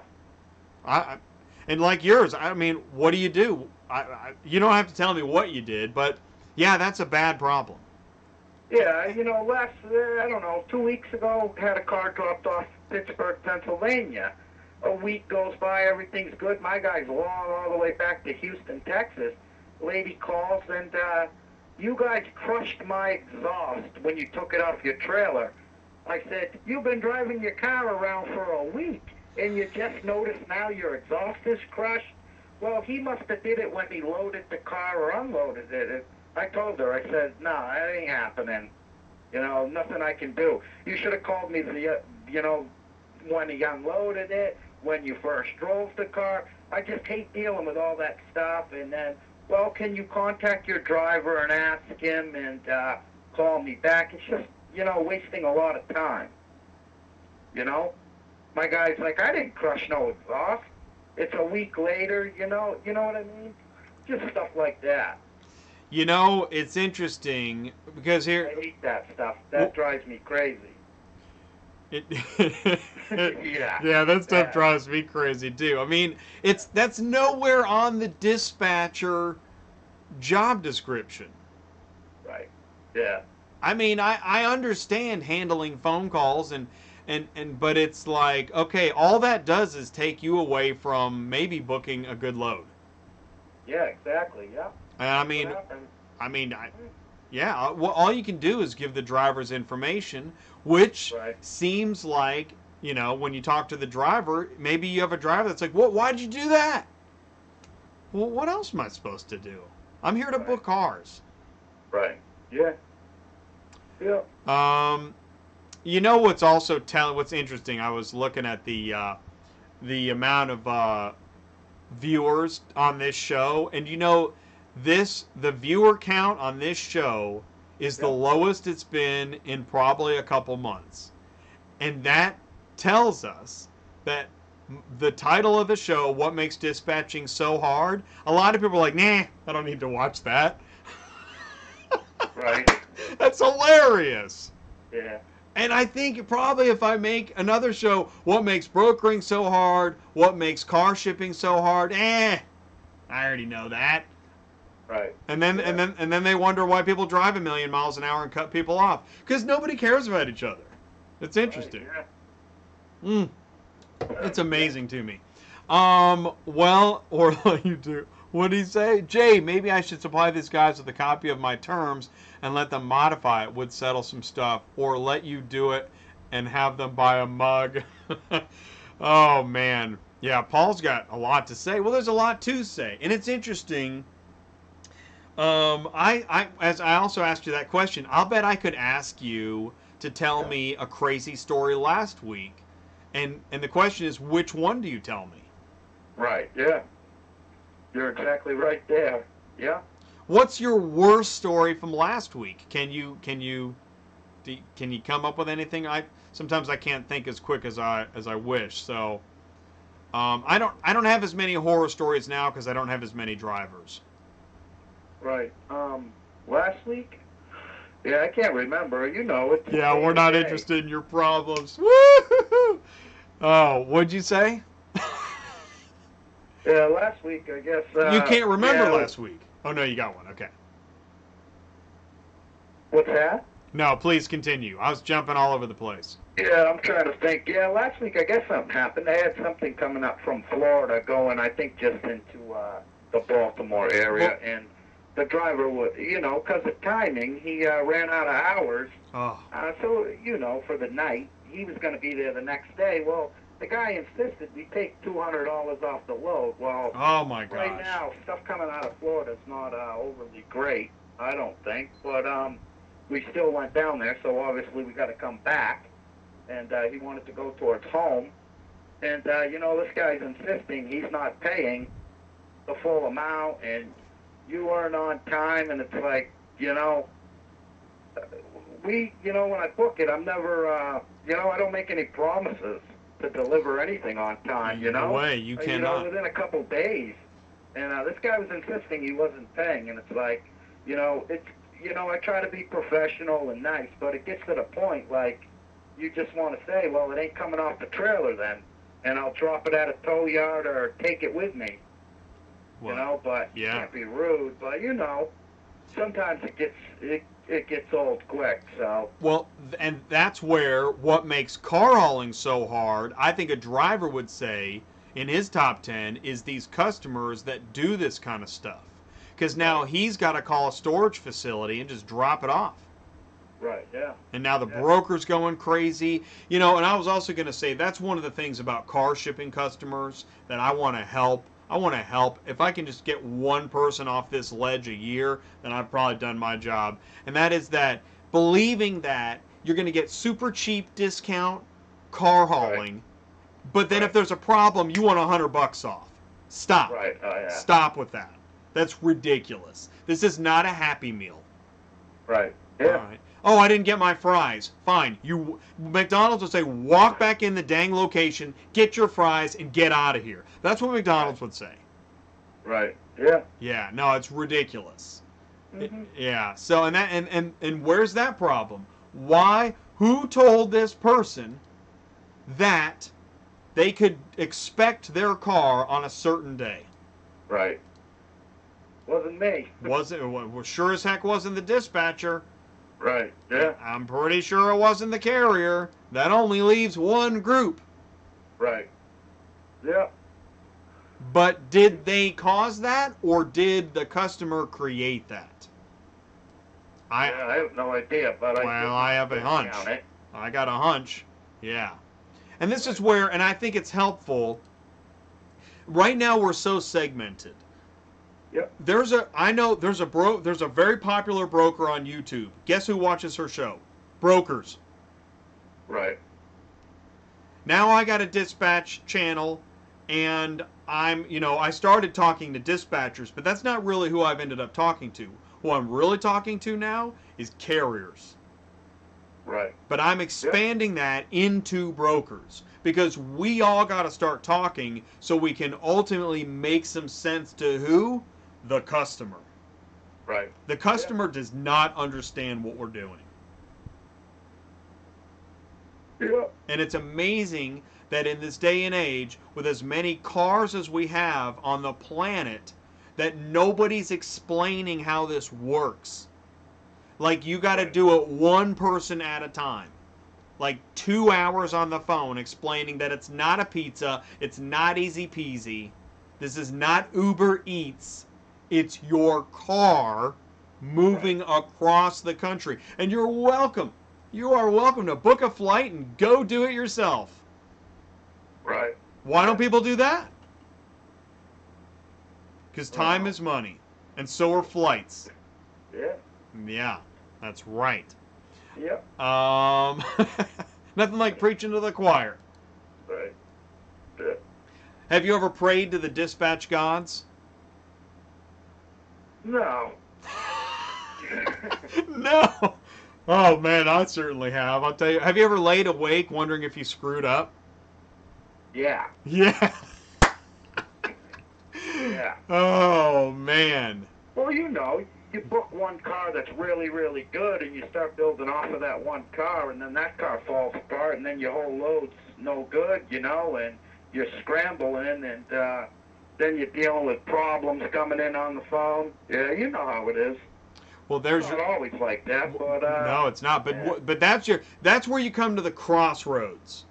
And like yours, I mean, what do you do? You don't have to tell me what you did, but yeah, that's a bad problem. Yeah, you know, last, I don't know, 2 weeks ago, had a car dropped off Pittsburgh, Pennsylvania. A week goes by, everything's good. My guy's long all the way back to Houston, Texas. Lady calls, and you guys crushed my exhaust when you took it off your trailer. I said, you've been driving your car around for a week, and you just noticed now your exhaust is crushed? Well, he must have did it when he loaded the car or unloaded it. I told her, I said, no, that ain't happening. You know, nothing I can do. You should have called me, you know, when he unloaded it, when you first drove the car. I just hate dealing with all that stuff. And then, well, can you contact your driver and ask him and call me back? It's just, you know, wasting a lot of time. You know? My guy's like, I didn't crush no exhaust. It's a week later, you know what I mean? Just stuff like that. You know, it's interesting because here... I hate that stuff. That drives me crazy. Yeah, that stuff drives me crazy too. I mean, that's nowhere on the dispatcher job description. Right. Yeah. I mean, I understand handling phone calls and but it's like, okay, all that does is take you away from maybe booking a good load. Yeah, exactly. Yeah. I mean, yeah. Well, all you can do is give the driver's information, which seems like, you know, when you talk to the driver, maybe you have a driver that's like, "What? Why'd you do that?" Well, what else am I supposed to do? I'm here to book cars. Right. Yeah. Yeah. You know what's also what's interesting? I was looking at the amount of viewers on this show, and you know. The viewer count on this show is the lowest it's been in probably a couple months. And that tells us that the title of the show, What Makes Dispatching So Hard, a lot of people are like, nah, I don't need to watch that. Right. That's hilarious. Yeah. And I think probably if I make another show, What Makes Brokering So Hard, What Makes Car Shipping So Hard, I already know that. Right. And then and then they wonder why people drive a million miles an hour and cut people off because nobody cares about each other. It's interesting. It's amazing to me. Well, or you do. What did he say? Jay, maybe I should supply these guys with a copy of my terms and let them modify it. Would settle some stuff, or let you do it and have them buy a mug. Oh man, yeah. Paul's got a lot to say. Well, there's a lot to say, and it's interesting. As I also asked you that question, I'll bet I could ask you to tell me a crazy story last week, and the question is, which one do you tell me? Right. Yeah. You're exactly right there. Yeah. What's your worst story from last week? Can you come up with anything? Sometimes I can't think as quick as I wish. So, I don't have as many horror stories now because I don't have as many drivers. Right. Last week? Yeah, I can't remember. You know it. Yeah, we're not interested in your problems. Woo-hoo-hoo! Oh, what'd you say? Yeah, last week, I guess. You can't remember last week. Oh, no, you got one. Okay. What's that? No, please continue. I was jumping all over the place. Yeah, I'm trying to think. Yeah, last week, I guess something happened. They had something coming up from Florida going, I think, just into the Baltimore area. And the driver would, you know, because of timing, he ran out of hours. Oh. So, you know, for the night, he was going to be there the next day. Well, the guy insisted we take $200 off the load. Well, oh my gosh. Right now, stuff coming out of Florida is not overly great, I don't think. But we still went down there, so obviously we got to come back. And he wanted to go towards home. And, you know, this guy's insisting he's not paying the full amount, and you aren't on time, and it's like, you know, you know, when I book it, I'm never, you know, I don't make any promises to deliver anything on time, you know? No way, you cannot. You know, within a couple days. And this guy was insisting he wasn't paying, and it's like, you know, I try to be professional and nice, but it gets to the point, like, you just want to say, well, it ain't coming off the trailer then, and I'll drop it at a tow yard or take it with me. Well, you know, but you can't be rude. But, you know, sometimes it gets old quick. So well, and that's where what makes car hauling so hard, I think a driver would say in his top 10, is these customers that do this kind of stuff, because now he's got to call a storage facility and just drop it off. Right, yeah. And now the broker's going crazy. You know, and I was also going to say, that's one of the things about car shipping customers that I want to help. I want to help. If I can just get one person off this ledge a year, then I've probably done my job. And that is that believing that you're going to get super cheap discount car hauling, but then if there's a problem, you want $100 off. Stop. Right. Oh, yeah. Stop with that. That's ridiculous. This is not a Happy Meal. Right. Yeah. All right. Oh, I didn't get my fries. Fine. You, McDonald's would say, walk back in the dang location, get your fries, and get out of here. That's what McDonald's would say. Right. Yeah. Yeah. No, it's ridiculous. Yeah. So, and that, and where's that problem? Why? Who told this person that they could expect their car on a certain day? Right. Wasn't me. Wasn't. Well, sure as heck wasn't the dispatcher. Right, yeah. I'm pretty sure it wasn't the carrier. That only leaves one group. Right. Yeah. But did they cause that, or did the customer create that? I have no idea, but I have a hunch. I got a hunch. Yeah. And this is where, and I think it's helpful, right now we're so segmented. Yep. There's a, I know there's a very popular broker on YouTube. Guess who watches her show? Brokers. Right. Now I got a dispatch channel, and I'm, you know, I started talking to dispatchers, but that's not really who I've ended up talking to. Who I'm really talking to now is carriers. Right. But I'm expanding that into brokers, because we all got to start talking so we can ultimately make some sense to who? The customer. Right. The customer does not understand what we're doing. Yeah. And it's amazing that in this day and age, with as many cars as we have on the planet, that nobody's explaining how this works. Like, you got to do it one person at a time. Like 2 hours on the phone explaining that it's not a pizza, it's not easy peasy, this is not Uber Eats, it's your car moving across the country. And you're welcome. You are welcome to book a flight and go do it yourself. Right. Why don't people do that? Because time is money, and so are flights. Yeah. Yeah, that's right. Yep. Nothing like preaching to the choir. Right. Yeah. Have you ever prayed to the dispatch gods? No. No. Oh man, I certainly have. I'll tell you. Have you ever laid awake wondering if you screwed up? Yeah. Yeah. Yeah. Oh man. Well, you know. You book one car that's really, really good, and you start building off of that one car, and then that car falls apart, and then your whole load's no good, you know, and you're scrambling, and then you're dealing with problems coming in on the phone. Yeah, you know how it is. Well, there's it's not always like that, but no, it's not. But but that's your where you come to the crossroads.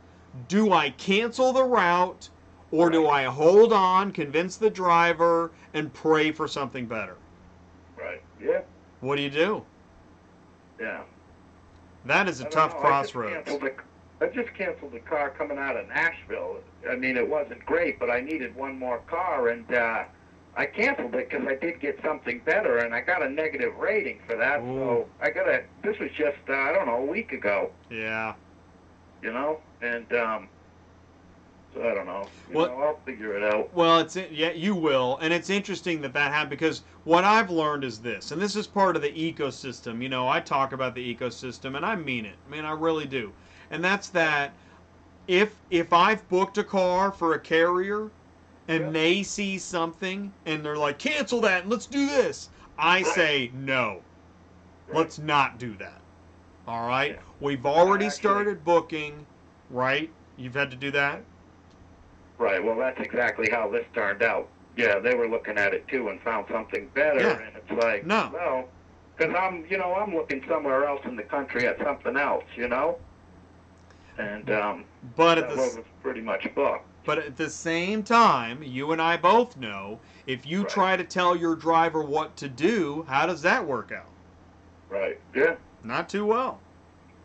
Do I cancel the route, or do I hold on, convince the driver, and pray for something better? Right. Yeah. What do you do? Yeah. That is a tough crossroads. I just canceled the car coming out of Nashville. I mean, it wasn't great, but I needed one more car, and I canceled it because I did get something better, and I got a negative rating for that. Ooh. So I got a. This was just I don't know, a week ago. Yeah. You know, and so I don't know. You know, I'll figure it out. Well, it's you will, and it's interesting that that happened, because what I've learned is this, and this is part of the ecosystem. You know, I talk about the ecosystem, and I mean it. I mean, I really do. And that's that. If I've booked a car for a carrier, and they see something, and they're like, cancel that, and let's do this, I say no. Let's not do that. All right. Yeah. We've already started booking, right? You've had to do that. Right, well, that's exactly how this turned out. Yeah, they were looking at it, too, and found something better, and it's like, no, well, Because I'm looking somewhere else in the country at something else, you know. And but that road was pretty much booked. But at the same time, you and I both know if you try to tell your driver what to do, how does that work out? Right. Yeah. Not too well.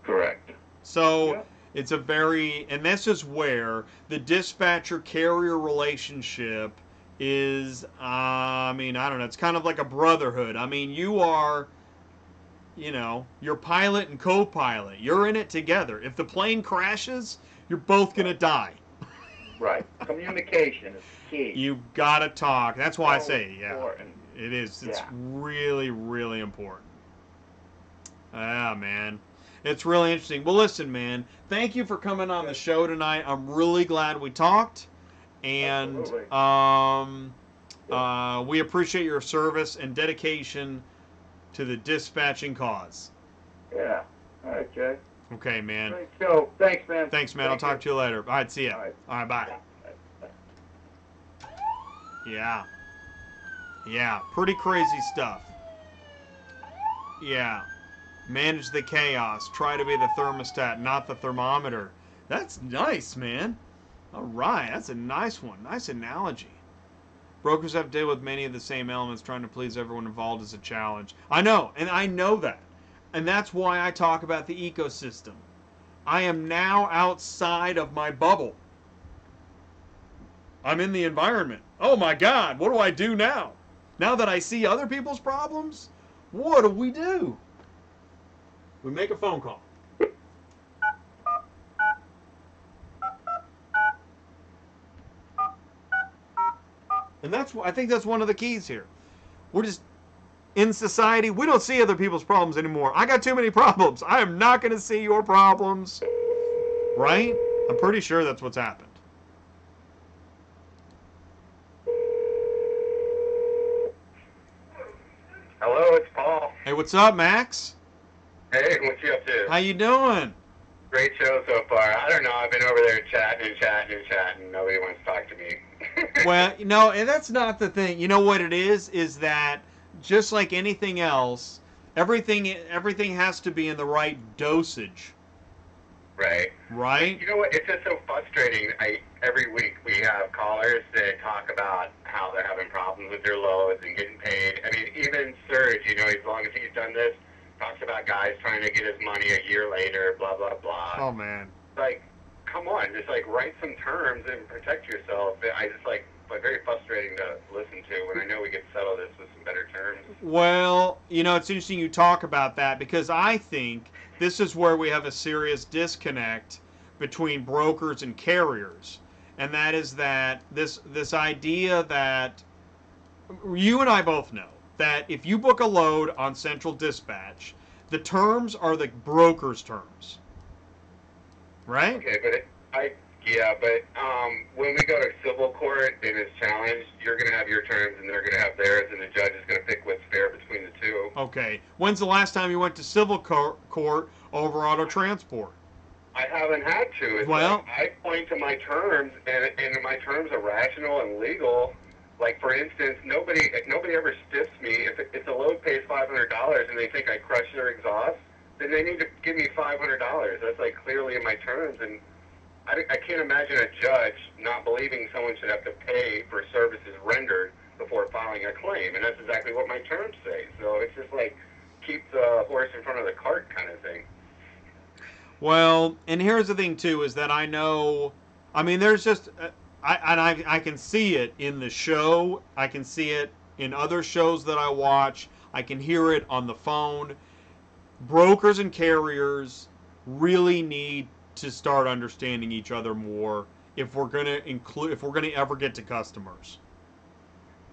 Correct. So it's a very, and this is where the dispatcher-carrier relationship is, I mean, I don't know, it's kind of like a brotherhood. I mean, you are, you know, your pilot and co-pilot. You're in it together. If the plane crashes, you're both going to die. Right. Communication is key. You've got to talk. That's why so I say, important. It is. It's really, really important. Ah, man. It's really interesting. Well, listen, man, thank you for coming on the show tonight. I'm really glad we talked. And we appreciate your service and dedication to the dispatching cause. Yeah. All right, Jay. Okay, man. Great show. Thanks, man. Thanks, man. Thank you. I'll talk to you later. All right, see ya. All right, bye. Bye. Yeah. Yeah, pretty crazy stuff. Yeah. Manage the chaos. Try to be the thermostat, not the thermometer. That's nice, man. All right, that's a nice one. Nice analogy. Brokers have to deal with many of the same elements. Trying to please everyone involved is a challenge. I know, and I know that. And that's why I talk about the ecosystem. I am now outside of my bubble. I'm in the environment. Oh, my God, what do I do now? Now that I see other people's problems, what do? We make a phone call. And that's, I think that's one of the keys here. We're just, in society, we don't see other people's problems anymore. I got too many problems. I am not going to see your problems. Right? I'm pretty sure that's what's happened. Hello, it's Paul. Hey, what's up, Max? Hey, what you up to? How you doing? Great show so far. I don't know. I've been over there chatting. Nobody wants to talk to me. Well, you know, and that's not the thing. You know what it is that just like anything else, everything has to be in the right dosage. Right. Right? You know what? It's just so frustrating. Every week we have callers that talk about how they're having problems with their loads and getting paid. I mean, even Serge, you know, as long as he's done this, talks about guys trying to get his money a year later, blah, blah, blah. Oh, man. Like, come on. Just, like, write some terms and protect yourself. I just, like, very frustrating to listen to when I know we could settle this with some better terms. Well, you know, it's interesting you talk about that because I think this is where we have a serious disconnect between brokers and carriers. And that is that this idea that you and I both know, that if you book a load on Central Dispatch, the terms are the broker's terms, right? Okay, but when we go to civil court and it's challenged, you're going to have your terms and they're going to have theirs, and the judge is going to pick what's fair between the two. Okay, when's the last time you went to civil court over Auto Transport? I haven't had to. It's well, like I point to my terms, and my terms are rational and legal. Like, for instance, nobody ever stiffs me. If the load pays $500 and they think I crush their exhaust, then they need to give me $500. That's, like, clearly in my terms. And I can't imagine a judge not believing someone should have to pay for services rendered before filing a claim. And that's exactly what my terms say. So it's just, like, keep the horse in front of the cart kind of thing. Well, and here's the thing, too, is that I know, I mean, there's just... I can see it in the show. I can see it in other shows that I watch. I can hear it on the phone. Brokers and carriers really need to start understanding each other more if we're going to ever get to customers.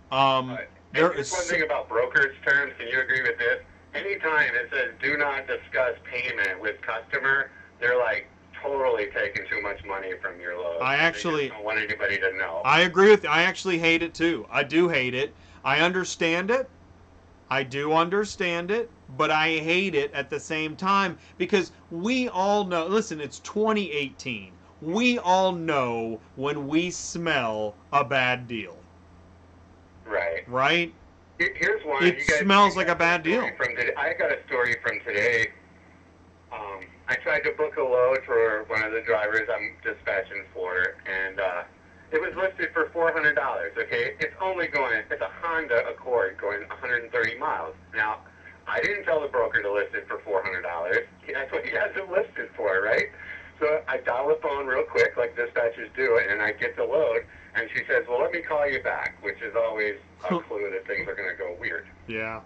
There's one thing about brokers' terms. Can you agree with this? Anytime it says do not discuss payment with customer, they're like, totally taking too much money from your load. I actually don't want anybody to know. I agree with you. I actually hate it too. I do hate it. I understand it. I do understand it, but I hate it at the same time because we all know, listen, it's 2018. We all know when we smell a bad deal. Right. Right? Here's one. It smells like a bad deal. I got a story from today. I tried to book a load for one of the drivers I'm dispatching for, and it was listed for $400, okay? It's a Honda Accord going 130 miles. Now, I didn't tell the broker to list it for $400. That's what he has it listed for, right? So I dial the phone real quick, like dispatchers do, and I get the load, and she says, well, let me call you back, which is always a clue that things are going to go weird. Yeah.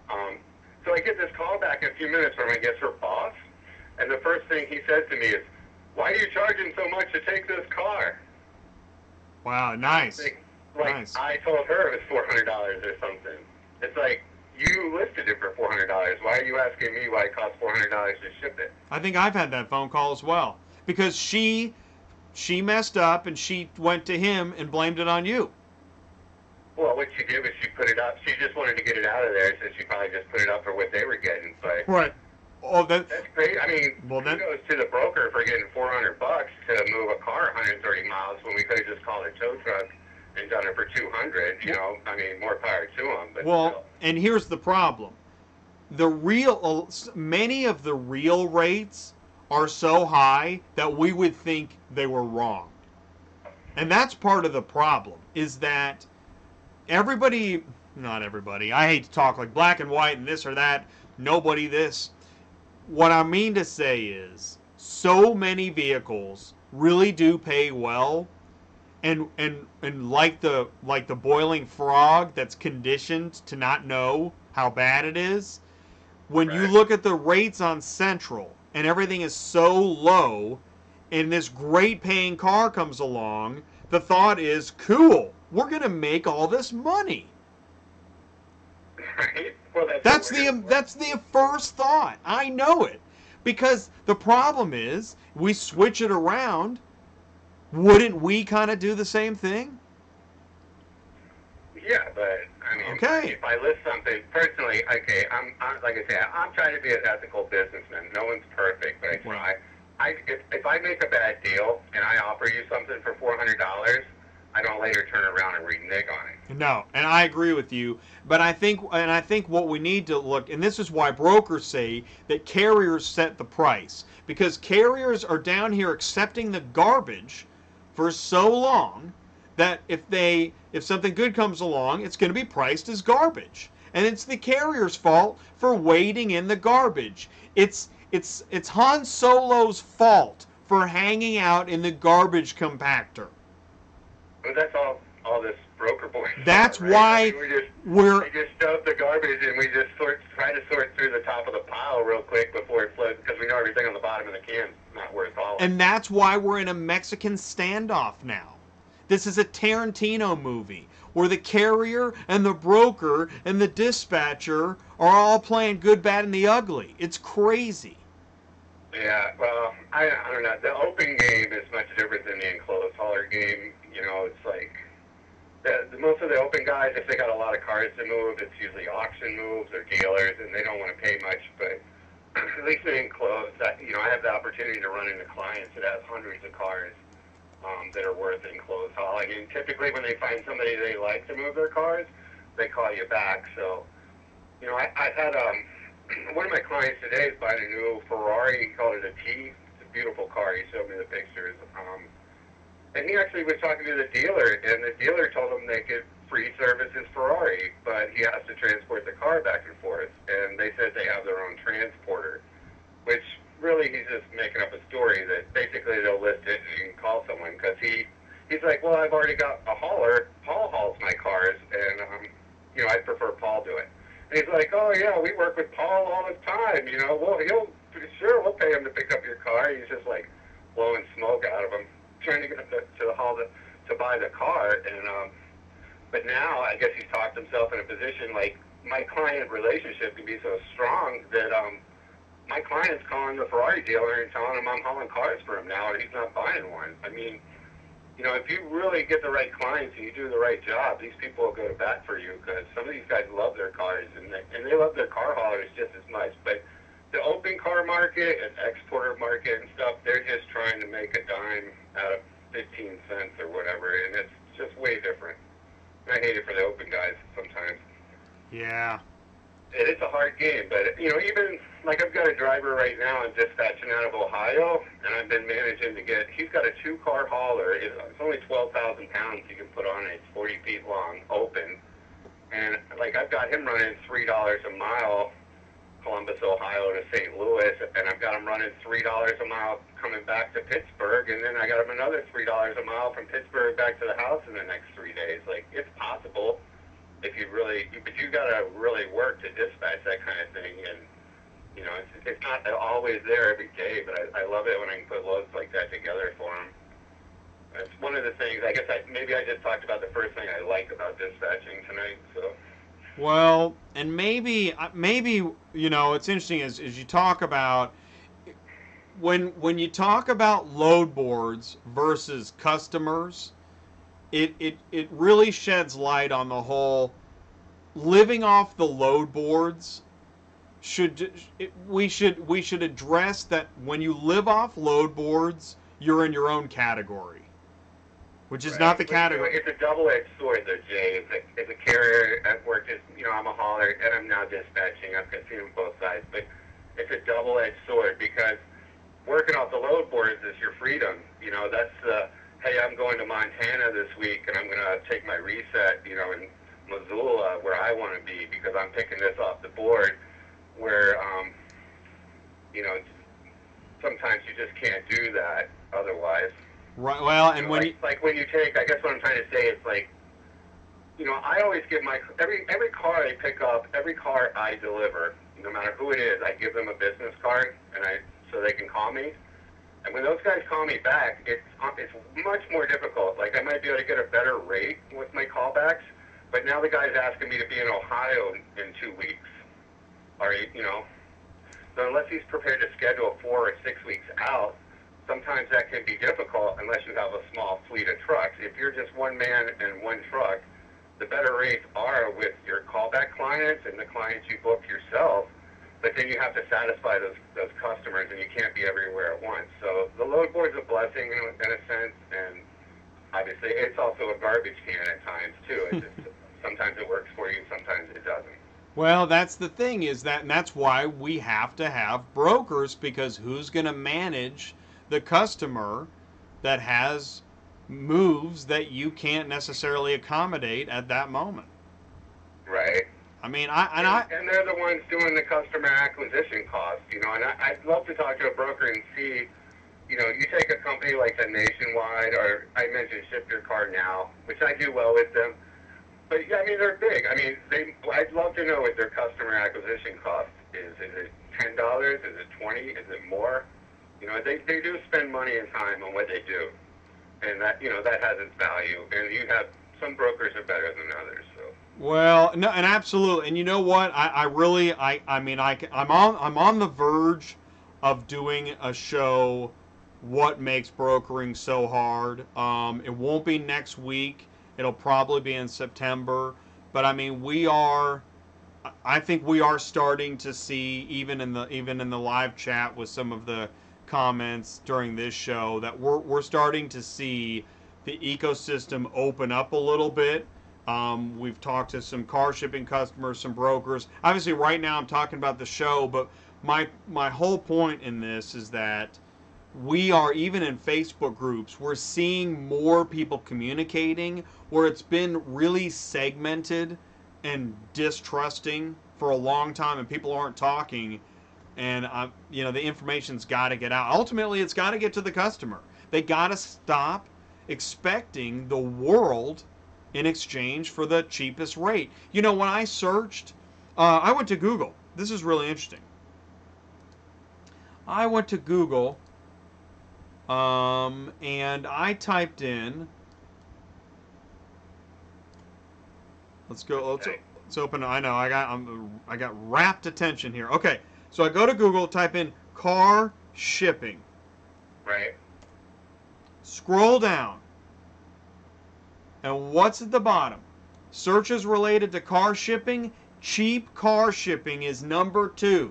So I get this call back in a few minutes from, I guess, her boss, and the first thing he said to me is, why are you charging so much to take this car? Wow, nice. Nice. I told her it was $400 or something. It's like, you listed it for $400. Why are you asking me why it costs $400 to ship it? I think I've had that phone call as well. Because she messed up, and she went to him and blamed it on you. Well, what she did was she put it up. She just wanted to get it out of there, so she probably just put it up for what they were getting. But right. Oh, that's great. I mean, it goes to the broker for getting $400 to move a car 130 miles when we could have just called a tow truck and done it for 200. You know, I mean, more power to them. But well, still. And here's the problem: many of the real rates are so high that we would think they were wrong. And that's part of the problem, is that everybody, not everybody, I hate to talk like black and white and this or that, nobody this. What I mean to say is, so many vehicles really do pay well, and like the boiling frog that's conditioned to not know how bad it is, when you look at the rates on Central, and everything is so low, and this great paying car comes along, the thought is, cool, we're going to make all this money. Right? Well, that's the first thought. I know it. Because the problem is, we switch it around, wouldn't we kind of do the same thing? Yeah, but I mean, if I list something personally, I'm like I said, I'm trying to be an ethical businessman. No one's perfect, but I try. If I make a bad deal and I offer you something for $400, I don't later turn around and renege on it. No, and I agree with you, but I think what we need to look, and this is why brokers say that carriers set the price, because carriers are down here accepting the garbage for so long that if something good comes along, it's going to be priced as garbage, and it's the carrier's fault for wading in the garbage. It's Han Solo's fault for hanging out in the garbage compactor. Well, that's all this broker boy. That's right? Why we just dump the garbage, and we just try to sort through the top of the pile real quick before it floods, because we know everything on the bottom of the can's not worth hauling. And that's why we're in a Mexican standoff now. This is a Tarantino movie where the carrier and the broker and the dispatcher are all playing good, bad, and the ugly. It's crazy. Yeah, well, I don't know. The open game is much different than the enclosed hauler game. You know, it's like most of the open guys, if they got a lot of cars to move, it's usually auction moves or dealers, and they don't want to pay much. But at least in enclosed, you know, I have the opportunity to run into clients that have hundreds of cars that are worth enclosed hauling. And typically when they find somebody they like to move their cars, they call you back. So, you know, I've had one of my clients today is buying a new Ferrari. He called it a T. It's a beautiful car. He showed me the pictures. And he actually was talking to the dealer, and the dealer told him they could free service his Ferrari, but he has to transport the car back and forth. And they said they have their own transporter, which... really, he's just making up a story that basically they'll list it and call someone, because he's like, well, I've already got a hauler. Paul hauls my cars, and, you know, I'd prefer Paul do it. And he's like, oh, yeah, we work with Paul all the time, you know. Well, we'll pay him to pick up your car. He's just, like, blowing smoke out of him, trying to get him to buy the car. And but now I guess he's talked himself in a position, like, my client relationship can be so strong that my client's calling the Ferrari dealer and telling him I'm hauling cars for him now, and he's not buying one. I mean, you know, if you really get the right clients and you do the right job, these people will go to bat for you, because some of these guys love their cars, and they love their car haulers just as much. But the open car market and exporter market and stuff, they're just trying to make a dime out of 15 cents or whatever, and it's just way different. I hate it for the open guys sometimes. Yeah. It is a hard game, but, you know, even, like, I've got a driver right now I'm dispatching out of Ohio, and I've been managing to get, he's got a two-car hauler. It's only 12,000 pounds you can put on it. It's 40 feet long, open. And, like, I've got him running $3 a mile, Columbus, Ohio to St. Louis, and I've got him running $3 a mile coming back to Pittsburgh, and then I got him another $3 a mile from Pittsburgh back to the house in the next 3 days. Like, it's possible. If you really, but you gotta really work to dispatch that kind of thing, and you know it's not always there every day. But I love it when I can put loads like that together for them. It's one of the things. I guess maybe I just talked about the first thing I like about dispatching tonight. So. Well, and maybe you know it's interesting as you talk about when you talk about load boards versus customers. It really sheds light on the whole living off the load boards. We should address that when you live off load boards, you're in your own category, which is not the category. It's a double-edged sword, though, Jay. As a carrier at work, you know, I'm a hauler and I'm now dispatching. I've seen them both sides, but it's a double-edged sword because working off the load boards is your freedom. You know, that's hey, I'm going to Montana this week, and I'm going to take my reset, you know, in Missoula, where I want to be, because I'm picking this off the board, where, you know, sometimes you just can't do that otherwise. Right, well, and you know, when like when you take, I guess what I'm trying to say is, like, you know, I always give my, every car I pick up, every car I deliver, no matter who it is, I give them a business card, and so they can call me. And when those guys call me back, it's much more difficult. Like, I might be able to get a better rate with my callbacks, but now the guy's asking me to be in Ohio in 2 weeks. Or, you know, so unless he's prepared to schedule 4 or 6 weeks out, sometimes that can be difficult unless you have a small fleet of trucks. If you're just one man and one truck, the better rates are with your callback clients and the clients you book yourself. But then you have to satisfy those customers, and you can't be everywhere at once. So the load board's a blessing in a sense, and obviously it's also a garbage can at times too. It's just, sometimes it works for you, sometimes it doesn't. Well, that's the thing is that, and that's why we have to have brokers, because who's going to manage the customer that has moves that you can't necessarily accommodate at that moment? Right. I mean, and they're the ones doing the customer acquisition costs, you know, and I'd love to talk to a broker and see, you know, you take a company like the Nationwide, or I mentioned Ship Your Car Now, which I do well with them, but yeah, I mean, they're big. I mean, I'd love to know what their customer acquisition cost is. Is it $10? Is it 20? Is it more? You know, they do spend money and time on what they do, and that, you know, that has its value, and you have, some brokers are better than others, so. Well, no, and absolutely, and you know what? I'm on the verge of doing a show. What makes brokering so hard? It won't be next week. It'll probably be in September. But I mean, I think we are starting to see even in the live chat with some of the comments during this show that we're starting to see the ecosystem open up a little bit. We've talked to some car shipping customers, some brokers. Obviously, right now I'm talking about the show, but my whole point in this is that we are, even in Facebook groups, we're seeing more people communicating where it's been really segmented and distrusting for a long time, and people aren't talking. And you know, the information's got to get out. Ultimately, it's got to get to the customer. They got to stop expecting the world in exchange for the cheapest rate. You know, when I searched, I went to Google. This is really interesting. I went to Google and I typed in, let's open, I know, I got rapt attention here. Okay, so I go to Google, type in car shipping. Right. Scroll down. And what's at the bottom? Searches related to car shipping. Cheap car shipping is #2. Well,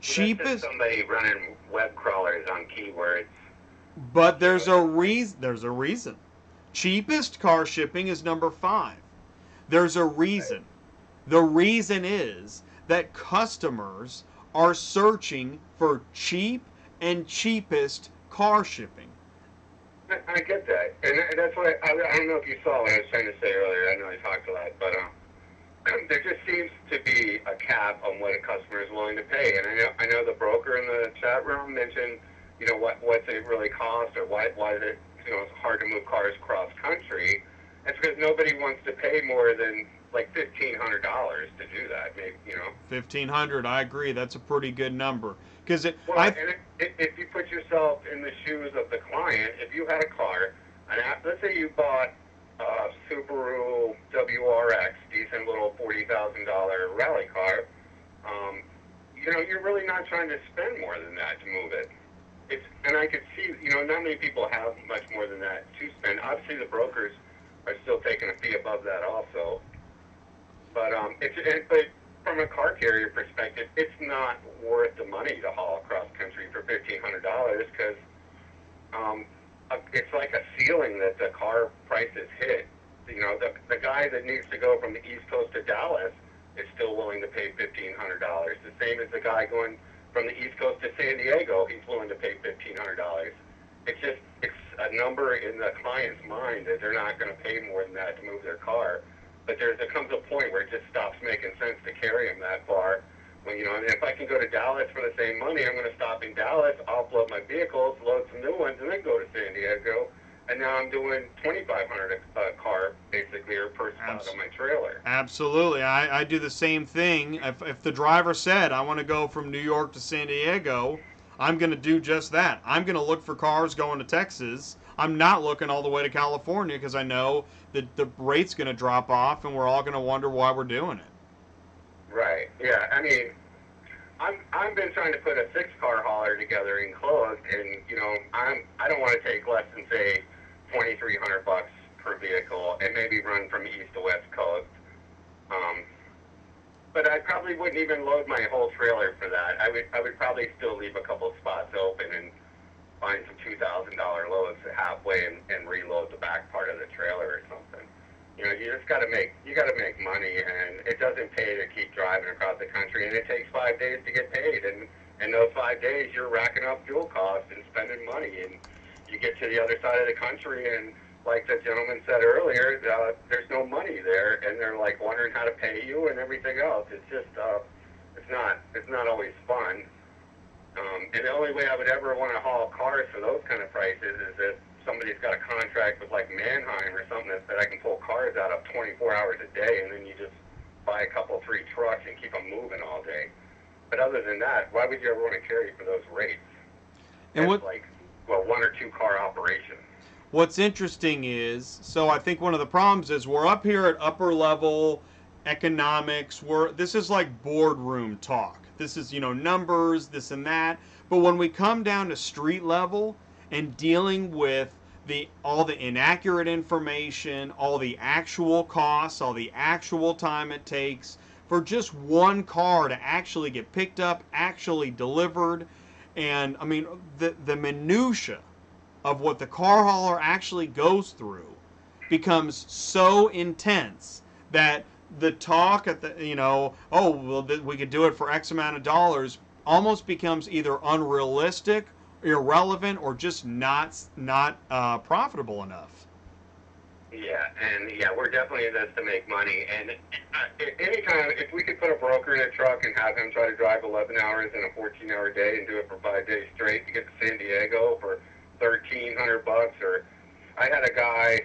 cheapest. Somebody running web crawlers on keywords. But there's a reason. There's a reason. Cheapest car shipping is #5. There's a reason. The reason is that customers are searching for cheap and cheapest car shipping. I get that, and that's why I don't know if you saw what I was trying to say earlier. I know I talked a lot, but there just seems to be a cap on what a customer is willing to pay. And I know the broker in the chat room mentioned, you know, what's it really cost, or why is it, you know, it's hard to move cars cross country. That's because nobody wants to pay more than like $1,500 to do that. Maybe, you know, $1,500. I agree. That's a pretty good number. Because if you put yourself in the shoes of the client, if you had a car, and let's say you bought a Subaru WRX, decent little $40,000 rally car, you know, you're really not trying to spend more than that to move it. And I could see, you know, not many people have much more than that to spend. Obviously, the brokers are still taking a fee above that also. But but from a car carrier perspective, it's not worth the money to haul across country for $1,500 because it's like a ceiling that the car prices hit. You know, the guy that needs to go from the East Coast to Dallas is still willing to pay $1,500. The same as the guy going from the East Coast to San Diego, he's willing to pay $1,500. It's just, it's a number in the client's mind that they're not going to pay more than that to move their car. But there comes a point where it just stops making sense to carry them that far. When, you know, I mean, if I can go to Dallas for the same money, I'm going to stop in Dallas, offload my vehicles, load some new ones, and then go to San Diego. And now I'm doing $2,500 a car, basically, or per spot on my trailer. Absolutely. I do the same thing. If the driver said, I want to go from New York to San Diego, I'm going to do just that. I'm going to look for cars going to Texas. I'm not looking all the way to California because I know that the rate's going to drop off and we're all going to wonder why we're doing it. Right. Yeah. I mean, I've been trying to put a 6-car hauler together enclosed, and you know, I don't want to take less than say $2,300 per vehicle, and maybe run from east to west coast. But I probably wouldn't even load my whole trailer for that. I would probably still leave a couple spots open and find some $2,000 loads halfway and reload the back part of the trailer or something. You know, you just got to make money, and it doesn't pay to keep driving across the country, and it takes 5 days to get paid, and in those 5 days you're racking up fuel costs and spending money, and you get to the other side of the country, and like the gentleman said earlier, there's no money there, and they're like wondering how to pay you and everything else. It's just, it's not always fun. And the only way I would ever want to haul cars for those kind of prices is if somebody's got a contract with like Manheim or something that I can pull cars out of 24 hours a day, and then you just buy a couple, 3 trucks and keep them moving all day. But other than that, why would you ever want to carry for those rates? And what, like, well, 1 or 2 car operation. What's interesting is, so I think one of the problems is we're up here at upper level economics. This is like boardroom talk. This is, you know, numbers, this and that. But when we come down to street level and dealing with all the inaccurate information, all the actual costs, all the actual time it takes for just one car to actually get picked up, actually delivered, and I mean the minutia of what the car hauler actually goes through becomes so intense that the talk at the, you know, oh, well, we could do it for X amount of dollars almost becomes either unrealistic, irrelevant, or just not profitable enough. Yeah, and yeah, we're definitely in this to make money. And anytime, if we could put a broker in a truck and have him try to drive 11 hours in a 14-hour day and do it for 5 days straight to get to San Diego for $1,300 bucks, or I had a guy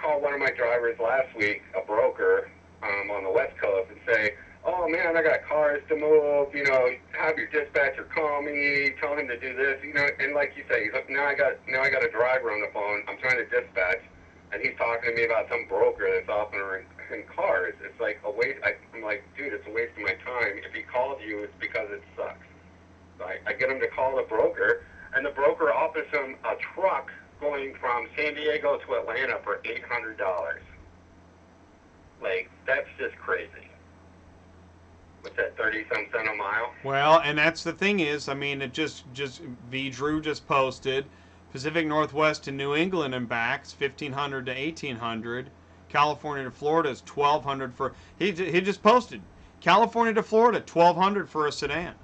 call one of my drivers last week, a broker on the West Coast, and say, oh, man, I got cars to move, you know, have your dispatcher call me, tell him to do this, you know, and like you say, he's like, now I got a driver on the phone, I'm trying to dispatch, and he's talking to me about some broker that's offering cars. It's like a waste. I'm like, dude, it's a waste of my time. If he calls you, it's because it sucks. So I get him to call the broker, and the broker offers him a truck going from San Diego to Atlanta for $800. Like, that's just crazy. What's that, 30-some cents a mile? Well, and that's the thing is, I mean, it just V. Drew just posted, Pacific Northwest to New England and back, $1,500 to $1,800. California to Florida is $1,200 for, he just posted, California to Florida, $1,200 for a sedan.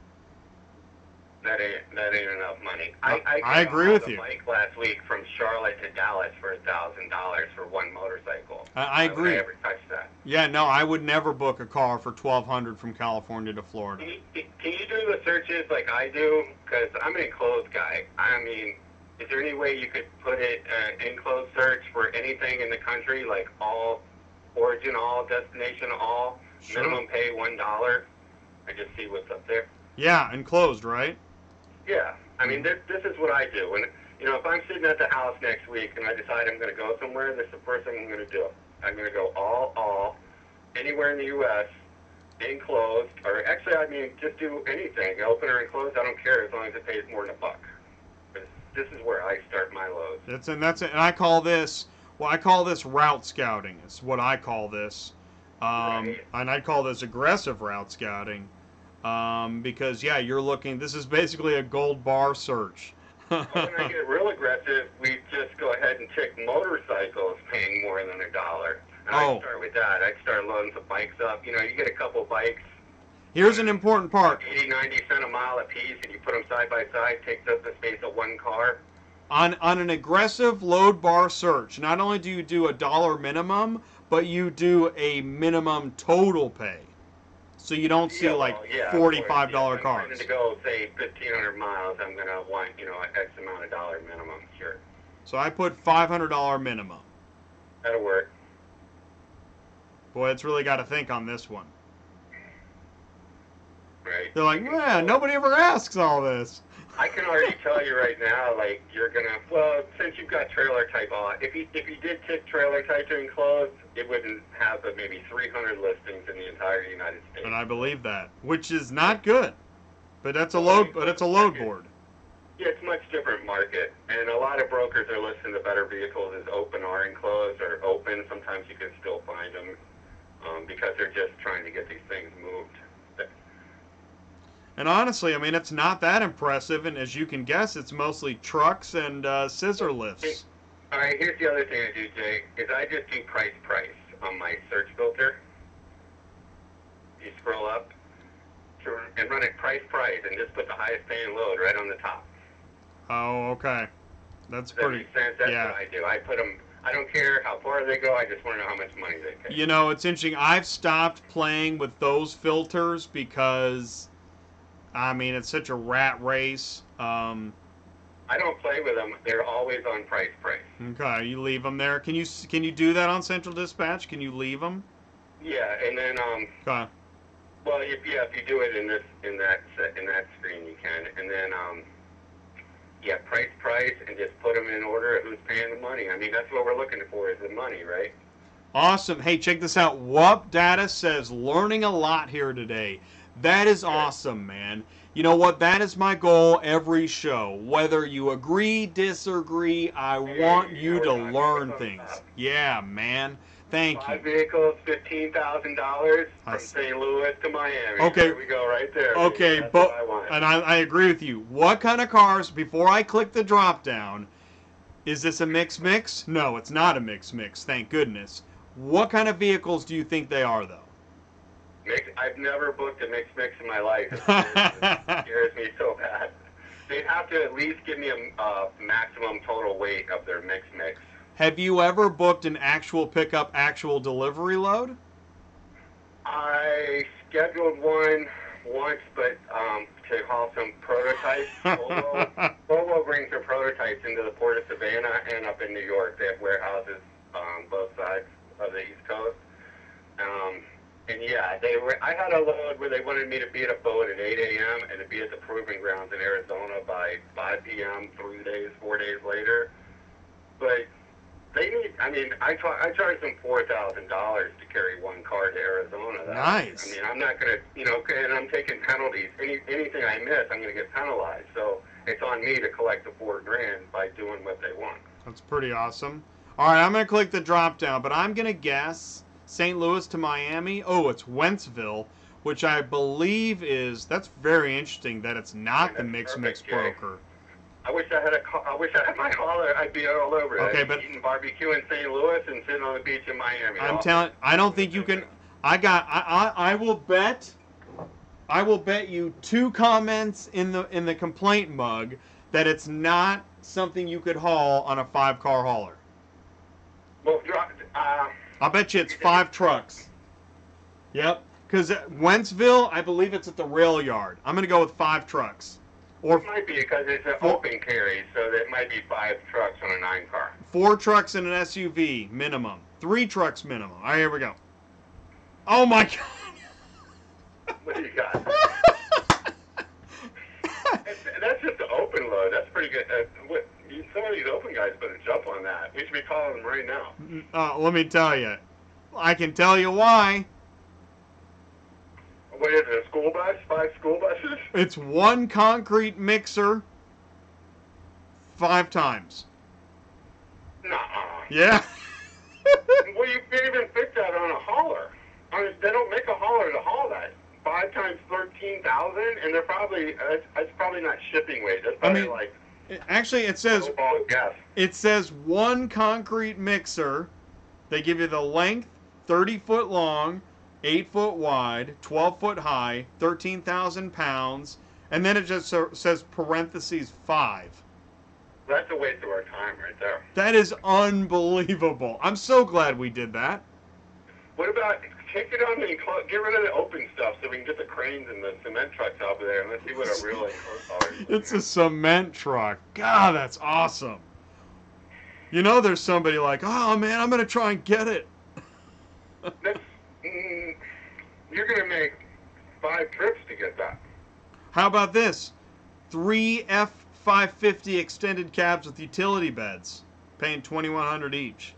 That ain't enough money. I agree with you. Bike last week from Charlotte to Dallas for $1,000 for one motorcycle. I agree. Would I ever touch that? Yeah, no, I would never book a car for $1,200 from California to Florida. Can you do the searches like I do? Because I'm an enclosed guy. I mean, is there any way you could put it enclosed search for anything in the country, like all origin, all destination, all sure. Minimum pay $1? I just see what's up there. Yeah, enclosed, right? Yeah, I mean, this is what I do. And, you know, if I'm sitting at the house next week and I decide I'm going to go somewhere, this is the first thing I'm going to do. I'm going to go all, anywhere in the U.S., enclosed, or actually, I mean, just do anything, open or enclosed, I don't care, as long as it pays more than $1. This is where I start my loads. And I call this, well, I call this route scouting. It's what I call this. Right. And I call this aggressive route scouting. Because yeah, you're looking, this is basically a gold bar search. Well, when I get real aggressive, we just go ahead and check motorcycles paying more than $1. And I start with that. I start loading some bikes up. You know, you get a couple bikes. Here's an important part. 80, 90 cent a mile a piece, and you put them side by side, takes up the space of one car. On an aggressive load bar search, not only do you do a dollar minimum, but you do a minimum total pay. So you don't see, like, $45 cars. If I'm planning to go, say, 1,500 miles, I'm going to want, you know, an X amount of dollar minimum, sure. So I put $500 minimum. That'll work. Boy, it's really got to think on this one. Right. They're like, man, nobody ever asks all this. I can already tell you right now, like, you're going to, well, since you've got trailer type on, if you did tick trailer type to enclosed, it wouldn't have but maybe 300 listings in the entire United States. And I believe that, which is not good, but that's a load, board. Yeah, it's a much different market, and a lot of brokers are listing the better vehicles as open or enclosed or open. Sometimes you can still find them because they're just trying to get these things moved. And honestly, I mean, it's not that impressive, and as you can guess, it's mostly trucks and scissor lifts. All right, here's the other thing I do, Jay, is I just do price on my search filter. You scroll up and run it price, and just put the highest paying load right on the top. Oh, okay. That's pretty. That makes sense? That's what I do. I put them. I don't care how far they go. I just want to know how much money they pay. You know, it's interesting. I've stopped playing with those filters because, I mean, it's such a rat race. I don't play with them. They're always on price. Okay, you leave them there. Can you do that on Central Dispatch? Can you leave them? Yeah, and then okay. Well, if you do it in that screen, you can. And then yeah, price, and just put them in order of who's paying the money. I mean, that's what we're looking for is the money, right? Awesome. Hey, check this out. WUP Data says learning a lot here today. That is awesome, man. You know what? That is my goal every show. Whether you agree, disagree, I want you to learn things. Yeah, man. Thank you. 5 vehicles, $15,000 from St. Louis to Miami. Okay. There we go, right there. Okay, that's what I want. And I agree with you. What kind of cars, before I click the drop down, is this a mix? No, it's not a mix, thank goodness. What kind of vehicles do you think they are, though? I've never booked a mix in my life. It scares me so bad. They'd have to at least give me a maximum total weight of their mix. Have you ever booked an actual pickup, actual delivery load? I scheduled one once, but to haul some prototypes. Volvo brings their prototypes into the Port of Savannah and up in New York. They have warehouses on both sides of the East Coast. And yeah, they were. I had a load where they wanted me to be at a boat at 8 a.m. and to be at the proving grounds in Arizona by 5 p.m. 4 days later. But they need. I mean, I charged them $4,000 to carry one car to Arizona. Nice. I mean, I'm not gonna, you know, and I'm taking penalties. Anything I miss, I'm gonna get penalized. So it's on me to collect the $4,000 by doing what they want. That's pretty awesome. All right, I'm gonna click the drop down, but I'm gonna guess St. Louis to Miami. Oh, it's Wentzville, which I believe is, that's very interesting that it's not the mix broker. I wish I had a car. I wish I had my hauler. I'd be all over it. Okay, I'd be eating barbecue in St. Louis and sitting on the beach in Miami. I'm telling. I don't think you can. I got. I will bet. I will bet you 2 comments in the complaint mug that it's not something you could haul on a 5-car hauler. Well, I bet you it's 5 trucks. Yep. Because Wentzville, I believe it's at the rail yard. I'm going to go with 5 trucks. Or it might be because it's an open carry, so that might be 5 trucks on a 9-car. 4 trucks and an SUV minimum. 3 trucks minimum. All right, here we go. Oh, my God. What do you got? That's just an open load. That's pretty good. Some of these open guys better jump on that. We should be calling them right now. Let me tell you. I can tell you why. What is it, a school bus? 5 school buses? It's 1 concrete mixer 5 times. Nuh-uh. Yeah. Well, you can't even fit that on a hauler. I mean, they don't make a hauler to haul that. 5 times 13,000, and they're probably, that's probably not shipping weight. That's probably, I mean, like... Actually, it says... It says 1 concrete mixer. They give you the length, 30 foot long, 8 foot wide, 12 foot high, 13,000 pounds, and then it just says parentheses 5. That's a waste of our time right there. That is unbelievable. I'm so glad we did that. What about take it on and get rid of the open stuff so we can get the cranes and the cement trucks out of there and let's see what a real enclosed It's a cement truck. God, that's awesome. You know, there's somebody like, oh man, I'm gonna try and get it. That's you're going to make 5 trips to get that. How about this? 3 F-550 extended cabs with utility beds, paying $2,100 each.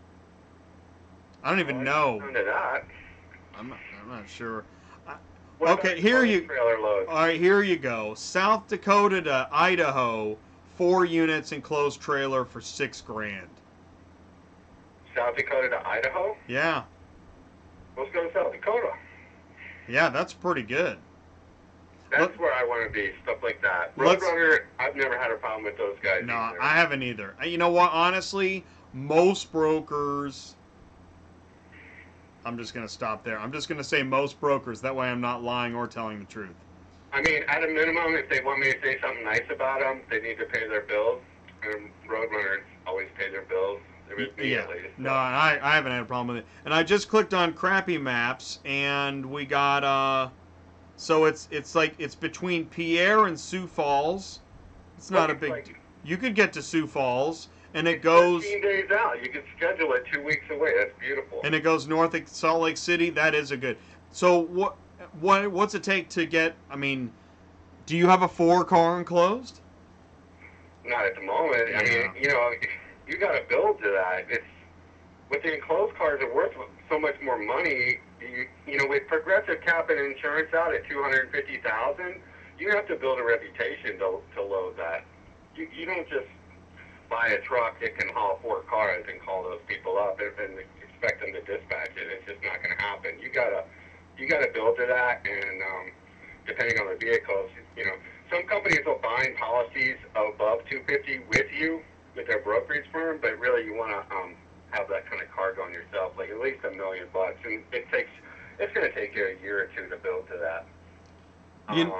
I don't even know. I'm not sure. Okay, here you. All right, here you go. South Dakota to Idaho, 4 units enclosed trailer for $6,000. South Dakota to Idaho? Yeah. Let's go to South Dakota. Yeah, that's pretty good. That's where I want to be, stuff like that. Roadrunner, I've never had a problem with those guys. No, either. I haven't either. You know what? Honestly, most brokers... I'm just going to stop there. I'm just going to say most brokers. That way I'm not lying or telling the truth. I mean, at a minimum, if they want me to say something nice about them, they need to pay their bills. And Roadrunners always pay their bills. Yeah. No, I haven't had a problem with it. And I just clicked on Crappy Maps, and we got so it's like it's between Pierre and Sioux Falls. It's not a big. Like, you could get to Sioux Falls, and it goes 15 days out. You can schedule it 2 weeks away. That's beautiful. And it goes north of Salt Lake City. That is a good. So what's it take to get? I mean, do you have a 4-car enclosed? Not at the moment. Yeah. I mean, you know. You got to build to that. It's with the enclosed cars are worth so much more money. You know, with Progressive capping insurance out at $250,000, you have to build a reputation to load that. You don't just buy a truck that can haul 4 cars and call those people up and expect them to dispatch it. It's just not going to happen. You gotta build to that, and depending on the vehicles, you know, some companies will bind policies above 250 with you. With their brokerage firm, but really you want to have that kind of cargo on yourself, like at least $1 million bucks, and it's going to take you a year or 2 to build to that.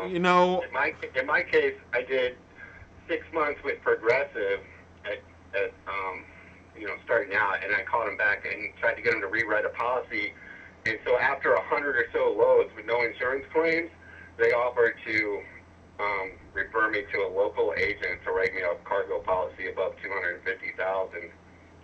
You know, in my case, I did 6 months with Progressive at you know, starting out, and I called him back and tried to get him to rewrite a policy, and so after 100 or so loads with no insurance claims, they offered to. Refer me to a local agent to write me a cargo policy above $250,000.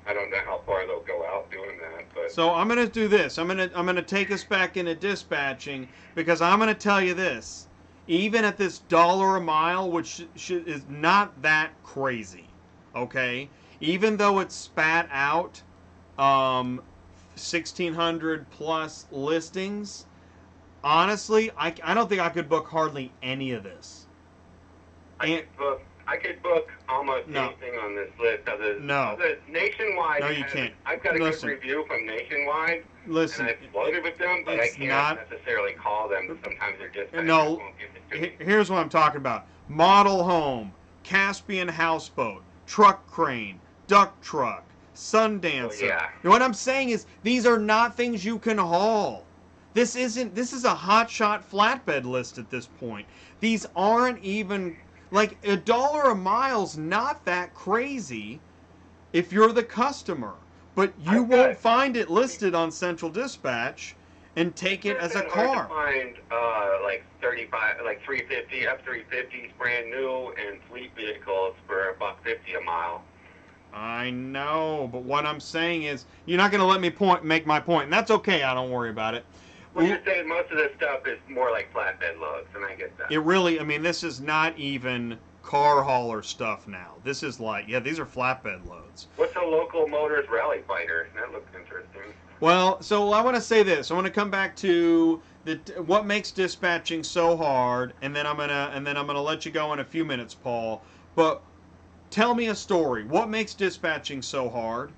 I don't know how far they'll go out doing that. But. So I'm going to do this. I'm going to take us back into dispatching, because I'm going to tell you this. Even at this $1 a mile, which is not that crazy, okay? Even though it spat out 1,600 plus listings, honestly, I don't think I could book hardly any of this. I could book almost anything on this list. Nationwide. No, you can't. I've got a good review from Nationwide. Listen, and I've floated with them, but I can't necessarily call them. Sometimes they're just. No. Here's what I'm talking about. Model home, Caspian houseboat, truck crane, duck truck, Sundancer. Oh, yeah. And what I'm saying is these are not things you can haul. This is a hotshot flatbed list at this point. These aren't even like $1 a mile's not that crazy if you're the customer. But you won't find it listed on Central Dispatch and take it as a car. Find like 35, like 350 F-350s brand new and fleet vehicles for $1.50 a mile. I know, but what I'm saying is you're not going to let me make my point, and that's okay. I don't worry about it. Well, you're saying most of this stuff is more like flatbed loads, and I get that. It really, I mean, this is not even car hauler stuff now. This is like, yeah, these are flatbed loads. What's a local motors rally fighter? That looks interesting. Well, so I want to say this. I want to come back to the what makes dispatching so hard, and then I'm gonna let you go in a few minutes, Paul. But tell me a story. What makes dispatching so hard?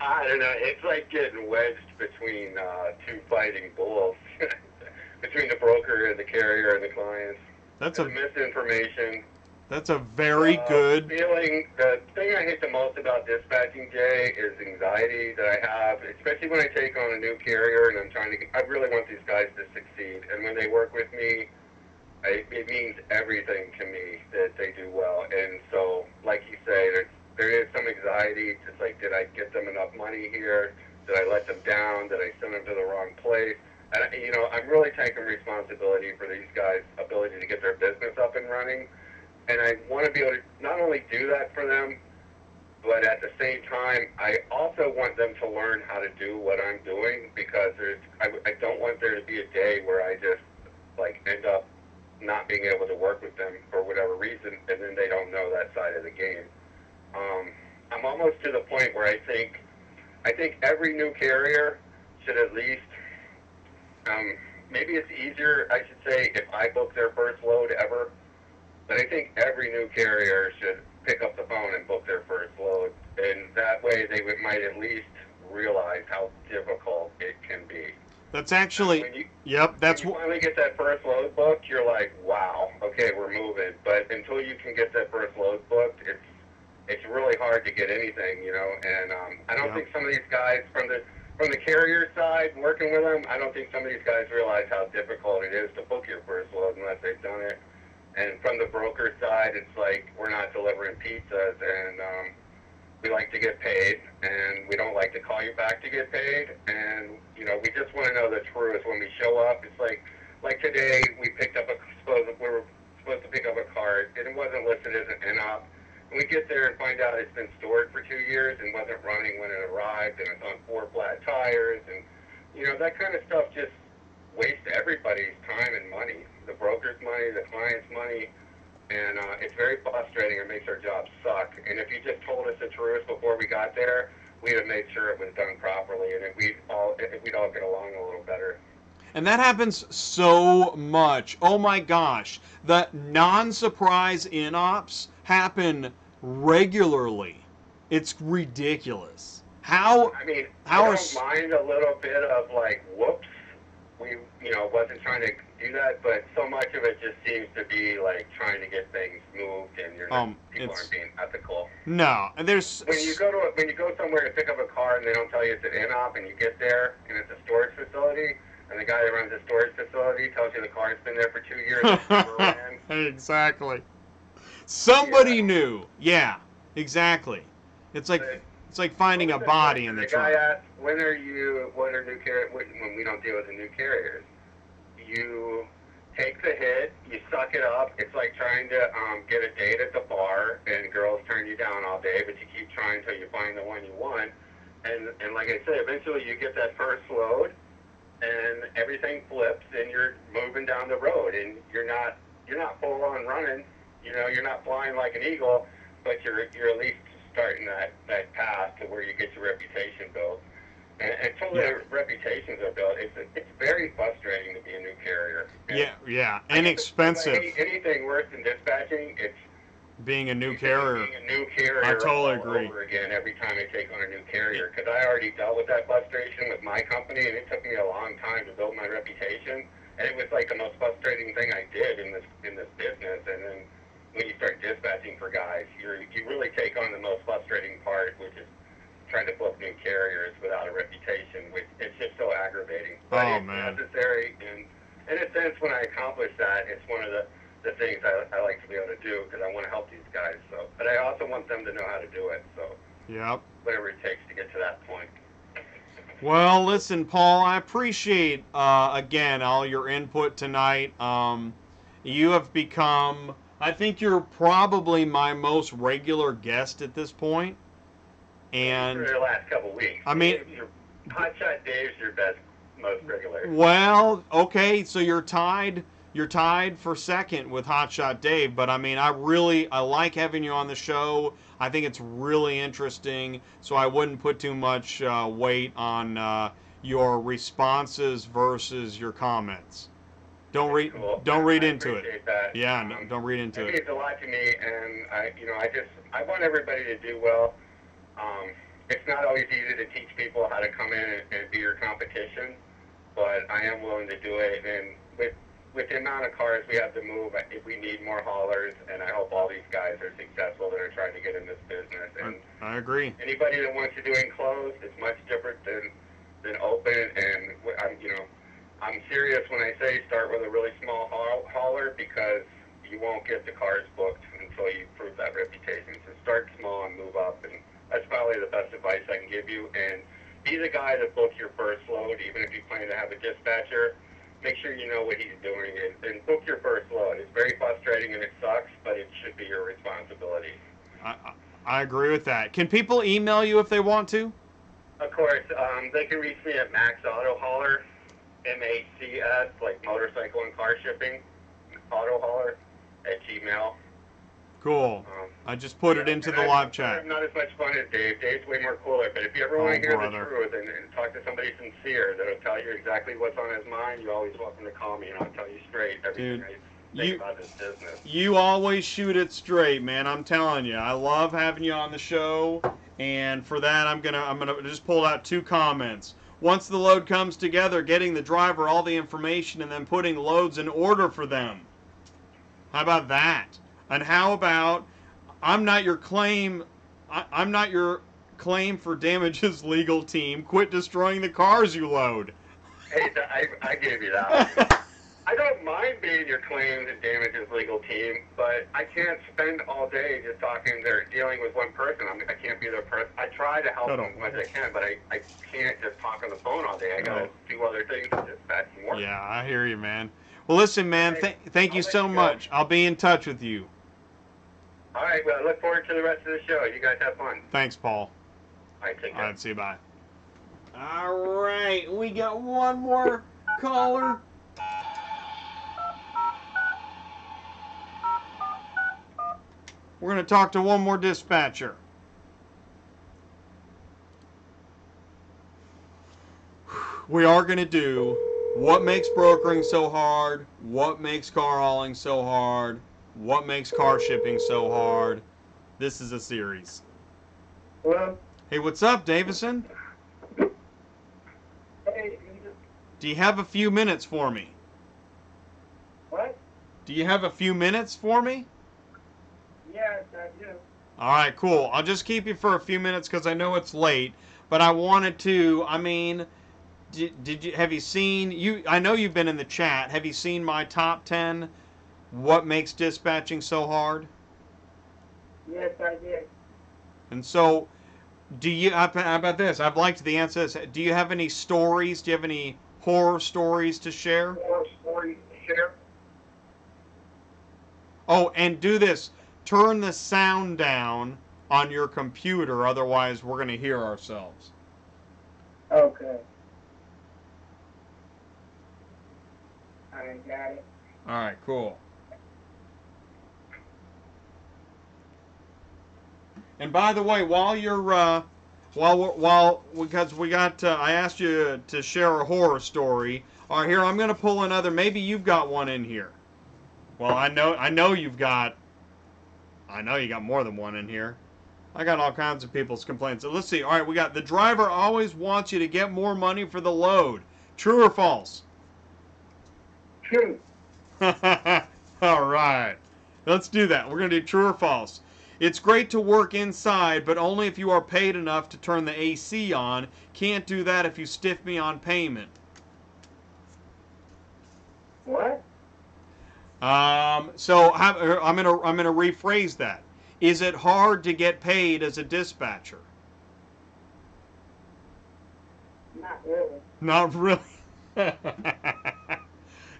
I don't know. It's like getting wedged between two fighting bulls. Between the broker and the carrier and the clients. That's a misinformation. That's a very good feeling. The thing I hate the most about dispatching, Jay, is anxiety that I have, especially when I take on a new carrier and I'm trying to. I really want these guys to succeed, and when they work with me, it means everything to me that they do well. And so, like you say, there is some anxiety. Just like, did I get them enough money here? Did I let them down? Did I send them to the wrong place? And, you know, I'm really taking responsibility for these guys' ability to get their business up and running. And I want to be able to not only do that for them, but at the same time, I also want them to learn how to do what I'm doing, because I don't want there to be a day where I just, like, end up not being able to work with them for whatever reason, and then they don't know that side of the game. I'm almost to the point where I think every new carrier should at least... maybe it's easier, I should say, if I book their first load ever. But I think every new carrier should pick up the phone and book their first load. And that way they might at least realize how difficult it can be. That's actually, when you finally get that first load booked, you're like, wow, okay, we're moving. But until you can get that first load booked, it's really hard to get anything, you know. And I don't think some of these guys from the carrier side, working with them, I don't think some of these guys realize how difficult it is to book your first load unless they've done it. And from the broker side, it's like we're not delivering pizzas, and we like to get paid, and we don't like to call you back to get paid. And, you know, we just want to know the truth. When we show up, it's like today, we were supposed to pick up a car. It wasn't listed as an NOP. We get there and find out it's been stored for 2 years and wasn't running when it arrived, and it's on 4 flat tires, and, you know, that kind of stuff just wastes everybody's time and money, the broker's money, the client's money, and it's very frustrating. It makes our jobs suck. And if you just told us the truth before we got there, we'd have made sure it was done properly, and if we'd all get along a little better. And that happens so much. Oh my gosh, the non-surprise in-ops happen regularly. It's ridiculous. I don't mind a little bit of like, whoops, wasn't trying to do that, but so much of it just seems to be like trying to get things moved, and people aren't being ethical. No, and there's when you go somewhere to pick up a car and they don't tell you it's an in-op, and you get there and it's a storage facility. And the guy that runs the storage facility tells you the car's been there for 2 years. Exactly. Somebody knew. Yeah, exactly. It's like finding a body in the truck. The guy asked, when we don't deal with the new carriers, you take the hit, you suck it up. It's like trying to get a date at the bar, and girls turn you down all day, but you keep trying until you find the one you want. And like I said, eventually you get that first load, and everything flips, and you're moving down the road, and you're not full on running, you know, you're not flying like an eagle, but you're at least starting that path to where you get your reputation built. And until their reputations are built, it's very frustrating to be a new carrier. And and expensive. Anything worse than dispatching, it's being a new carrier. Being a new carrier, I totally agree. Over again every time I take on a new carrier, because I already dealt with that frustration with my company, and it took me a long time to build my reputation. And it was like the most frustrating thing I did in this business. And then when you start dispatching for guys, you really take on the most frustrating part, which is trying to book new carriers without a reputation, which it's just so aggravating. But oh, man. It's necessary, and in a sense, when I accomplish that, it's one of the things I like to be able to do, because I want to help these guys. So, but I also want them to know how to do it. So, yep, whatever it takes to get to that point. Well, listen, Paul, I appreciate, again, all your input tonight. You have become, I think you're probably my most regular guest at this point. And for the last couple weeks, I mean, Hot Shot Dave's your best, most regular. Well, okay, so you're tied for second with Hot Shot Dave, but I mean, I like having you on the show. I think it's really interesting, so I wouldn't put too much weight on your responses versus your comments. Don't read into it. Yeah, don't read into it. It means a lot to me, and I want everybody to do well. It's not always easy to teach people how to come in and be your competition, but I am willing to do it. And with the amount of cars we have to move, if we need more haulers, and I hope all these guys are successful that are trying to get in this business. And I agree. Anybody that wants to do enclosed is much different than open. And I'm serious when I say start with a really small hauler, because you won't get the cars booked until you prove that reputation. So start small and move up, and that's probably the best advice I can give you. And be the guy that books your first load, even if you plan to have a dispatcher. Make sure you know what he's doing, and book your first load. It's very frustrating and it sucks, but it should be your responsibility. I agree with that. Can people email you if they want to? Of course. They can reach me at Max Auto Hauler, M-A-C-S, like motorcycle and car shipping, Auto Hauler, at Gmail. Cool. I just put it into the live chat. I'm not as much fun as Dave. Dave's way more cooler, but if you ever want to hear the truth and talk to somebody sincere that'll tell you exactly what's on his mind, you're always welcome to call me, and I'll tell you straight everything I think about this business. You always shoot it straight, man. I'm telling you. I love having you on the show, and for that, I'm gonna just pull out two comments. Once the load comes together, getting the driver all the information and then putting loads in order for them. How about that? And how about, I'm not your claim for damages legal team. Quit destroying the cars you load. Hey, I gave you that. I don't mind being your claim to damages legal team, but I can't spend all day just talking there, dealing with one person. I can't be their person. I try to help them as much as I can, but I can't just talk on the phone all day. I got to do other things to dispatch more. Yeah, I hear you, man. Well, listen, man, thank you so much. I'll be in touch with you. All right, well, I look forward to the rest of the show. You guys have fun. Thanks, Paul. All right, take care. All right, see you, bye. All right, we got one more caller. We're going to talk to one more dispatcher. We are going to do what makes brokering so hard, what makes car hauling so hard, what makes car shipping so hard. This is a series. Hello? Hey, what's up, Davison? Hey. Do you have a few minutes for me? What? Do you have a few minutes for me? Yes, I do. All right, cool. I'll just keep you for a few minutes because I know it's late, but I wanted to, I mean, have you seen, I know you've been in the chat. Have you seen my top 10, what makes dispatching so hard? Yes, I did. And so, how about this? I'd like to answer this. Do you have any stories? Do you have any horror stories to share? Horror stories to share. Oh, and do this. Turn the sound down on your computer, otherwise we're going to hear ourselves. Okay. I got it. All right, cool. And by the way, while you're because we got I asked you to share a horror story. All right, here I'm going to pull another. Maybe you've got one in here. Well, I know you've got. I know you got more than one in here. I got all kinds of people's complaints. So let's see. All right, we got the driver always wants you to get more money for the load. True or false? true. All right. Let's do that. We're going to do true or false. It's great to work inside, but only if you are paid enough to turn the AC on. Can't do that if you stiff me on payment. What? So I'm gonna rephrase that. Is it hard to get paid as a dispatcher? Not really. Not really.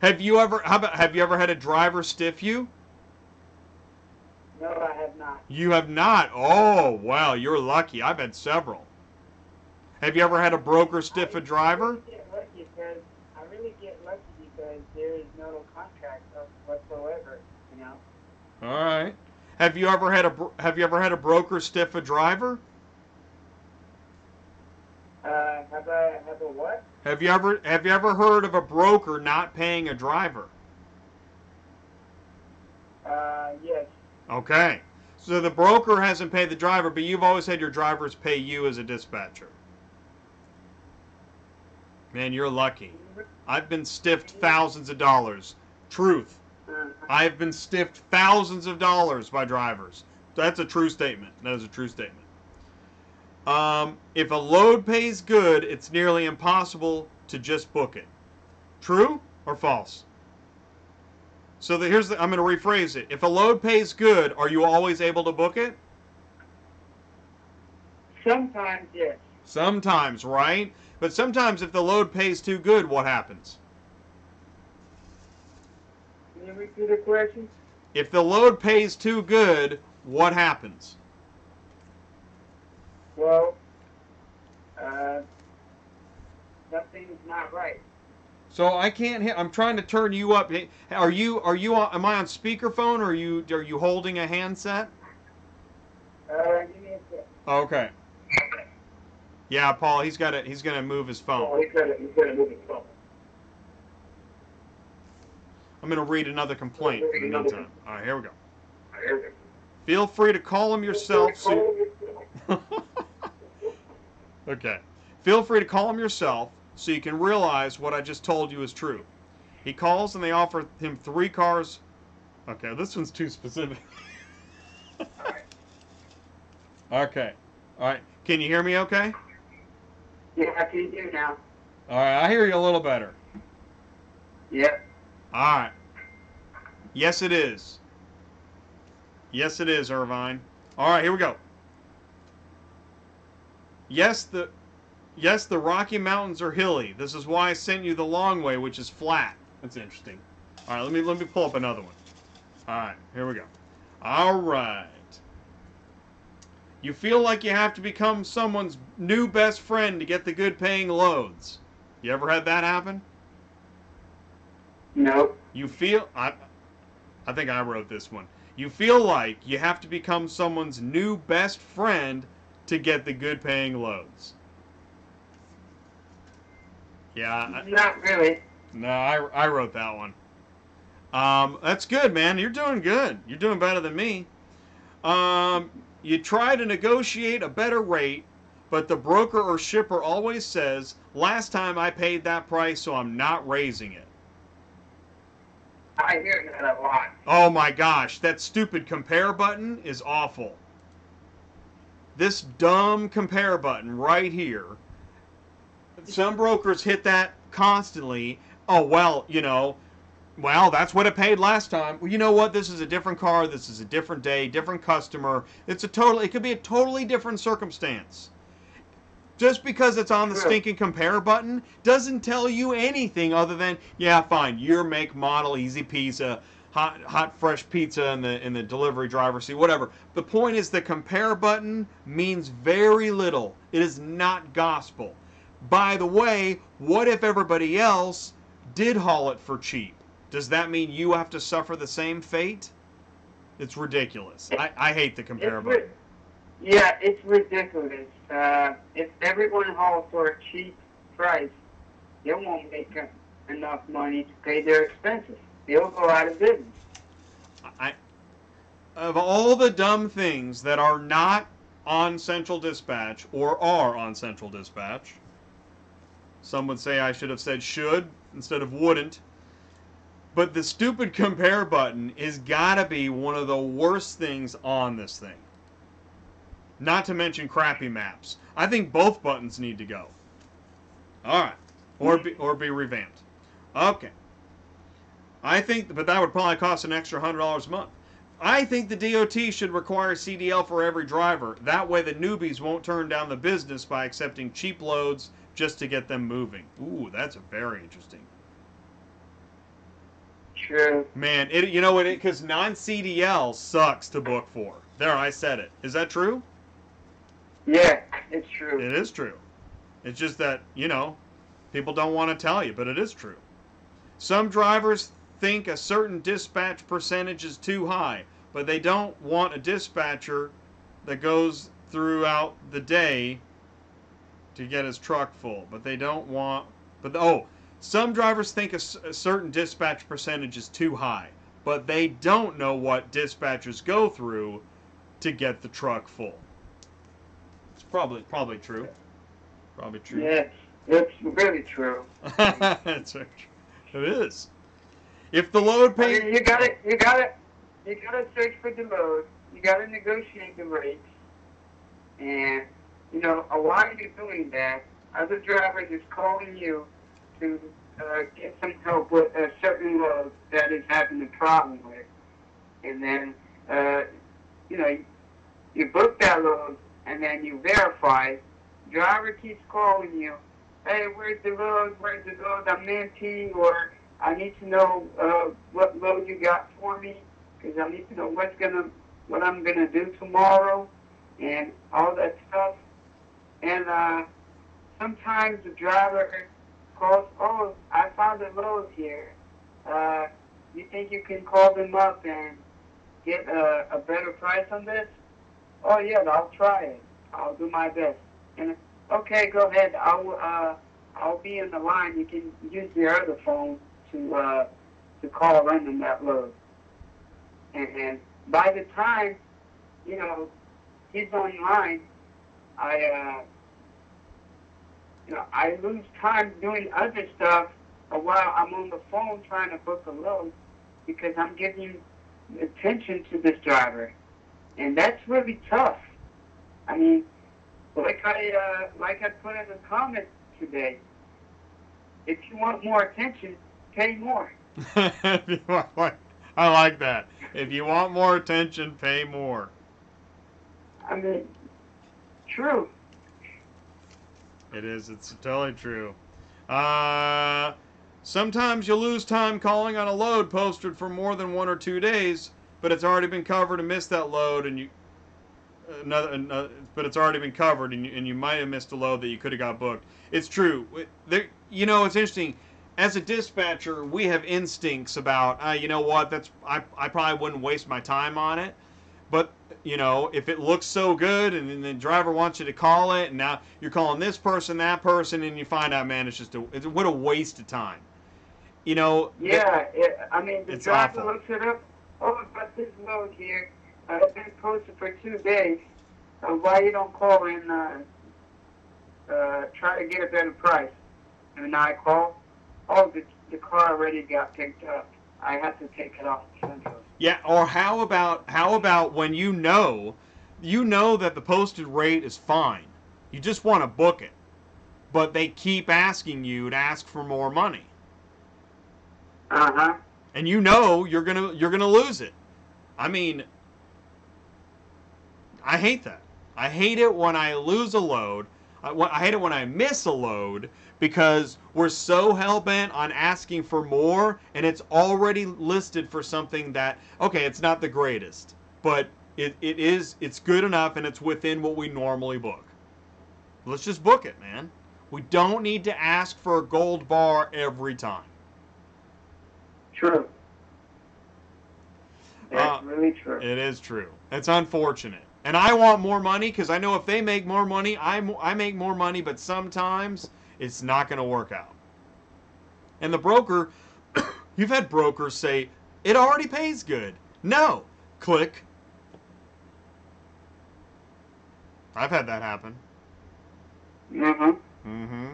Have you ever had a driver stiff you? No, I have not. You have not? Oh, wow, you're lucky. I've had several. Have you ever had a broker stiff a driver? I really get lucky because there is no contract whatsoever, you know. All right. Have you ever had a broker stiff a driver? Have a what? Have you ever heard of a broker not paying a driver? Yes. Okay, so the broker hasn't paid the driver, but you've always had your drivers pay you as a dispatcher. Man, you're lucky. I've been stiffed thousands of dollars. Truth. I've been stiffed thousands of dollars by drivers. That's a true statement. That is a true statement. If a load pays good, it's nearly impossible to just book it. True or false? So I'm going to rephrase it. If a load pays good, are you always able to book it? Sometimes, yes. Sometimes, right? But sometimes if the load pays too good, what happens? Can you repeat the question? If the load pays too good, what happens? Well, nothing's not right. So I can't hear. I'm trying to turn you up. Am I on speakerphone or are you holding a handset? Give me a sec. Okay. Yeah, Paul, he's gonna move his phone. Oh, he's gonna move his phone. I'm gonna read another complaint in the meantime. All right, here we go. Feel free to call him yourself. Okay. Feel free to call him yourself, so you can realize what I just told you is true. He calls and they offer him 3 cars. Okay, this one's too specific. Okay. All right. Can you hear me okay? Yeah, I can hear you now. All right, I hear you a little better. Yep. All right. Yes, it is. Yes, it is, Irvine. All right, here we go. Yes, the Rocky Mountains are hilly. This is why I sent you the long way, which is flat. That's interesting. All right, let me pull up another one. All right, here we go. All right. You feel like you have to become someone's new best friend to get the good-paying loads. You ever had that happen? No. You feel... I think I wrote this one. You feel like you have to become someone's new best friend to get the good-paying loads. Yeah. Not really. No, I wrote that one. That's good, man. You're doing good. You're doing better than me. You try to negotiate a better rate, but the broker or shipper always says, last time I paid that price, so I'm not raising it. I hear that a lot. Oh, my gosh. That stupid compare button is awful. This dumb compare button right here. Some brokers hit that constantly. Oh, well, you know, well, that's what it paid last time. Well, you know what? This is a different car. This is a different day, different customer. It could be a totally different circumstance. Just because it's on the stinking compare button doesn't tell you anything other than, yeah, fine, year, make, model, easy pizza, hot fresh pizza in the delivery driver seat, whatever. The point is the compare button means very little. It is not gospel. By the way, what if everybody else did haul it for cheap? Does that mean you have to suffer the same fate? It's ridiculous. I hate the comparable. Yeah, it's ridiculous. If everyone hauls for a cheap price, they won't make enough money to pay their expenses. They'll go out of business. Of all the dumb things that are not on Central Dispatch or are on Central Dispatch... Some would say I should have said should instead of wouldn't. But the stupid compare button is gotta be one of the worst things on this thing. Not to mention crappy maps. I think both buttons need to go. All right, or be revamped. Okay. I think, but that would probably cost an extra $100 a month. I think the DOT should require CDL for every driver. That way the newbies won't turn down the business by accepting cheap loads just to get them moving. Ooh, that's very interesting. Sure. Man, you know what? Because non-CDL sucks to book for. There, I said it. Is that true? Yeah, it's true. It is true. It's just that, you know, people don't want to tell you, but it is true. Some drivers think a certain dispatch percentage is too high, but they don't want a dispatcher that goes throughout the day to get his truck full. But they don't want... But oh, some drivers think a certain dispatch percentage is too high, but they don't know what dispatchers go through to get the truck full. It's probably true. Probably true. Yeah, that's very true. That's very true. It is. If the load pays, I mean, you gotta search for the load. You gotta negotiate the rates, and you know while you're doing that, other drivers is calling you to get some help with a certain load that is having a problem with, and then you know you book that load, and then you verify. Driver keeps calling you, hey, where's the load? Where's the load? I'm empty, or I need to know what load you got for me, because I need to know what I'm gonna do tomorrow, and all that stuff. And sometimes the driver calls, oh, I found a load here. You think you can call them up and get a better price on this? Oh yeah, I'll try it. I'll do my best. And okay, go ahead. I'll be in the line. You can use the other phone to call random that load. And by the time, you know, he's online, I lose time doing other stuff while I'm on the phone trying to book a load because I'm giving attention to this driver. And that's really tough. I mean, like I put in the comment today, if you want more attention, pay more. I like that. If you want more attention, pay more. I mean, true. It is. It's totally true. Sometimes you lose time calling on a load posted for more than 1 or 2 days, but it's already been covered and missed that load, and you but it's already been covered, and you might have missed a load that you could have got booked. It's true. You know, it's interesting. As a dispatcher, we have instincts about, you know what, I probably wouldn't waste my time on it. But, you know, if it looks so good and the driver wants you to call it, and now you're calling this person, that person, and you find out, man, what a waste of time. You know? Yeah, I mean, the driver looks it up. Oh, I've got this load here. I've been posted for 2 days. Why you don't call and try to get a better price? And I call. Oh, the car already got picked up. I have to take it off the Central. Yeah, or how about when you know that the posted rate is fine. You just want to book it. But they keep asking you to ask for more money. Uh-huh. And you know you're going to lose it. I mean, I hate that. I hate it when I lose a load. I hate it when I miss a load because we're so hell-bent on asking for more and it's already listed for something that, okay, it's not the greatest, but it's good enough and it's within what we normally book. Let's just book it, man. We don't need to ask for a gold bar every time. True. That's really true. It is true. It's unfortunate. And I want more money because I know if they make more money, I make more money, but sometimes it's not going to work out. And the broker, you've had brokers say, it already pays good. No. Click. I've had that happen. Mm-hmm. Mm-hmm.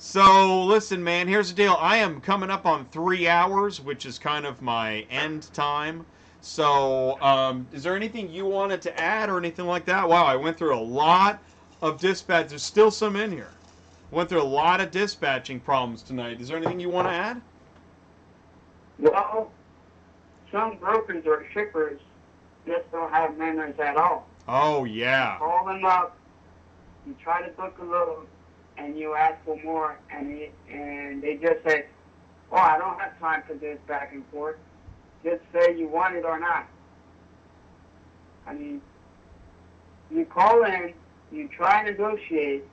So, listen, man, here's the deal. I am coming up on 3 hours, which is kind of my end time. So, is there anything you wanted to add or anything like that? Wow, I went through a lot of dispatch. There's still some in here. Went through a lot of dispatching problems tonight. Is there anything you want to add? Well, some brokers or shippers just don't have manners at all. Oh, yeah. You call them up, you try to book a load, and you ask for more, and they just say, oh, I don't have time for this back and forth. Just say you want it or not. I mean, you call in, you try to negotiate,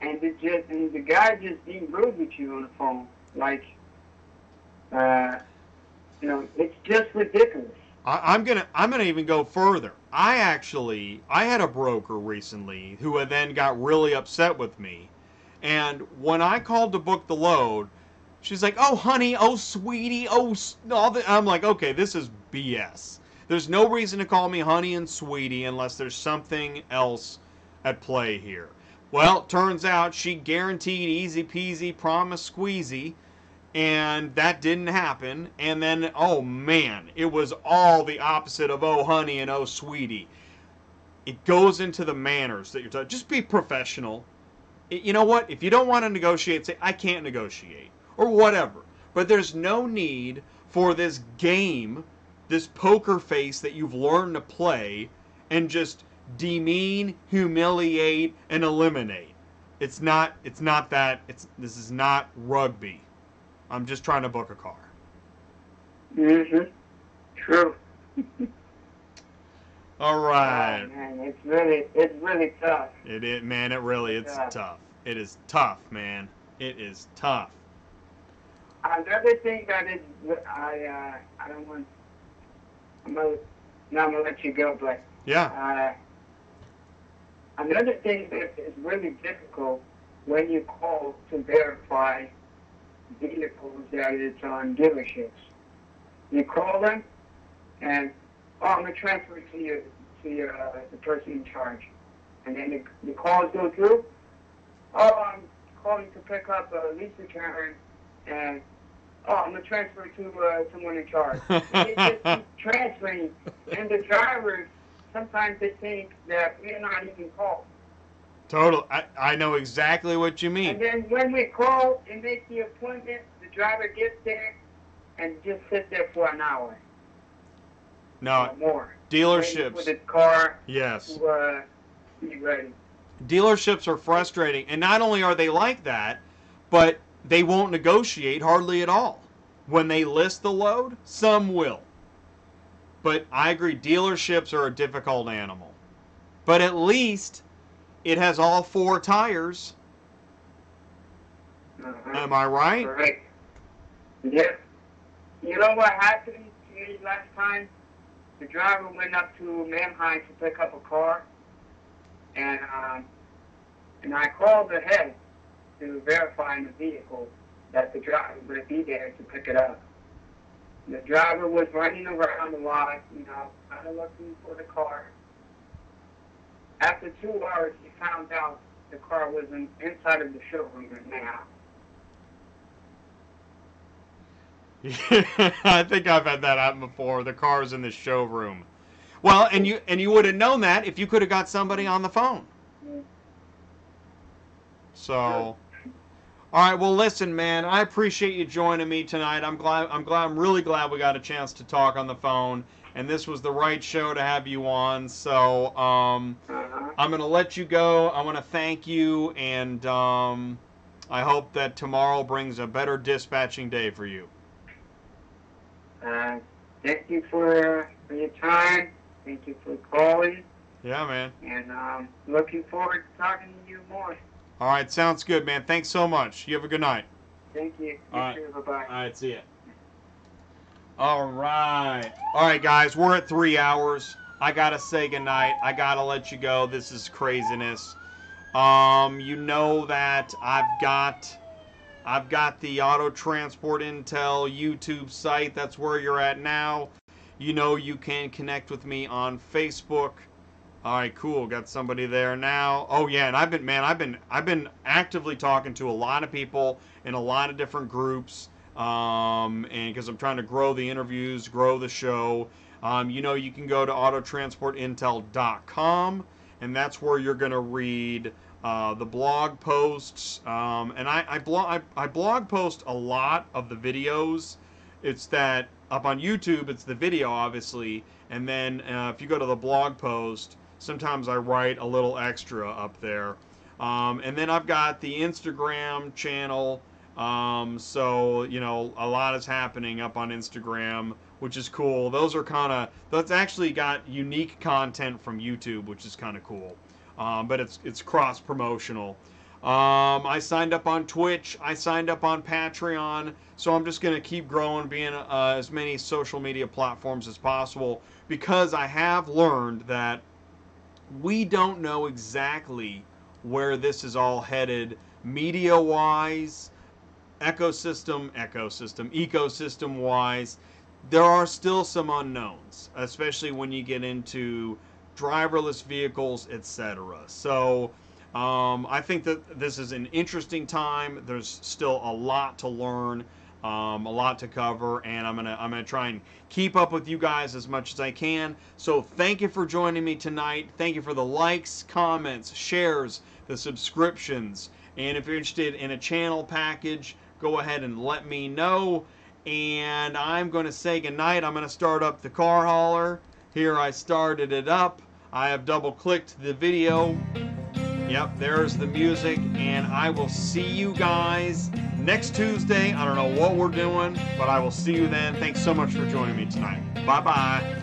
and the guy just being rude with you on the phone. Like, you know, it's just ridiculous. I'm gonna even go further. I had a broker recently who then got really upset with me, and when I called to book the load, she's like, "Oh, honey, oh, sweetie, oh, all that." I'm like, "Okay, this is BS. There's no reason to call me honey and sweetie unless there's something else at play here." Well, it turns out she guaranteed easy peasy, promise squeezy. And that didn't happen. And then, oh man, it was all the opposite of oh honey and oh sweetie. It goes into the manners that you're talking. Just be professional. You know what? If you don't want to negotiate, say I can't negotiate or whatever. But there's no need for this game, this poker face that you've learned to play, and just demean, humiliate, and eliminate. It's not that. This is not rugby. I'm just trying to book a car. Mm-hmm. True. All right. Oh, man, it's really tough. It is, man. It's tough. It is tough, man. It is tough. Another thing that is, I don't want. I'm gonna let you go, but yeah. Another thing that is really difficult when you call to verify vehicles that it's on dealerships. You call them, and oh, I'm gonna transfer it to the person in charge, and then the calls go through. Oh, I'm calling to pick up a lease return, and oh, I'm gonna transfer it to someone in charge. They just keep transferring, and the drivers sometimes they think that we're not even called. Total. I know exactly what you mean. And then when we call and make the appointment, the driver gets there and just sits there for an hour. No, more. Dealerships. With his car. Yes. To, be ready. Dealerships are frustrating. And not only are they like that, but they won't negotiate hardly at all. When they list the load, some will. But I agree, dealerships are a difficult animal. But at least it has all four tires. Am I right? Correct. Yes. You know what happened to me last time? The driver went up to Mannheim to pick up a car, and I called ahead to verify the vehicle that the driver would be there to pick it up. The driver was running around a lot, you know, kind of looking for the car. After 2 hours, he found out the car was inside of the showroom now. Yeah, I think I've had that happen before. The car's in the showroom. Well, and you would have known that if you could have got somebody on the phone. So, all right. Well, listen, man. I appreciate you joining me tonight. I'm really glad we got a chance to talk on the phone. And this was the right show to have you on. So I'm going to let you go. I want to thank you. And I hope that tomorrow brings a better dispatching day for you. Thank you for your time. Thank you for calling. Yeah, man. And looking forward to talking to you more. All right. Sounds good, man. Thanks so much. You have a good night. Thank you. All right. Bye-bye. All right. See ya. All right, guys, we're at 3 hours. I gotta say goodnight. I gotta let you go. This is craziness. You know that I've got the Auto Transport Intel YouTube site. That's where you're at now. You know you can connect with me on Facebook. All right, cool. Got somebody there now. Oh yeah, and I've been actively talking to a lot of people in a lot of different groups, and because I'm trying to grow the interviews, grow the show. You know, you can go to autotransportintel.com, and that's where you're gonna read the blog posts. And I blog post a lot of the videos. It's that up on YouTube, it's the video obviously, and then if you go to the blog post. Sometimes I write a little extra up there. And then I've got the Instagram channel. So, you know, a lot is happening up on Instagram, which is cool. Those are kind of, that's actually got unique content from YouTube, which is kind of cool. But it's cross-promotional. I signed up on Twitch. I signed up on Patreon. So I'm just going to keep growing, being as many social media platforms as possible, because I have learned that we don't know exactly where this is all headed media-wise, ecosystem-wise. There are still some unknowns, especially when you get into driverless vehicles, etc. So I think that this is an interesting time. There's still a lot to learn, a lot to cover, and I'm gonna try and keep up with you guys as much as I can. So thank you for joining me tonight. Thank you for the likes, comments, shares, the subscriptions, and if you're interested in a channel package, go ahead and let me know. And I'm gonna say goodnight. I'm gonna start up the car hauler. Here I started it up. I have double clicked the video. Yep, there's the music, and I will see you guys next Tuesday. I don't know what we're doing, but I will see you then. Thanks so much for joining me tonight. Bye-bye.